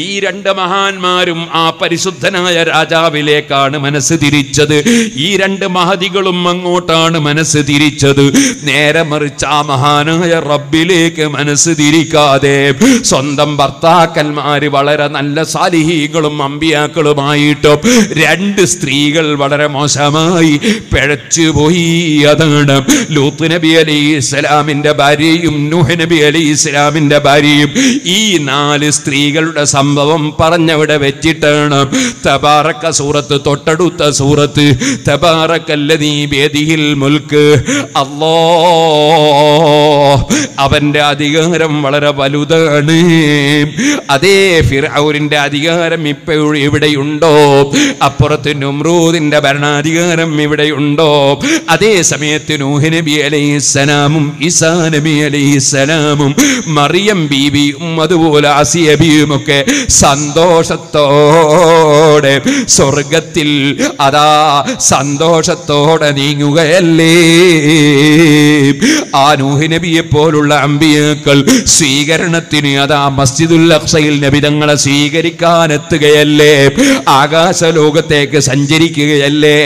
ഈ രണ്ട് മഹാന്മാരും ആ പരിശുദ്ധനായ രാജാവിലേക്കാണ് മനസ്സ് തിരിച്ചത്. ഈ രണ്ട് മഹതികളും അങ്ങോട്ടാണ് മനസ്സ് തിരിച്ചത്. നേരെ മറിച്ച് ആ മഹാനായ റബ്ബിലേക്ക് മനസ്സ് തിരിക്കാതെ സ്വന്തം ഭർത്താക്കന്മാര് വളരെ നല്ല സാലിഹീകളും അമ്പിയാക്കളുമായിട്ടും രണ്ട് സ്ത്രീകൾ വളരെ മോശമായി പിഴച്ചു പോയി. അതാണ് ലൂത്ത് നബി അലൈഹി ഇസ്ലാമിന്റെ ഭാര്യയും നൂഹ് നബി അലൈഹി ഇസ്ലാമിന്റെ ഭാര്യയും. ഈ നാല് സ്ത്രീകളുടെ സംഭവം പറഞ്ഞവിടെ വെച്ചിട്ടാണ് തബാറക സൂറത്ത്, തൊട്ടടുത്ത സൂറത്ത് തബാറകല്ലദീ ബിയദിഹിൽ മുൽക്ക്. അല്ലാഹ്, അവന്റെ അധികാരം വളരെ വലുതാണ്. അതേ ഫിർഔനിന്റെ അധികാരം ഇപ്പോഴും ഇവിടെയുണ്ടോ? അപ്പുറത്ത് നമ്രൂദിന്റെ ഭരണാധികാരം ഇവിടെയുണ്ടോ? അതേ സമയത്ത് നൂഹ് നബി അലൈഹിസ്സലാമും ഈസാ നബി അലൈഹിസ്സലാമും മറിയം ബീവിയും അതുപോലെ ആസിയ ബീവിയും ഒക്കെ സന്തോഷത്തോടെ സ്വർഗത്തിൽ അതാ സന്തോഷത്തോടെ നീങ്ങുകയല്ലേ. ആ നൂഹ് നബിയെ പോലുള്ള അമ്പിയാക്കൾ സ്വീകരണത്തിന് അതാ മസ്ജിദുൽ അഖ്സയിൽ നബി തങ്ങളെ സ്വീകരിക്കാനെത്തുകയല്ലേ, ആകാശ ലോകത്തേക്ക് സഞ്ചരിക്കുകയല്ലേ.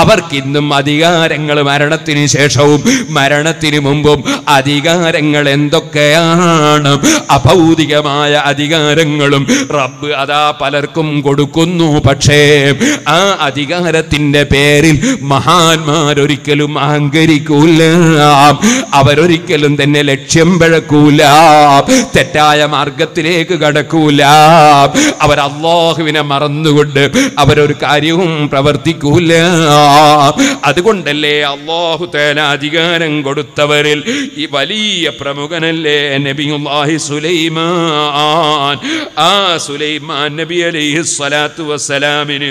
അവർക്കിന്നും അധികാരങ്ങൾ മരണത്തിന് ശേഷവും മരണത്തിന് മുമ്പും അധികാരങ്ങൾ എന്തൊക്കെയാണ്? അഭൗതികമായ അധികാരങ്ങളും റബ്ബ് അതാ പലർക്കും കൊടുക്കുന്നു. പക്ഷേ ആ അധികാരത്തിന്റെ പേരിൽ മഹാന്മാരൊരിക്കലും അഹങ്കരിക്കൂല, അവരൊരിക്കലും തന്നെ ലക്ഷ്യം പിഴക്കൂല, തെറ്റായ മാർഗത്തിലേക്ക് കടക്കൂല, അവർ അല്ലാഹുവിനെ മറന്നുകൊണ്ട് അവരൊരു കാര്യവും പ്രവർത്തിക്കൂല. അതുകൊണ്ടല്ലേ അല്ലാഹു തആല അധികാരം കൊടുത്തവരിൽ ഈ വലിയ പ്രമുഖനല്ലേ നബിയുല്ലാഹി സുലൈമാൻ. ആ സുലൈമാൻ നബി അലൈഹി സ്വലാത്തു വസ്സലാമിന്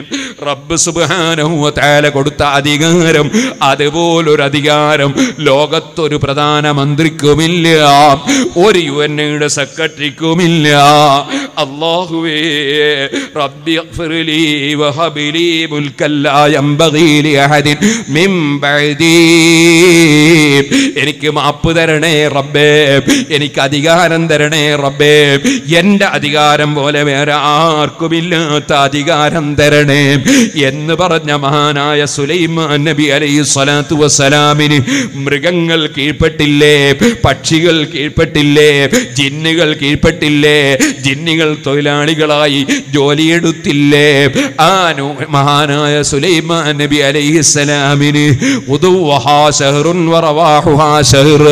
റബ്ബ് സുബ്ഹാനഹു വ തആല കൊടുത്ത അധികാരം, അതുപോലൊരു അധികാരം ലോകത്തൊരു പ്രധാനമന്ത്രിക്കുമില്ല, ഒരു യുഎൻഎയുടെ സെക്രട്ടറിക്കുമില്ല. അല്ലാഹുവേ റബ്ബിഗ്ഫിർ ലീ വഹബ് ലീ മുൽകൻ ലാ യംബഗീ ലി അഹദിൻ മിൻ ബഅദീ, എനിക്ക് മാപ്പ് തരണേ റബ്ബേ, എനിക്ക് അധികാരം തരണേ റബ്ബേ, എൻ്റെ അധികാരം പോലെ വേറെ ആർക്കുമില്ലാത്ത അധികാരം തരണേ എന്ന് പറഞ്ഞ മഹാനായ സുലൈമാൻ നബി അലൈഹി സ്വലാത്തു വസ്സലാമിന് മൃഗങ്ങൾ കീഴ്പ്പെട്ടില്ലേ, പക്ഷികൾ കീഴ്പ്പെട്ടില്ലേ, ജിന്നുകൾ കീഴ്പ്പെട്ടില്ലേ, ജിന്നുകൾ തൊഴിലാളികളായി ജോലിയെടുത്തില്ലേ. ആ മഹാനായ സുലൈമാൻ നബി അലൈഹി സ്വലാമിന് ഉദുവഹാ ശഹ്റുൻ വറവാഹുഹാ ശഹ്ർ,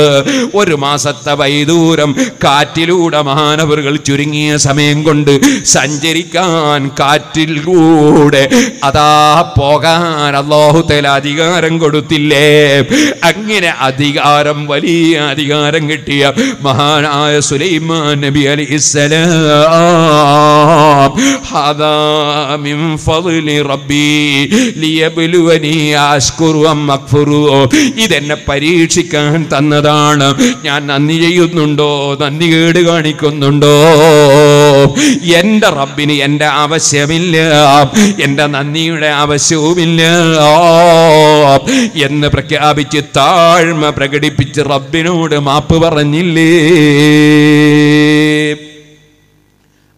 ഒരു മാസത്തെ വൈദൂരം കാറ്റിലൂടെ മഹാനവറുകൾ ചുരുങ്ങിയ സമയം കൊണ്ട് സഞ്ചരിക്കാൻ കാറ്റിൽ കൂടെ Lode Ada Pogan Allahu Tela Digar and Godutile Agina Adigaram Wali Adigarangatia Mahana Suleiman Nabi Ali Salam Hada Min Fadli Rabbi Liabluani Ashkuru Makfuru Iden Parichikan Tanadana Yanani Yudundo Nandigonicundo Yenda Rabbini Yenda Avasavilla Yenda Nanira Avasavilla Yenda Prakabichitarma Prakadipit Rabbino de Mapavanili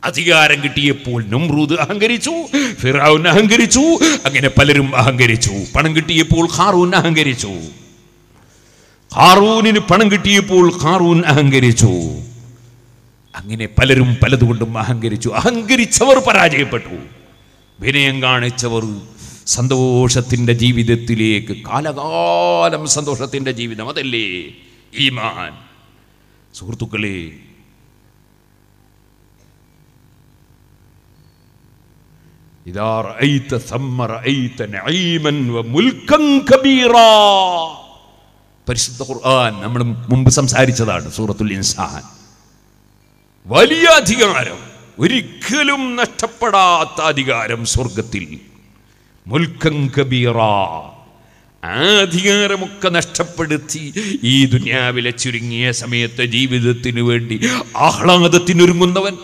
Adigar and Giti Pool, Numru, Hungaritu, Firaun Hungaritu, again a Palerum Hungaritu, Panangiti Pool, Harun Hungaritu, Harun in Panangiti Pool, Harun Hungaritu, again a Palerum Paladundum Hungaritu, Hungari Chavar Paraje Patu, Beneangan Chavaru, Sandoshatinda Jivi the Tilek, Kalagadam Sandoshatinda Jivi the Madele, Iman, Surtukale. إذا رأيت ثم رأيت نعيما وملكا كبيرا. പരിശുദ്ധ ഖുർആൻ നമ്മൾ മുൻപ് സംസാരിച്ചതാണ് സൂറത്തുൽ ഇൻസാൻ. വലിയ അധികാരം ഒരിക്കലും നഷ്ടപ്പെടാത്ത അധികാരം സ്വർഗ്ഗത്തിൽ. മുൽക്കൻ കബീറാ. ആ അധികാരമൊക്കെ നഷ്ടപ്പെടുത്തി ഈ ദുനിയാവിലെ ചുരുങ്ങിയ സമയത്തെ ജീവിതത്തിനു വേണ്ടി ആഹ്ലാദത്തിന് ഒരുങ്ങുന്നവൻ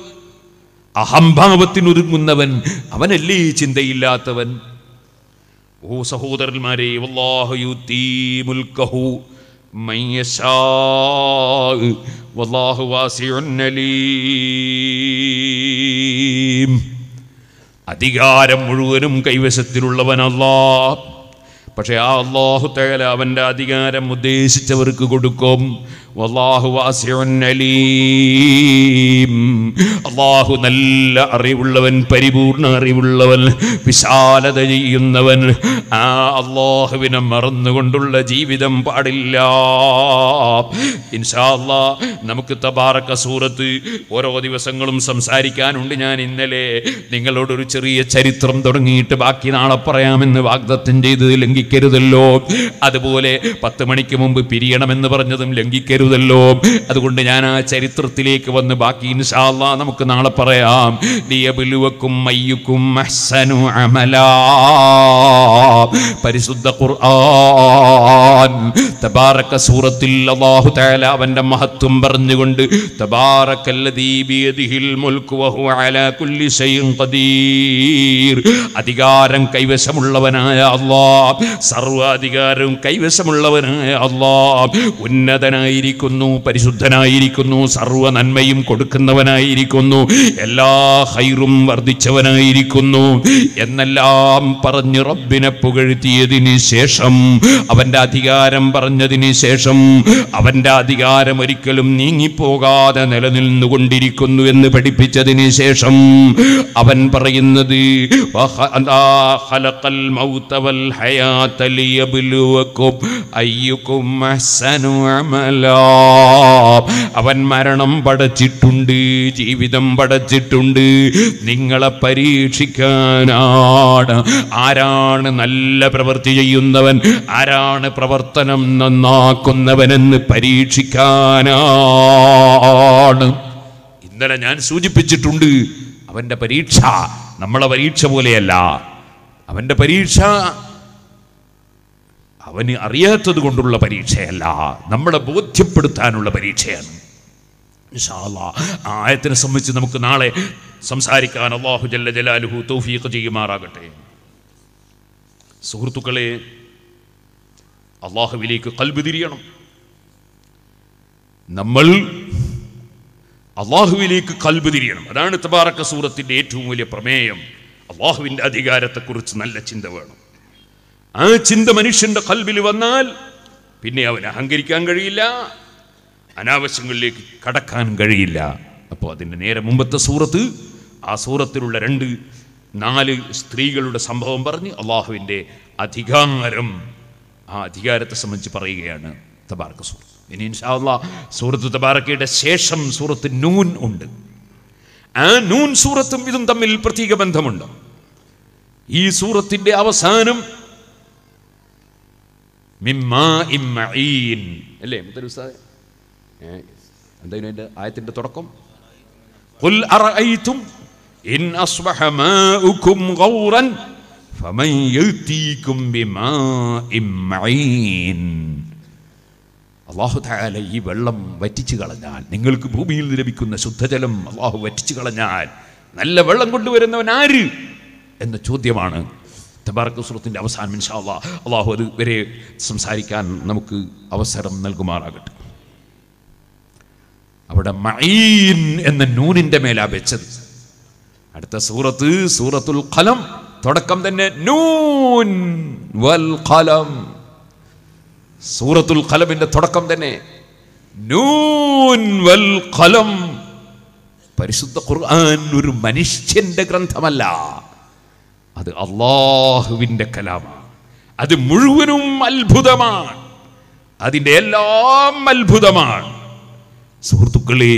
Ahambavatinurundavan, Avan leech in the Ilatavan. O Sahodar Mari, Wallah, you tea Mulkahu, Mayasa, Wallah, who was your Nelly Adigaram Rurum Kaivasatirulavan Allah, Pasha Allah, Hotela, and Adigaram Mudis, ever could come. Wallahu wasi'un alim Allahu nalla arivullavan paripoorna arivullavan visalatha cheyyunnavan aa Allahuvine marannukondulla jeevitham paadilla inshaallah namukku tabaraka soorathu oro divasangalum samsarikkanundi njan innale ningalodu oru cheriya charithram thodangiyittu baaki naale parayamennu vaagdatham cheyidathu langhikkarudallo adupole പത്ത് മണിക്ക് മുൻപ് പിരിയണമെന്ന് പറഞ്ഞതും ലംഘിക്കരുത് The lobe, Adundana, Cheritrtilek, one the Baki, Inshallah, Namukanala Parayam, Diabiluakum, Mayukum, Masanu, Amala, Parisudda Quran, Tabaraka Suratil, Allah, Hutala, and the Mahatum Barnigund, Tabarakalladi, be the Hill Mulkuahu, Ala Kulli Sayyum Padir, Adigar and Kaivasamulavana, Allah, Sarwa Adigar and Kaivasamulavana, Allah, Unadanai. Parisudana Irikono, Saruan and Mayim Kodukandavana Irikono, Ella Hirum Vardichavana Irikono, Yenalam Paranirabina Pogariti Dinisesham, Avandadigaram Paranadinisesham, Avandadigaram Ericulum Ningi Pogad and Elanil Nugundirikundu and the Petipicha Dinisesham, Avan Parayanadi, Bahanda Halakal Mautaval Hayatalia Biluakop, Ayukum Masanu Amala. അവൻ മരണം പടച്ചിട്ടുണ്ട് ജീവിതം പടച്ചിട്ടുണ്ട് നിങ്ങളെ പരീക്ഷിക്കാനാണ് ആരാണ് നല്ല പ്രവൃത്തി ചെയ്യുന്നവൻ ആരാണ് പ്രവർത്തനം നന്നാക്കുന്നവനെന്ന് പരീക്ഷിക്കാനാണ് ഇന്നലെ ഞാൻ സൂചിപ്പിച്ചിട്ടുണ്ട് അവന്റെ പരീക്ഷ നമ്മളെ പരീക്ഷ പോലെയല്ല അവന്റെ പരീക്ഷ അവനെ അറിയാത്തത് കൊണ്ടുള്ള പരീക്ഷയല്ല നമ്മളെ ബോധ്യപ്പെടുത്താനുള്ള പരീക്ഷയാണ് ഇൻഷാ അല്ലാഹ് ആ ആയത്തിനെ സംബന്ധിച്ച് നമുക്ക് നാളെ സംസാരിക്കാൻ അല്ലാഹു ജല്ല ജലാലുഹു തൗഫീഖ് ചെയ്യുമാറാകട്ടെ സുഹൃത്തുക്കളെ അല്ലാഹുവിലേക്ക് ഖൽബ് തിരിയണം നമ്മൾ അല്ലാഹുവിലേക്ക് ഖൽബ് തിരിയണം അതാണ് തബാറക സൂറത്തിന്റെ ഏറ്റവും വലിയ പ്രമേയം അല്ലാഹുവിന്റെ അധികാരത്തെക്കുറിച്ച് നല്ല ചിന്ത വേണം A Chindamanishand Kalbil Vanal, Pinavana Hungary Kangarilla, Anava Singulik Katakan Garilla, upon the near Mumbata Suratu, Asuratul Rendu, Nali, Strigal, Sambham Barni, Allah in day, Atigaram, Atigarata Samanchipariana, Tabarkasur. In Inshallah, Suratu Tabarakate, Sesham Surat noon und. And noon Suratum within the Milpertiga Bantamunda. ഈ സൂറത്തിന്റെ അവസാനം മിമ്മാ ഇമ്മഈൻ അല്ലേ മുത്തൽ ഉസ്താദ് എന്താ ഇതിന്റെ ആയത്തിന്റെ തുടക്കം ഖുൽ അറഅയ്തും ഇൻ അസ്ബഹ മാഉകും ഗൗറൻ ഫമൻ യഅ്തീകും ബിമാ ഇമ്മഈൻ അല്ലാഹു തആല ഈ വെള്ളം വറ്റിച്ചു കളഞ്ഞാൽ നിങ്ങൾക്ക് ഭൂമിയിൽ നിന്ന് ലഭിക്കുന്ന ശുദ്ധജലം അല്ലാഹു വറ്റിച്ചു കളഞ്ഞാൽ നല്ല വെള്ളം കൊണ്ടുവരുന്നവൻ ആര് എന്ന ചോദ്യമാണ് തബാറക സൂറത്തിന്റെ അവസാനം ഇൻഷാ അല്ലാഹ് അല്ലാഹു അത് വരെ സംസാരിക്കാൻ നമുക്ക് അവസരം നൽകുമാറാകട്ടെ. അവിടെ മഈൻ എന്ന നൂനിന്റെ മേലാ വെച്ചത്. അടുത്ത സൂറത്ത് സൂറത്തുൽ ഖലം, തുടക്കം തന്നെ നൂൻ വൽ ഖലം. സൂറത്തുൽ ഖലമിന്റെ തുടക്കം തന്നെ നൂൻ വൽ ഖലം. പരിശുദ്ധ ഖുർആൻ ഒരു മനുഷ്യന്റെ ഗ്രന്ഥമല്ല, അത് അള്ളാഹുവിൻ്റെ കലാമാണ്. അത് മുഴുവനും അത്ഭുതമാണ്, അതിൻ്റെ എല്ലാം അത്ഭുതമാണ്. സുഹൃത്തുക്കളെ,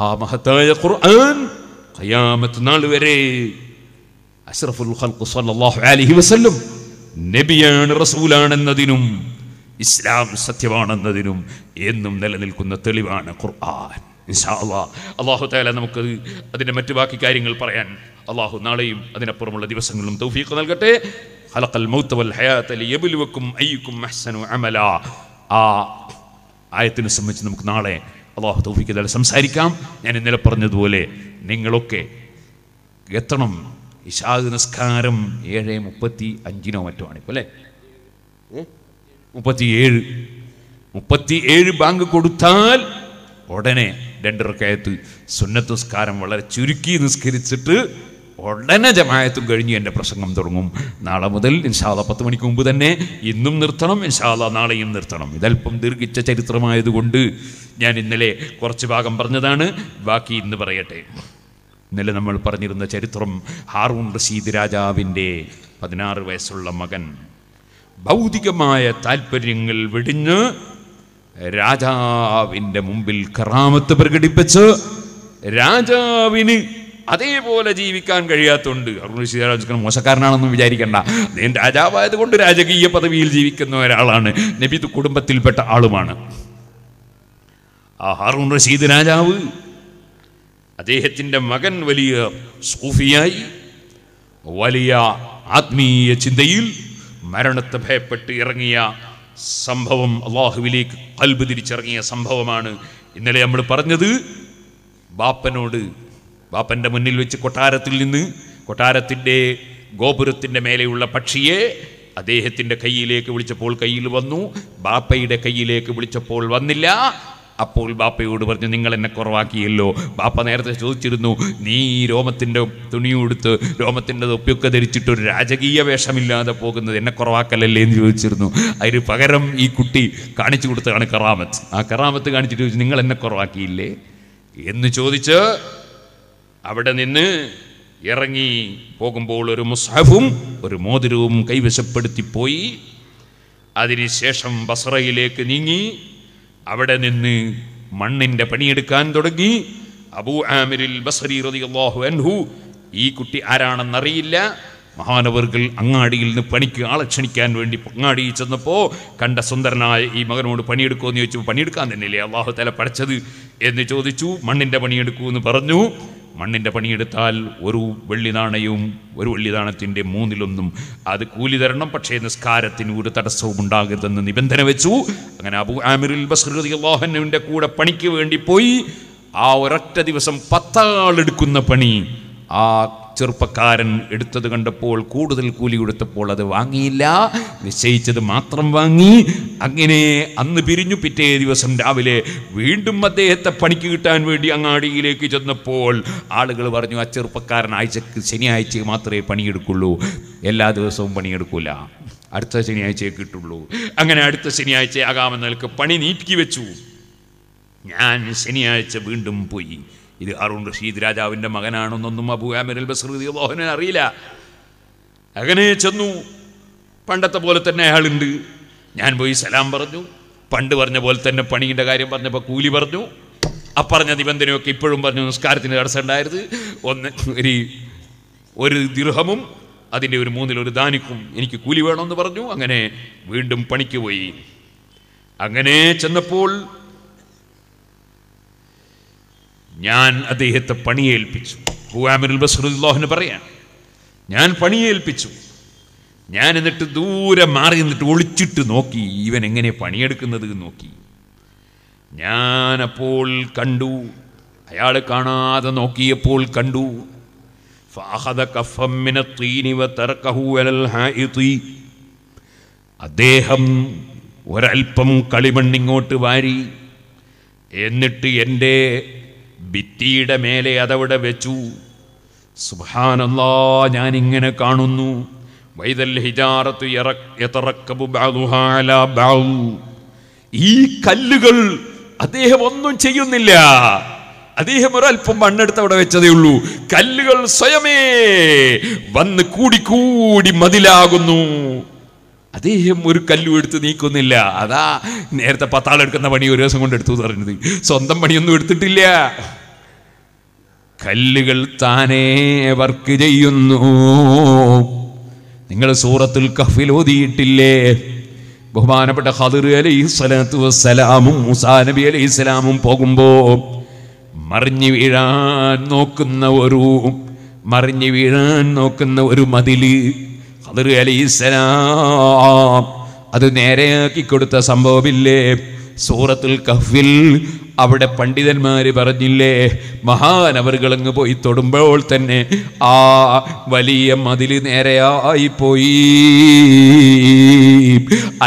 ആ മഹത്തായ ഖുർആൻ ഖിയാമത്ത് നാൾ വരെ അഷ്റഫുൽ ഖൽഖ് സ്വല്ലല്ലാഹു അലൈഹി വസല്ലം നബിയാണ് റസൂലാണെന്നതിനും ഇസ്ലാം സത്യമാണെന്നതിനും എന്നും നിലനിൽക്കുന്ന തെളിവാണ് ഖുർആൻ. ഇൻഷാ അല്ലാഹ് അല്ലാഹു തആല നമുക്ക് അതിൻ്റെ മറ്റു ബാക്കി കാര്യങ്ങൾ പറയാൻ അല്ലാഹു നാളെയും അതിനപ്പുറമുള്ള ദിവസങ്ങളിലും തൗഫീഖ് നൽകട്ടെ. ഖലഖൽ മൗത വൽ ഹയാത ലിയബ്ലുവക്കും അയ്യുക്കും അഹ്സനു അമല. ആ ആയത്തിനെ സംബന്ധിച്ച് നമുക്ക് നാളെ അല്ലാഹു തൗഫീഖ് നൽകി സംസാരിക്കാം. ഞാൻ ഇന്നലെ പറഞ്ഞതുപോലെ നിങ്ങളൊക്കെ എത്തണം. ഇശാ നമസ്കാരം ഏഴ് മുപ്പത്തി അഞ്ചിനോ മറ്റോ ആണിപ്പോൾ അല്ലേ, മുപ്പത്തിയേഴ് മുപ്പത്തിയേഴ് ബാങ്ക് കൊടുത്താൽ ഉടനെ രണ്ട് റക്അത്ത് സുന്നത്ത് നിസ്കാരം വളരെ ചുരുക്കി നിസ്കരിച്ചിട്ട് ഉടനെ ജമാഅത്തും കഴിഞ്ഞ് എൻ്റെ പ്രസംഗം തുടങ്ങും. നാളെ മുതൽ ഇൻഷാ അല്ലാഹ് പത്ത് മണിക്ക് മുമ്പ് തന്നെ ഇന്നും നിർത്തണം, ഇൻഷാ അല്ലാഹ് നാളെയും നിർത്തണം. ഇതല്പം ദീർഘിച്ച ചരിത്രമായതുകൊണ്ട് ഞാൻ ഇന്നലെ കുറച്ച് ഭാഗം പറഞ്ഞതാണ്, ബാക്കി ഇന്ന് പറയട്ടെ. ഇന്നലെ നമ്മൾ പറഞ്ഞിരുന്ന ചരിത്രം ഹാറൂൺ റഷീദ് രാജാവിൻ്റെ പതിനാറ് വയസ്സുള്ള മകൻ ഭൗതികമായ താല്പര്യങ്ങൾ വെടിഞ്ഞ് രാജാവിൻ്റെ മുമ്പിൽ കറാമത്ത് പ്രകടിപ്പിച്ച് രാജാവിന് അതേപോലെ ജീവിക്കാൻ കഴിയാത്തതുകൊണ്ട്, ഹാറൂൺ റഷീദ് രാജാവ് മോശക്കാരനാണെന്നും വിചാരിക്കേണ്ട, അദ്ദേഹം രാജാവായതുകൊണ്ട് രാജകീയ പദവിയിൽ ജീവിക്കുന്ന ഒരാളാണ്, നബി കുടുംബത്തിൽപ്പെട്ട ആളുമാണ്. ആ ഹാറൂൺ റഷീദ് രാജാവ് അദ്ദേഹത്തിൻ്റെ മകൻ വലിയ സൂഫിയായി വലിയ ആത്മീയ ചിന്തയിൽ മരണത്തെ ഭയപ്പെട്ട് ഇറങ്ങിയ സംഭവം, അള്ളാഹുവിലേക്ക് കൽബ് തിരിച്ചിറങ്ങിയ സംഭവമാണ് ഇന്നലെ നമ്മൾ പറഞ്ഞത്. ബാപ്പനോട് ബാപ്പൻ്റെ മുന്നിൽ വെച്ച് കൊട്ടാരത്തിൽ നിന്ന് കൊട്ടാരത്തിൻ്റെ ഗോപുരത്തിൻ്റെ മേലെയുള്ള പക്ഷിയെ അദ്ദേഹത്തിൻ്റെ കയ്യിലേക്ക് വിളിച്ചപ്പോൾ കയ്യിൽ വന്നു, ബാപ്പയുടെ കയ്യിലേക്ക് വിളിച്ചപ്പോൾ വന്നില്ല. അപ്പോൾ ബാപ്പയോട് പറഞ്ഞു, നിങ്ങൾ എന്നെ കുറവാക്കിയല്ലോ. ബാപ്പ നേരത്തെ ചോദിച്ചിരുന്നു, നീ ഈ രോമത്തിൻ്റെ തുണിയെടുത്ത് രോമത്തിൻ്റെ തൊപ്പിയൊക്കെ ധരിച്ചിട്ടൊരു രാജകീയ വേഷമില്ലാതെ പോകുന്നത് എന്നെ കുറവാക്കലല്ലേ എന്ന് ചോദിച്ചിരുന്നു. അതിന് പകരം ഈ കുട്ടി കാണിച്ചു കൊടുത്തതാണ് കറാമത്ത്. ആ കറാമത്ത് കാണിച്ചിട്ട് ചോദിച്ചു, നിങ്ങൾ എന്നെ കുറവാക്കിയില്ലേ എന്ന് ചോദിച്ച് അവിടെ നിന്ന് ഇറങ്ങി പോകുമ്പോൾ ഒരു മുസ്ഹഫും ഒരു മോതിരവും കൈവശപ്പെടുത്തി പോയി. അതിനുശേഷം ബസറയിലേക്ക് നീങ്ങി അവിടെ നിന്ന് മണ്ണിൻ്റെ പണിയെടുക്കാൻ തുടങ്ങി. അബൂ ആമിരിൽ ബസരി റളിയല്ലാഹു അൻഹു, ഈ കുട്ടി ആരാണെന്നറിയില്ല, മഹാനവർകൾ അങ്ങാടിയിൽ നിന്ന് പണിക്ക് ആളെ ക്ഷണിക്കാൻ വേണ്ടി അങ്ങാടിയിൽ ചെന്നപ്പോൾ കണ്ട സുന്ദരനായ ഈ മകനോട് പണിയെടുക്കുമെന്ന് ചോദിച്ചു. പണിയെടുക്കാൻ തന്നെയല്ലേ അള്ളാഹു തആല പഠിച്ചത് എന്ന് ചോദിച്ചു. മണ്ണിൻ്റെ പണിയെടുക്കൂ എന്ന് പറഞ്ഞു. മണ്ണിൻ്റെ പണിയെടുത്താൽ ഒരു വെള്ളി നാണയവും ഒരു വെള്ളി നാണയത്തിൻ്റെ മൂന്നിലൊന്നും അത് കൂലി തരണം, പക്ഷേ നിസ്കാരത്തിന് ഒരു തടസ്സവും ഉണ്ടാകരുതെന്ന് നിബന്ധന വെച്ചു. അങ്ങനെ അബൂ ആമിറുൽ ബസ്രി റളിയല്ലാഹു അൻഹുവിൻ്റെ കൂടെ പണിക്ക് വേണ്ടി പോയി. ആ ഒരൊറ്റ ദിവസം പത്താളെടുക്കുന്ന പണി ആ ചെറുപ്പക്കാരൻ എടുത്തത് കണ്ടപ്പോൾ കൂടുതൽ കൂലി കൊടുത്തപ്പോൾ അത് വാങ്ങിയില്ല, നിശ്ചയിച്ചത് മാത്രം വാങ്ങി. അങ്ങനെ അന്ന് പിരിഞ്ഞു. പിറ്റേ ദിവസം രാവിലെ വീണ്ടും അദ്ദേഹത്തെ പണിക്ക് കിട്ടാൻ വേണ്ടി അങ്ങാടിയിലേക്ക് ചെന്നപ്പോൾ ആളുകൾ പറഞ്ഞു, ആ ചെറുപ്പക്കാരൻ ആഴ്ചക്ക് ശനിയാഴ്ച മാത്രമേ പണിയെടുക്കുള്ളൂ, എല്ലാ ദിവസവും പണിയെടുക്കൂല, അടുത്ത ശനിയാഴ്ചയെ കിട്ടുള്ളൂ. അങ്ങനെ അടുത്ത ശനിയാഴ്ച ആകാമെന്ന നിലക്ക് പണി നീക്കി വെച്ചു. ഞാൻ ശനിയാഴ്ച വീണ്ടും പോയി. ഇത് ഹാറൂൺ റഷീദ് രാജാവിൻ്റെ മകനാണെന്നൊന്നും അബൂ ആമിർ അൽ ബസ്രി റളിയല്ലാഹു അൻഹു അറിയില്ല. അങ്ങനെ ചെന്നു. പണ്ടത്തെ പോലെ തന്നെ അയാളുണ്ട്. ഞാൻ പോയി സലാം പറഞ്ഞു. പണ്ട് പറഞ്ഞ പോലെ തന്നെ പണീൻ്റെ കാര്യം പറഞ്ഞപ്പോൾ കൂലി പറഞ്ഞു. അപ്പറഞ്ഞ നിബന്ധനയൊക്കെ ഇപ്പോഴും പറഞ്ഞു. നിസ്കാരത്തിന് തടസ്സം ഉണ്ടായിരുന്നു. ഒന്ന് ഒരു ഒരു ദിർഹമും അതിൻ്റെ ഒരു മൂന്നിലൊരു ദാനിക്കും എനിക്ക് കൂലി വേണമെന്ന് പറഞ്ഞു. അങ്ങനെ വീണ്ടും പണിക്ക് പോയി. അങ്ങനെ ചെന്നപ്പോൾ ഞാൻ അദ്ദേഹത്തെ പണിയേൽപ്പിച്ചു. അബൂആമിറുൽ ബസ്രി റളിയല്ലാഹു പറയാൻ ഞാൻ പണിയേൽപ്പിച്ചു. ഞാൻ എന്നിട്ട് ദൂരെ മാറി നിന്നിട്ട് ഒളിച്ചിട്ട് നോക്കി, ഇവൻ എങ്ങനെ പണിയെടുക്കുന്നത് നോക്കി. ഞാനപ്പോൾ കണ്ടു, അയാൾ കാണാതെ നോക്കിയപ്പോൾ കണ്ടു. ഫഅഖദ കഫം മിന തീനി വതർഖഹു അലൽ ഹായിതി. അദ്ദേഹം ഒരൽപ്പം കളിമണ്ണിങ്ങോട്ട് വാരി, എന്നിട്ട് എൻ്റെ ഭിത്തിയുടെ മേലെ അതവിടെ വെച്ചു. സുബ്ഹാനല്ലാ, ഞാനിങ്ങനെ കാണുന്നു. വൈദൽ ഹിജാറത്തു യതറക്കബു ബഅദുഹാ അലാ ബഅദ്. ഈ കല്ലുകൾ അദ്ദേഹം ഒന്നും ചെയ്യുന്നില്ല. അദ്ദേഹം ഒരൽപ്പം മണ്ണെടുത്ത് അവിടെ വെച്ചതേ ഉള്ളൂ. കല്ലുകൾ സ്വയമേ വന്ന് കൂടിക്കൂടി മതിലാകുന്നു. അദ്ദേഹം ഒരു കല്ലും എടുത്ത് നീക്കുന്നില്ല. അതാ നേരത്തെ പത്താളെടുക്കുന്ന പണി ഒരു ദിവസം കൊണ്ട് എടുത്തു എന്ന് പറഞ്ഞത്. സ്വന്തം പണിയൊന്നും എടുത്തിട്ടില്ല. കല്ലുകൾ താനേ വർക്ക് ചെയ്യുന്നു. നിങ്ങൾ സൂറത്തുൽ കഹ്ഫിൽ ഓതിയിട്ടില്ലേ? ബഹുമാനപ്പെട്ട ഖദിർ അലൈഹിസ്സലാത്തു വസ്സലാമും മൂസാ നബി അലൈഹിസ്സലാമും പോകുമ്പോൾ മറിഞ്ഞു വീഴാൻ നോക്കുന്ന ഒരു മറിഞ്ഞു വീഴാൻ നോക്കുന്ന ഒരു മതില് ഖദിർ അലൈഹിസ്സലാം അത് നേരെയാക്കി കൊടുത്ത സംഭവമില്ലേ? സൂറത്തുൽ കഹ്ഫിൽ അവിടെ പണ്ഡിതന്മാർ പറഞ്ഞില്ലേ, മഹാനവറുകളങ്ങ് പോയി തൊടുമ്പോൾ തന്നെ ആ വലിയ മതിൽ നേരെയായി പോയി.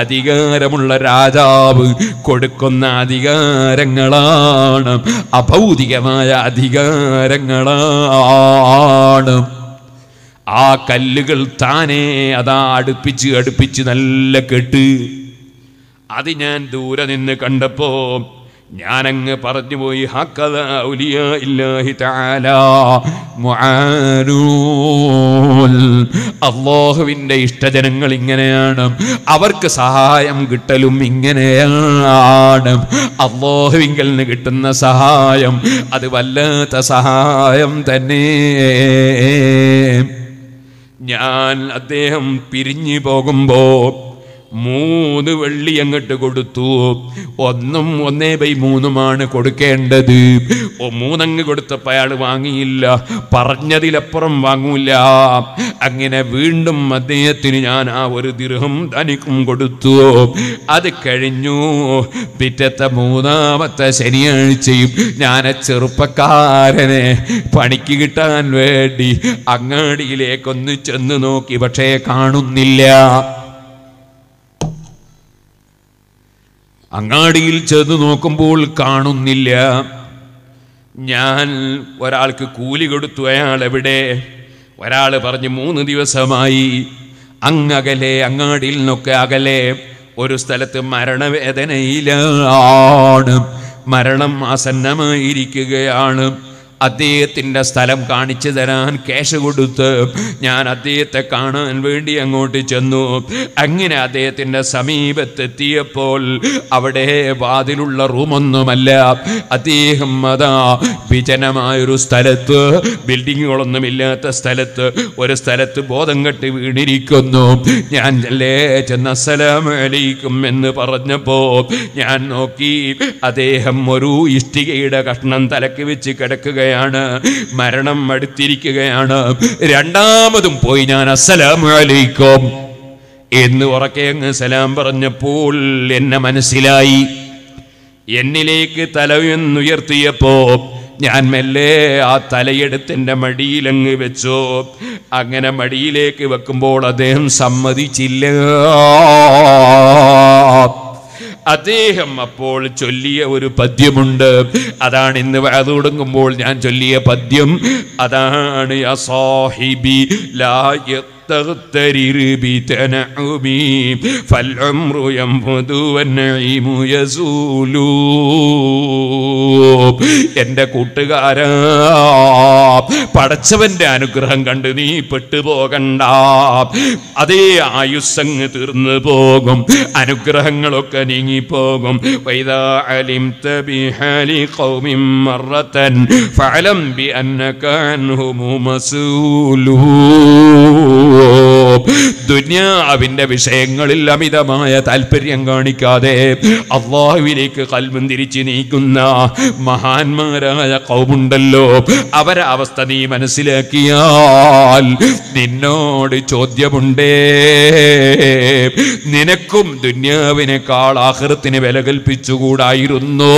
അധികാരമുള്ള രാജാവ് കൊടുക്കുന്ന അധികാരങ്ങളാണ്, അഭൗതികമായ അധികാരങ്ങളാണ്. ആ കല്ലുകൾ താനേ അതാ അടുപ്പിച്ച് അടുപ്പിച്ച് നല്ല കെട്ട്. അത് ഞാൻ ദൂരെ നിന്ന് കണ്ടപ്പോ ഞാനങ്ങ് പറഞ്ഞു പോയി, ഹക്കദ ഔലിയാ ഇല്ലാഹി തആല മുആനൂൽ. അല്ലാഹുവിൻ്റെ ഇഷ്ടജനങ്ങൾ ഇങ്ങനെയാണ്, അവർക്ക് സഹായം കിട്ടലും ഇങ്ങനെയാണ്. അല്ലാഹുവിങ്കൽ നിന്ന് കിട്ടുന്ന സഹായം അത് വല്ലാത്ത സഹായം തന്നെ. ഞാൻ അദ്ദേഹം പിരിഞ്ഞു പോകുമ്പോ മൂന്ന് വെള്ളി അങ്ങോട്ട് കൊടുത്തു. ഒന്നും ഒന്നേ ബൈ മൂന്നുമാണ് കൊടുക്കേണ്ടത്. മൂന്നങ്ങ് കൊടുത്തപ്പോൾ അയാൾ വാങ്ങിയില്ല, പറഞ്ഞതിലപ്പുറം വാങ്ങൂല. അങ്ങനെ വീണ്ടും അദ്ദേഹത്തിന് ഞാൻ ആ ഒരു ദിർഹം ദാനിക്കും കൊടുത്തു. അത് കഴിഞ്ഞു. പിറ്റത്തെ മൂന്നാമത്തെ ശനിയാഴ്ചയും ഞാൻ ചെറുപ്പക്കാരനെ പണിക്ക് കിട്ടാൻ വേണ്ടി അങ്ങാടിയിലേക്കൊന്ന് ചെന്ന് നോക്കി, പക്ഷേ കാണുന്നില്ല. അങ്ങാടിയിൽ ചെന്ന് നോക്കുമ്പോൾ കാണുന്നില്ല. ഞാൻ ഒരാൾക്ക് കൂലി കൊടുത്തു, അയാൾ എവിടെ? ഒരാൾ പറഞ്ഞ് മൂന്ന് ദിവസമായി. അങ്ങകലെ അങ്ങാടിയിൽ നിന്നൊക്കെ അകലെ ഒരു സ്ഥലത്ത് മരണവേദനയിലാണ്, മരണം ആസന്നമായിരിക്കുകയാണ്. അദ്ദേഹത്തിൻ്റെ സ്ഥലം കാണിച്ചു തരാൻ ക്യാഷ് കൊടുത്ത് ഞാൻ അദ്ദേഹത്തെ കാണാൻ വേണ്ടി അങ്ങോട്ട് ചെന്നു. അങ്ങനെ അദ്ദേഹത്തിൻ്റെ സമീപത്തെത്തിയപ്പോൾ അവിടെ വാതിലുള്ള റൂമൊന്നുമല്ല. അദ്ദേഹം അതാ വിജനമായൊരു സ്ഥലത്ത്, ബിൽഡിങ്ങുകളൊന്നുമില്ലാത്ത സ്ഥലത്ത്, ഒരു സ്ഥലത്ത് ബോധം കെട്ട് വീണിരിക്കുന്നു. ഞാൻ ചെല്ലേ ചെന്ന് അസ്സലാമു അലൈക്കും എന്ന് പറഞ്ഞപ്പോൾ ഞാൻ നോക്കി, അദ്ദേഹം ഒരു ഇഷ്ടികയുടെ കഷ്ണം തലക്ക് വെച്ച് കിടക്കുകയാണ്. മരണം അടുത്തിരിക്കുകയാണ്. രണ്ടാമതും പോയി ഞാൻ അസ്സലാമു അലൈക്കും എന്ന് ഉറക്കെ അങ്ങ് സലാം പറഞ്ഞപ്പോൾ എന്നെ മനസ്സിലായി. എന്നിലേക്ക് തലയുയർത്തിയപ്പോ ഞാൻ മെല്ലെ ആ തലയെടുത്തെൻ്റെ മടിയിലങ്ങ് വെച്ചോ. അങ്ങനെ മടിയിലേക്ക് വെക്കുമ്പോൾ അദ്ദേഹം സമ്മതിച്ചില്ല. അദ്ദേഹം അപ്പോൾ ചൊല്ലിയ ഒരു പദ്യമുണ്ട്, അതാണ് ഇന്ന് വഅദ് തുടങ്ങുമ്പോൾ ഞാൻ ചൊല്ലിയ പദ്യം. അതാണ് യാ സാഹിബി ലാ യതഗ്തരിർ ബിതനഉമി ഫൽ ഉംറു യംഫദു വന്നഈമു യസൂലു. എൻ്റെ കൂട്ടുകാരാ, പടച്ചവന്റെ അനുഗ്രഹം കണ്ട് നീ പെട്ടുപോകണ്ട. അതേ ആയുസ്സങ്ങ് തീർന്നു പോകും, അനുഗ്രഹങ്ങളൊക്കെ നീങ്ങിപ്പോകും. ദുനിയാവിന്റെ വിഷയങ്ങളിൽ അമിതമായ താല്പര്യം കാണിക്കാതെ അല്ലാഹുവിലേക്ക് ഖൽബ് തിരിച്ചു നീക്കുന്ന മഹാന്മാരായ ഖൗമുണ്ടല്ലോ, അവരെ അവസ്ഥ നീ മനസ്സിലാക്കിയാൽ നിന്നോട് ചോദ്യമുണ്ടേ, നിനക്കും ദുനിയാവിനേക്കാൾ ആഖിറത്തിനെ വില കൽപ്പിച്ചുകൂടായിരുന്നോ?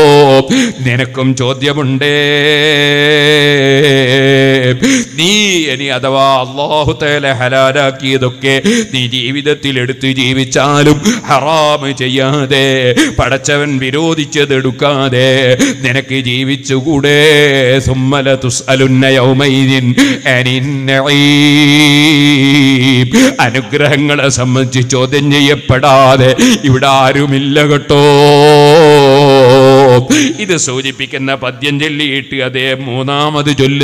നിനക്കും ചോദ്യമുണ്ടേ, നീ ഇനി അഥവാ അല്ലാഹു തആല ഹലാലാക്കിയതൊക്കെ നീ ജീവിതത്തിൽ എടുത്ത് ജീവിച്ചാലും ഹറാം ചെയ്യാതെ പടച്ചവൻ വിരോധിച്ചത് എടുക്കാതെ നിനക്ക് ജീവിച്ചുകൂടെ? സുമ്മല തുസ്അലുന്ന യൗമൈദിൻ അനിൻ നഈം. അനുഗ്രഹങ്ങളെ സംബന്ധിച്ച് ചോദ്യം ചെയ്യപ്പെടാതെ ഇവിടെ ആരുമില്ല കേട്ടോ. ഇത് സൂചിപ്പിക്കുന്ന പദ്യം ചൊല്ലിയിട്ട് അതേ മൂന്നാമത് ചൊല്ലുന്നു,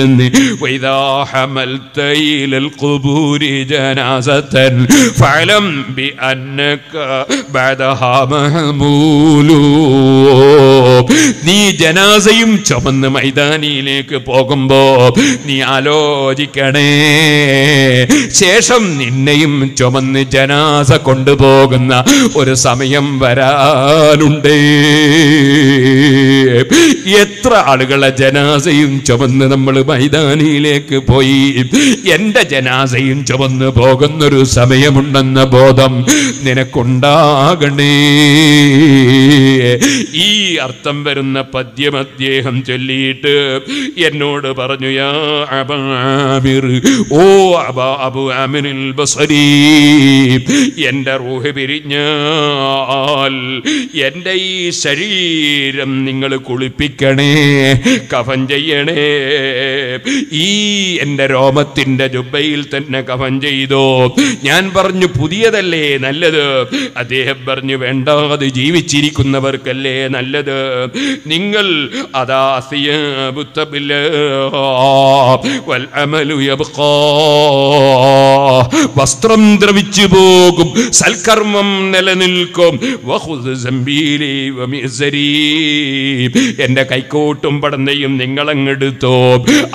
നീ ജനാസയും ചുമന്ന് മൈതാനിയിലേക്ക് പോകുമ്പോ നീ ആലോചിക്കണേ, ശേഷം നിന്നെയും ചുമന്ന് ജനാസ കൊണ്ടുപോകുന്ന ഒരു സമയം വരാനുണ്ട്. എത്ര ആളുകളെ ജനാസയും ചുമന്ന് നമ്മൾ മൈതാനിയിലേക്ക് പോയി. എന്റെ ജനാസയും ചുമന്ന് പോകുന്നൊരു സമയമുണ്ടെന്ന ബോധം നിനക്കുണ്ടാകണേ. ഈ അർത്ഥം വരുന്ന പദ്യം അദ്ദേഹം ചൊല്ലിയിട്ട് എന്നോട് പറഞ്ഞു, യാ അബൂ ആമിർ, ഓ അബാ അബൂ ആമിറിൽ ബസ്രി, എന്റെ റൂഹ് പിരിഞ്ഞാൽ എന്റെ ഈ ശരീരം നിങ്ങൾ കുളിപ്പിക്കണേ, കഫൻ ചെയ്യണേ. ഈ എൻ്റെ രോമത്തിൻ്റെ ജുബയിൽ തന്നെ കഫൻ ചെയ്തോ? ഞാൻ പറഞ്ഞു പുതിയതല്ലേ നല്ലത്. അദ്ദേഹം പറഞ്ഞു വേണ്ട, അത് ജീവിച്ചിരിക്കുന്നവർക്കല്ലേ നല്ലത്. നിങ്ങൾ അതാ വസ്ത്രം ദ്രവിച്ചു പോകും, സൽക്കർമ്മം നിലനിൽക്കും. എന്റെ കൈക്കോട്ടും പടന്നയും നിങ്ങളെടുത്തോ,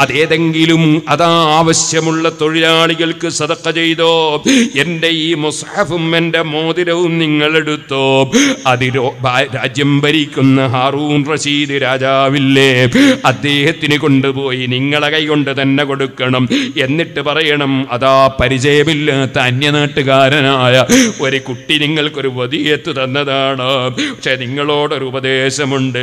അതേതെങ്കിലും അതാ ആവശ്യമുള്ള തൊഴിലാളികൾക്ക് സദഖ ചെയ്തോ. എൻ്റെ ഈ മുസ്ഹഫും എൻ്റെ മോതിരവും നിങ്ങളെടുത്തോ, അതിരോ രാജ്യം ഭരിക്കുന്ന ഹാറൂൺ റഷീദ് രാജാവില്ലേ, അദ്ദേഹത്തിന് കൊണ്ടുപോയി നിങ്ങളെ കൈകൊണ്ട് തന്നെ കൊടുക്കണം. എന്നിട്ട് പറയണം, അതാ പരിചയമില്ലാത്ത അന്യനാട്ടുകാരനായ ഒരു കുട്ടി നിങ്ങൾക്കൊരു വദിയത്ത് തന്നതാണ്, പക്ഷെ നിങ്ങളോടൊരു ഉപദേശമുണ്ട്,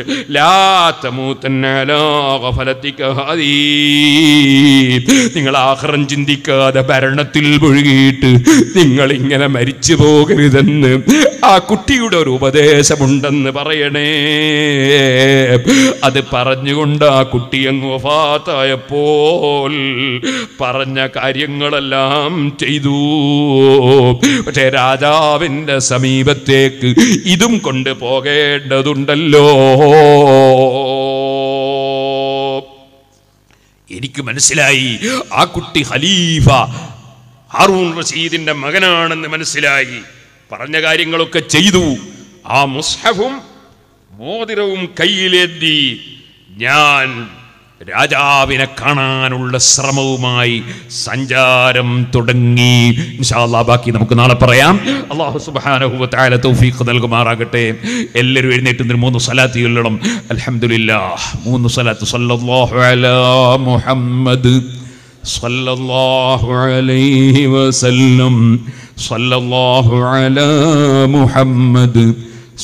നിങ്ങൾ ആഖിറം ചിന്തിക്കാതെ ഭരണത്തിൽ മുഴുകിയിട്ട് നിങ്ങൾ ഇങ്ങനെ മരിച്ചു പോകരുതെന്ന് ആ കുട്ടിയുടെ ഒരു ഉപദേശമുണ്ടെന്ന് പറയണേ. അത് പറഞ്ഞുകൊണ്ട് ആ കുട്ടി അങ്ങ് വഫാത്തായപ്പോൾ പറഞ്ഞ കാര്യങ്ങളെല്ലാം ചെയ്തു. പക്ഷെ രാജാവിൻ്റെ സമീപത്തേക്ക് ഇതും കൊണ്ട് പോകേണ്ടതുണ്ടല്ലോ. എനിക്ക് മനസ്സിലായി ആ കുട്ടി ഖലീഫ ഹാറൂൺ റഷീദിന്റെ മകനാണെന്ന് മനസ്സിലായി. പറഞ്ഞ കാര്യങ്ങളൊക്കെ ചെയ്തു. ആ മുസ്ഹഫും മോതിരവും കയ്യിലേന്തി ഞാൻ രാജാവിനെ കാണാനുള്ള ശ്രമവുമായി സഞ്ചാരം തുടങ്ങി. ഇൻഷാ അല്ലാഹ് ബാക്കി നമുക്ക് നാളെ പറയാം. അല്ലാഹു സുബ്ഹാനഹു വ തആല തൗഫീഖ് നൽകുമാറാകട്ടെ. എല്ലാവരും എഴുന്നേറ്റ് മൂന്ന് സലാത്ത് ചൊല്ലണം. അൽഹംദുലില്ലാഹ് മൂന്ന് സലാത്ത്. സല്ലല്ലാഹു അലാ മുഹമ്മദ് സല്ലല്ലാഹു അലൈഹി വസല്ലം, സല്ലല്ലാഹു അലാ മുഹമ്മദ്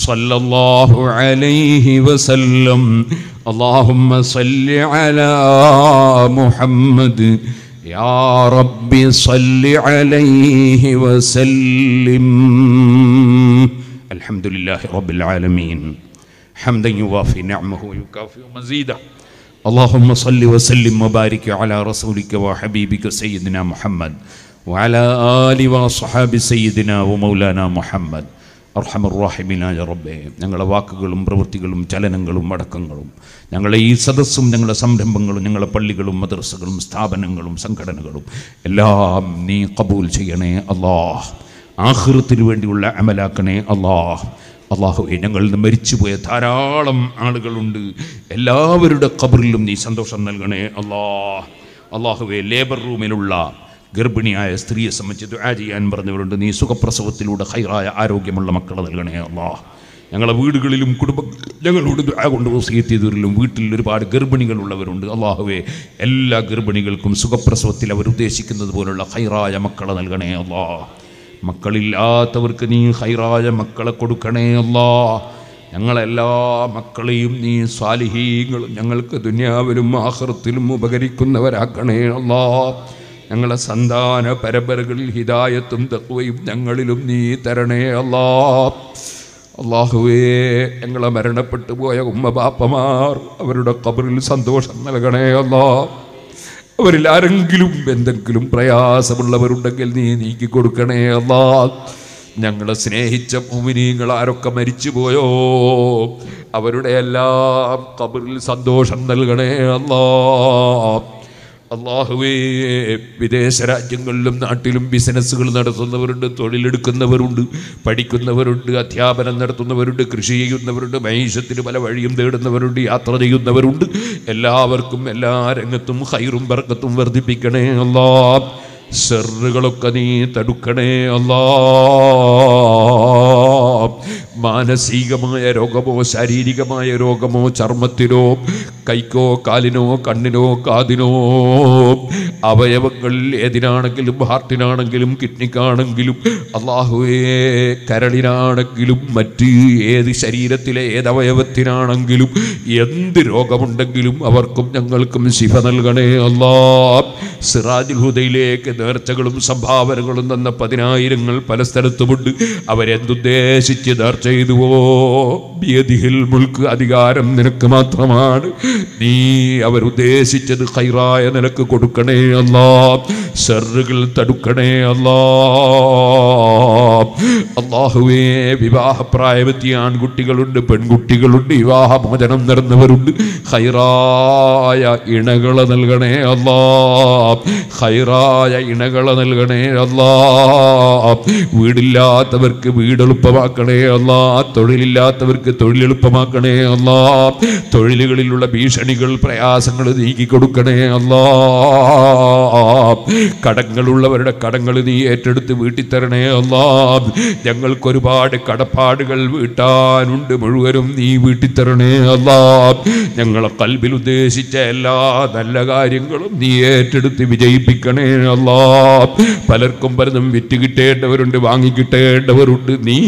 സല്ലല്ലാഹു അലൈഹി വസല്ലം. اللهم صل على محمد يا رب صل عليه وسلم. الحمد لله رب العالمين حمدا يوافي نعمه ويكافئ مزيده. اللهم صل وسلم وبارك على رسولك وحبيبك سيدنا محمد وعلى آله وصحبه سيدنا ومولانا محمد. അർഹമർ റഹീമിനായ റബ്ബേ, ഞങ്ങളുടെ വാക്കുകളും പ്രവൃത്തികളും ചലനങ്ങളും അടക്കങ്ങളും ഞങ്ങളുടെ ഈ സദസ്സും ഞങ്ങളുടെ സംരംഭങ്ങളും ഞങ്ങളുടെ പള്ളികളും മദ്രസകളും സ്ഥാപനങ്ങളും സംഘടനകളും എല്ലാം നീ ഖബൂൽ ചെയ്യണേ അല്ലാഹ്. ആഖിറത്തിന് വേണ്ടിയുള്ള അമലാക്കണേ അല്ലാഹ്. അള്ളാഹുവേ, ഞങ്ങൾ മരിച്ചുപോയ ധാരാളം ആളുകളുണ്ട്, എല്ലാവരുടെ ഖബറിലും നീ സന്തോഷം നൽകണേ അല്ലാഹ്. അള്ളാഹുവേ, ലേബർ റൂമിലുള്ള ഗർഭിണിയായ സ്ത്രീയെ സംബന്ധിച്ച് ദുആ ചെയ്യാൻ പറഞ്ഞവരുണ്ട്, നീ സുഖപ്രസവത്തിലൂടെ ഹൈറായ ആരോഗ്യമുള്ള മക്കളെ നൽകണേ അല്ലാഹ്. ഞങ്ങളുടെ വീടുകളിലും കുടുംബ ഞങ്ങളോട് ദുആ കൊണ്ട് വസീയത്ത് ചെയ്തവരിലും വീട്ടിൽ ഒരുപാട് ഗർഭിണികളുള്ളവരുണ്ട്. അള്ളാഹുവേ, എല്ലാ ഗർഭിണികൾക്കും സുഖപ്രസവത്തിൽ അവരുദ്ദേശിക്കുന്നത് പോലുള്ള ഹൈറായ മക്കളെ നൽകണേ അല്ലാഹ്. മക്കളില്ലാത്തവർക്ക് നീ ഹൈറായ മക്കളെ കൊടുക്കണേ അല്ലാഹ്. ഞങ്ങളെല്ലാ മക്കളെയും നീ സാലിഹീങ്ങളും ഞങ്ങൾക്ക് ദുനിയാവിലും ആഖിറത്തിലും ഉപകരിക്കുന്നവരാക്കണേ അല്ലാഹ്. ഞങ്ങളുടെ സന്താന പരമ്പരകളിൽ ഹിദായത്തും തഖ്വയും ഞങ്ങളിലും നീ തരണേ അല്ലാഹ്. അല്ലാഹുവേ, ഞങ്ങളെ മരണപ്പെട്ടു പോയ ഉമ്മ ബാപ്പമാർ അവരുടെ ഖബറിൽ സന്തോഷം നൽകണേ അല്ലാഹ്. അവരിൽ ആരെങ്കിലും എന്തെങ്കിലും പ്രയാസമുള്ളവരുണ്ടെങ്കിൽ നീ നീക്കി കൊടുക്കണേ അല്ലാഹ്. ഞങ്ങളെ സ്നേഹിച്ച മുഅ്മിനീങ്ങൾ ആരൊക്കെ മരിച്ചുപോയോ അവരുടെ എല്ലാം ഖബറിൽ സന്തോഷം നൽകണേ അല്ലാഹ്. അള്ളാഹുവേ, വിദേശ രാജ്യങ്ങളിലും നാട്ടിലും ബിസിനസ്സുകൾ നടത്തുന്നവരുണ്ട്, തൊഴിലെടുക്കുന്നവരുണ്ട്, പഠിക്കുന്നവരുണ്ട്, അധ്യാപനം നടത്തുന്നവരുണ്ട്, കൃഷി ചെയ്യുന്നവരുണ്ട്, മൈശത്തിന് പല വഴിയും തേടുന്നവരുണ്ട്, യാത്ര ചെയ്യുന്നവരുണ്ട്. എല്ലാവർക്കും എല്ലാ രംഗത്തും ഖൈറും ബർക്കത്തും വർദ്ധിപ്പിക്കണേ അല്ലാഹ്. ഷർറുകളൊക്കെ നീ തടുക്കണേ അല്ലാഹ്. മാനസികമായ രോഗമോ ശാരീരികമായ രോഗമോ ചർമ്മത്തിനോ കൈക്കോ കാലിനോ കണ്ണിനോ കാതിനോ അവയവങ്ങളിൽ ഏതിനാണെങ്കിലും ഹാർട്ടിനാണെങ്കിലും കിഡ്നിക്കാണെങ്കിലും അള്ളാഹുവേ, കരളിനാണെങ്കിലും മറ്റ് ഏത് ശരീരത്തിലെ ഏതവയവത്തിനാണെങ്കിലും എന്ത് രോഗമുണ്ടെങ്കിലും അവർക്കും ഞങ്ങൾക്കും ശിഫ നൽകണേ അല്ലാഹ്. സിറാജുൽ ഹുദയിലേക്ക് നേർച്ചകളും സംഭാവനകളും തന്ന പതിനായിരങ്ങൾ പല സ്ഥലത്തുമുണ്ട്. അവരെന്തുദ്ദേശിച്ച് നേർച്ച ചെയ്തുവോ, ബിയദിഹിൽ മുൽക്, അധികാരം നിനക്ക് മാത്രമാണ്, നീ അവരുദ്ദേശിച്ചത് ഖൈറായ നിനക്ക് കൊടുക്കണേ അല്ലാഹ്. ശർറുകൾ തടുക്കണേ അല്ലാഹ്. അല്ലാഹുവേ, വിവാഹപ്രായമെത്തിയ ആൺകുട്ടികളുണ്ട്, പെൺകുട്ടികളുണ്ട്, വിവാഹമോചനം നടന്നവരുണ്ട്, ഖൈറായ ഇണകളെ നൽകണേ അല്ലാഹ്. ഖൈറായ ഇണകളെ നൽകണേ അല്ലാഹ്. വീടില്ലാത്തവർക്ക് വീടെളുപ്പമാക്കണേ അല്ലാഹ്. തൊഴിലില്ലാത്തവർക്ക് തൊഴിലെളുപ്പമാക്കണേ അല്ലാഹ്. തൊഴിലുകളിലുള്ള ഭീഷണികൾ പ്രയാസങ്ങൾ നീക്കിക്കൊടുക്കണേ അല്ലാഹ്. കടങ്ങളുള്ളവരുടെ കടങ്ങൾ നീ ഏറ്റെടുത്ത് വീട്ടിൽ തരണേ അല്ലാഹ്. ഞങ്ങൾക്കൊരുപാട് കടപ്പാടുകൾ വീട്ടാനുണ്ട്, മുഴുവനും നീ വീട്ടിൽ തരണേ അല്ലാഹ്. ഞങ്ങളെ ഖൽബിൽ ഉദ്ദേശിച്ച എല്ലാ നല്ല കാര്യങ്ങളും നീ ഏറ്റെടുത്ത് വിജയിപ്പിക്കണേ അല്ലാഹ്. പലർക്കും പലതും വിറ്റ് കിട്ടേണ്ടവരുണ്ട്, വാങ്ങിക്കിട്ടേണ്ടവരുണ്ട്, നീ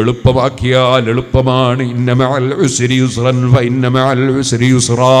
എളുപ്പമാക്കിയാൽ എളുപ്പമാണ്. ഇന്ന മഅൽ ഉസ്രി യുസ്റൻ വ ഇന്ന മഅൽ ഉസ്രി യുസ്റാ.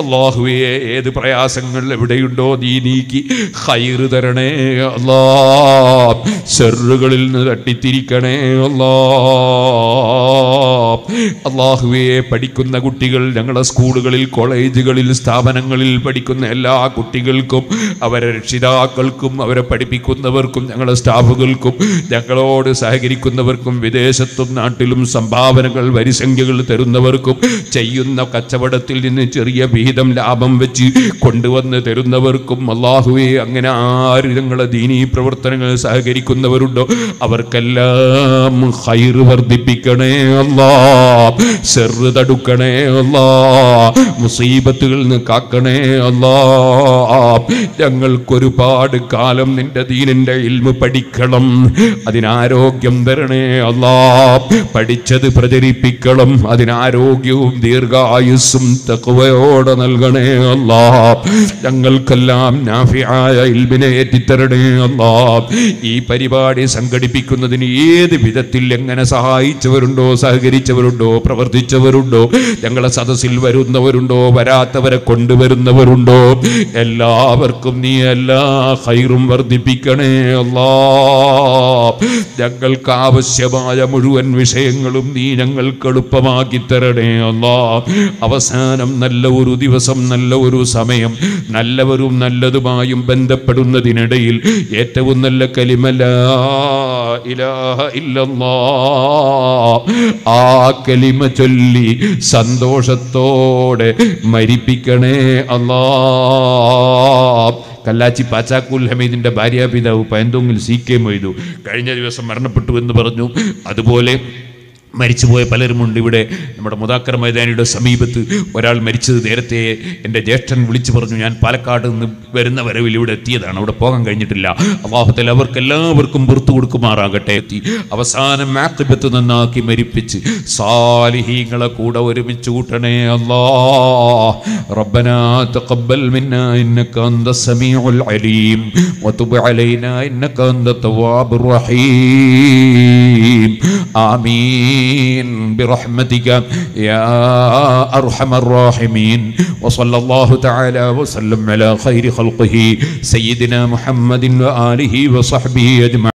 അല്ലാഹുവേ, ഏത് പ്രയാസങ്ങൾ എവിടെയുണ്ടോ നീ നീക്കി ഖൈർ തരണേ അല്ലാഹ്. ശർറുകളിൽ നിന്ന് തട്ടിത്തിരിക്കണേ അല്ലാഹ്. അല്ലാഹുവേ, പഠിക്കുന്ന കുട്ടികൾ ഞങ്ങളുടെ സ്കൂളുകളിൽ കോളേജുകളിൽ സ്ഥാപനങ്ങളിൽ പഠിക്കുന്ന എല്ലാ കുട്ടികൾക്കും അവരെ രക്ഷിതാക്കൾക്കും അവരെ പഠിപ്പിക്കുന്നവർക്കും ഞങ്ങളുടെ സ്റ്റാഫുകൾക്കും ഞങ്ങളോട് സഹകരിക്കുന്നവർക്കും വിദേശത്തും നാട്ടിലും സംഭാവനകൾ വരിസംഖ്യകൾ തരുന്നവർക്കും ചെയ്യുന്ന കച്ചവടത്തിൽ നിന്ന് ചെറിയ വിഹിതം ലാഭം വെച്ച് കൊണ്ടുവന്ന് തരുന്നവർക്കും അല്ലാഹുവേ, അങ്ങനെ ആര് ഞങ്ങളുടെ ദീനീ പ്രവർത്തനങ്ങൾ സഹകരിക്കുന്നവരുണ്ടോ അവർക്കെല്ലാം ഖൈർ വർദ്ധിപ്പിക്കണേ അല്ലാഹ്. ശർറ് തടുക്കണേ അല്ലാഹ്. മുസീബത്തുകളിൽ നിന്ന് കാക്കണേ അല്ലാഹ്. ഞങ്ങൾക്കൊരുപാട് കാലം നിന്റെ ദീനിന്റെ ഇൽമ് പഠിക്കണം, അതിനാരോഗ്യം തരണേ അല്ലാഹ്. പഠിച്ചത് പ്രചരിപ്പിക്കണം, അതിനാരോഗ്യവും ദീർഘായുസ്സും തഖ്വയോടെ നൽകണേ അല്ലാഹ്. ഞങ്ങൾക്കെല്ലാം നാഫിആയ ഇൽമിനെ ഏറ്റിത്തരണേ അല്ലാഹ്. ഈ പരിപാടി സംഘടിപ്പിക്കുന്നതിന് ഏത് വിധത്തിൽ എങ്ങനെ സഹായിച്ചവരുണ്ടോ സഹകരിച്ചവരുണ്ടോ പ്രവർത്തിച്ചവരുണ്ടോ ഞങ്ങളെ സദസ്സിൽ വരുന്നവരുണ്ടോ വരാത്തവരെ കൊണ്ടുവരുന്നവരുണ്ടോ എല്ലാവർക്കും നീ എല്ലാ ഖൈറും വർദ്ധിപ്പിക്കണേ അല്ലാഹ്. ഞങ്ങൾക്ക് ആവശ്യമായ മുഴുവൻ വിഷയങ്ങളും നീ ഞങ്ങൾക്ക് എളുപ്പമാക്കി തരണേ അല്ലാ. അവസാനം നല്ല ഒരു ദിവസം, നല്ല ഒരു സമയം, നല്ലവരും നല്ലതുമായും ബന്ധപ്പെടുന്നതിനിടയിൽ ഏറ്റവും നല്ല കലിമ ലാ ഇലാഹ ഇല്ലല്ലാഹ്, ആ കലിമ ചൊല്ലി സന്തോഷത്തോടെ മരിപ്പിക്കണേ അല്ലാ. കല്ലാച്ചി പാച്ചാക്കൂൽ ഹമീദിൻ്റെ ഭാര്യാപിതാവ് പയന്തോങ്ങിൽ സി കെ മൊയ്തു കഴിഞ്ഞ ദിവസം മരണപ്പെട്ടു എന്ന് പറഞ്ഞു. അതുപോലെ മരിച്ചുപോയ പലരുമുണ്ട്. ഇവിടെ നമ്മുടെ മുദാക്കർ മൈതാനിയുടെ സമീപത്ത് ഒരാൾ മരിച്ചത് നേരത്തെ എൻ്റെ ജ്യേഷ്ഠൻ വിളിച്ചു പറഞ്ഞു. ഞാൻ പാലക്കാട് നിന്ന് വരുന്ന വരവിൽ ഇവിടെ എത്തിയതാണ്, അവിടെ പോകാൻ കഴിഞ്ഞിട്ടില്ല. അല്ലാഹുതആല അവർക്ക് എല്ലാവർക്കും പുറത്തു കൊടുക്കുമാറാകട്ടെ. അവസാനം ആഖിബത്ത് നന്നാക്കി മരിപ്പിച്ച് സാലിഹീങ്ങളെ കൂടെ ഒരുമിച്ച് കൂട്ടണേ അല്ലാഹ്. റബ്ബനാ തഖബ്ബൽ മിന്നാ ഇന്നക അൻത സമീഉൽ അലീം വതുബ് അലൈനാ ഇന്നക അൻത തവ്വാബുർ റഹീം ആമീൻ برحمتك يا أرحم الراحمين. وصلى الله تعالى وسلم على خير خلقه سيدنا محمد وآله وصحبه أجمعين.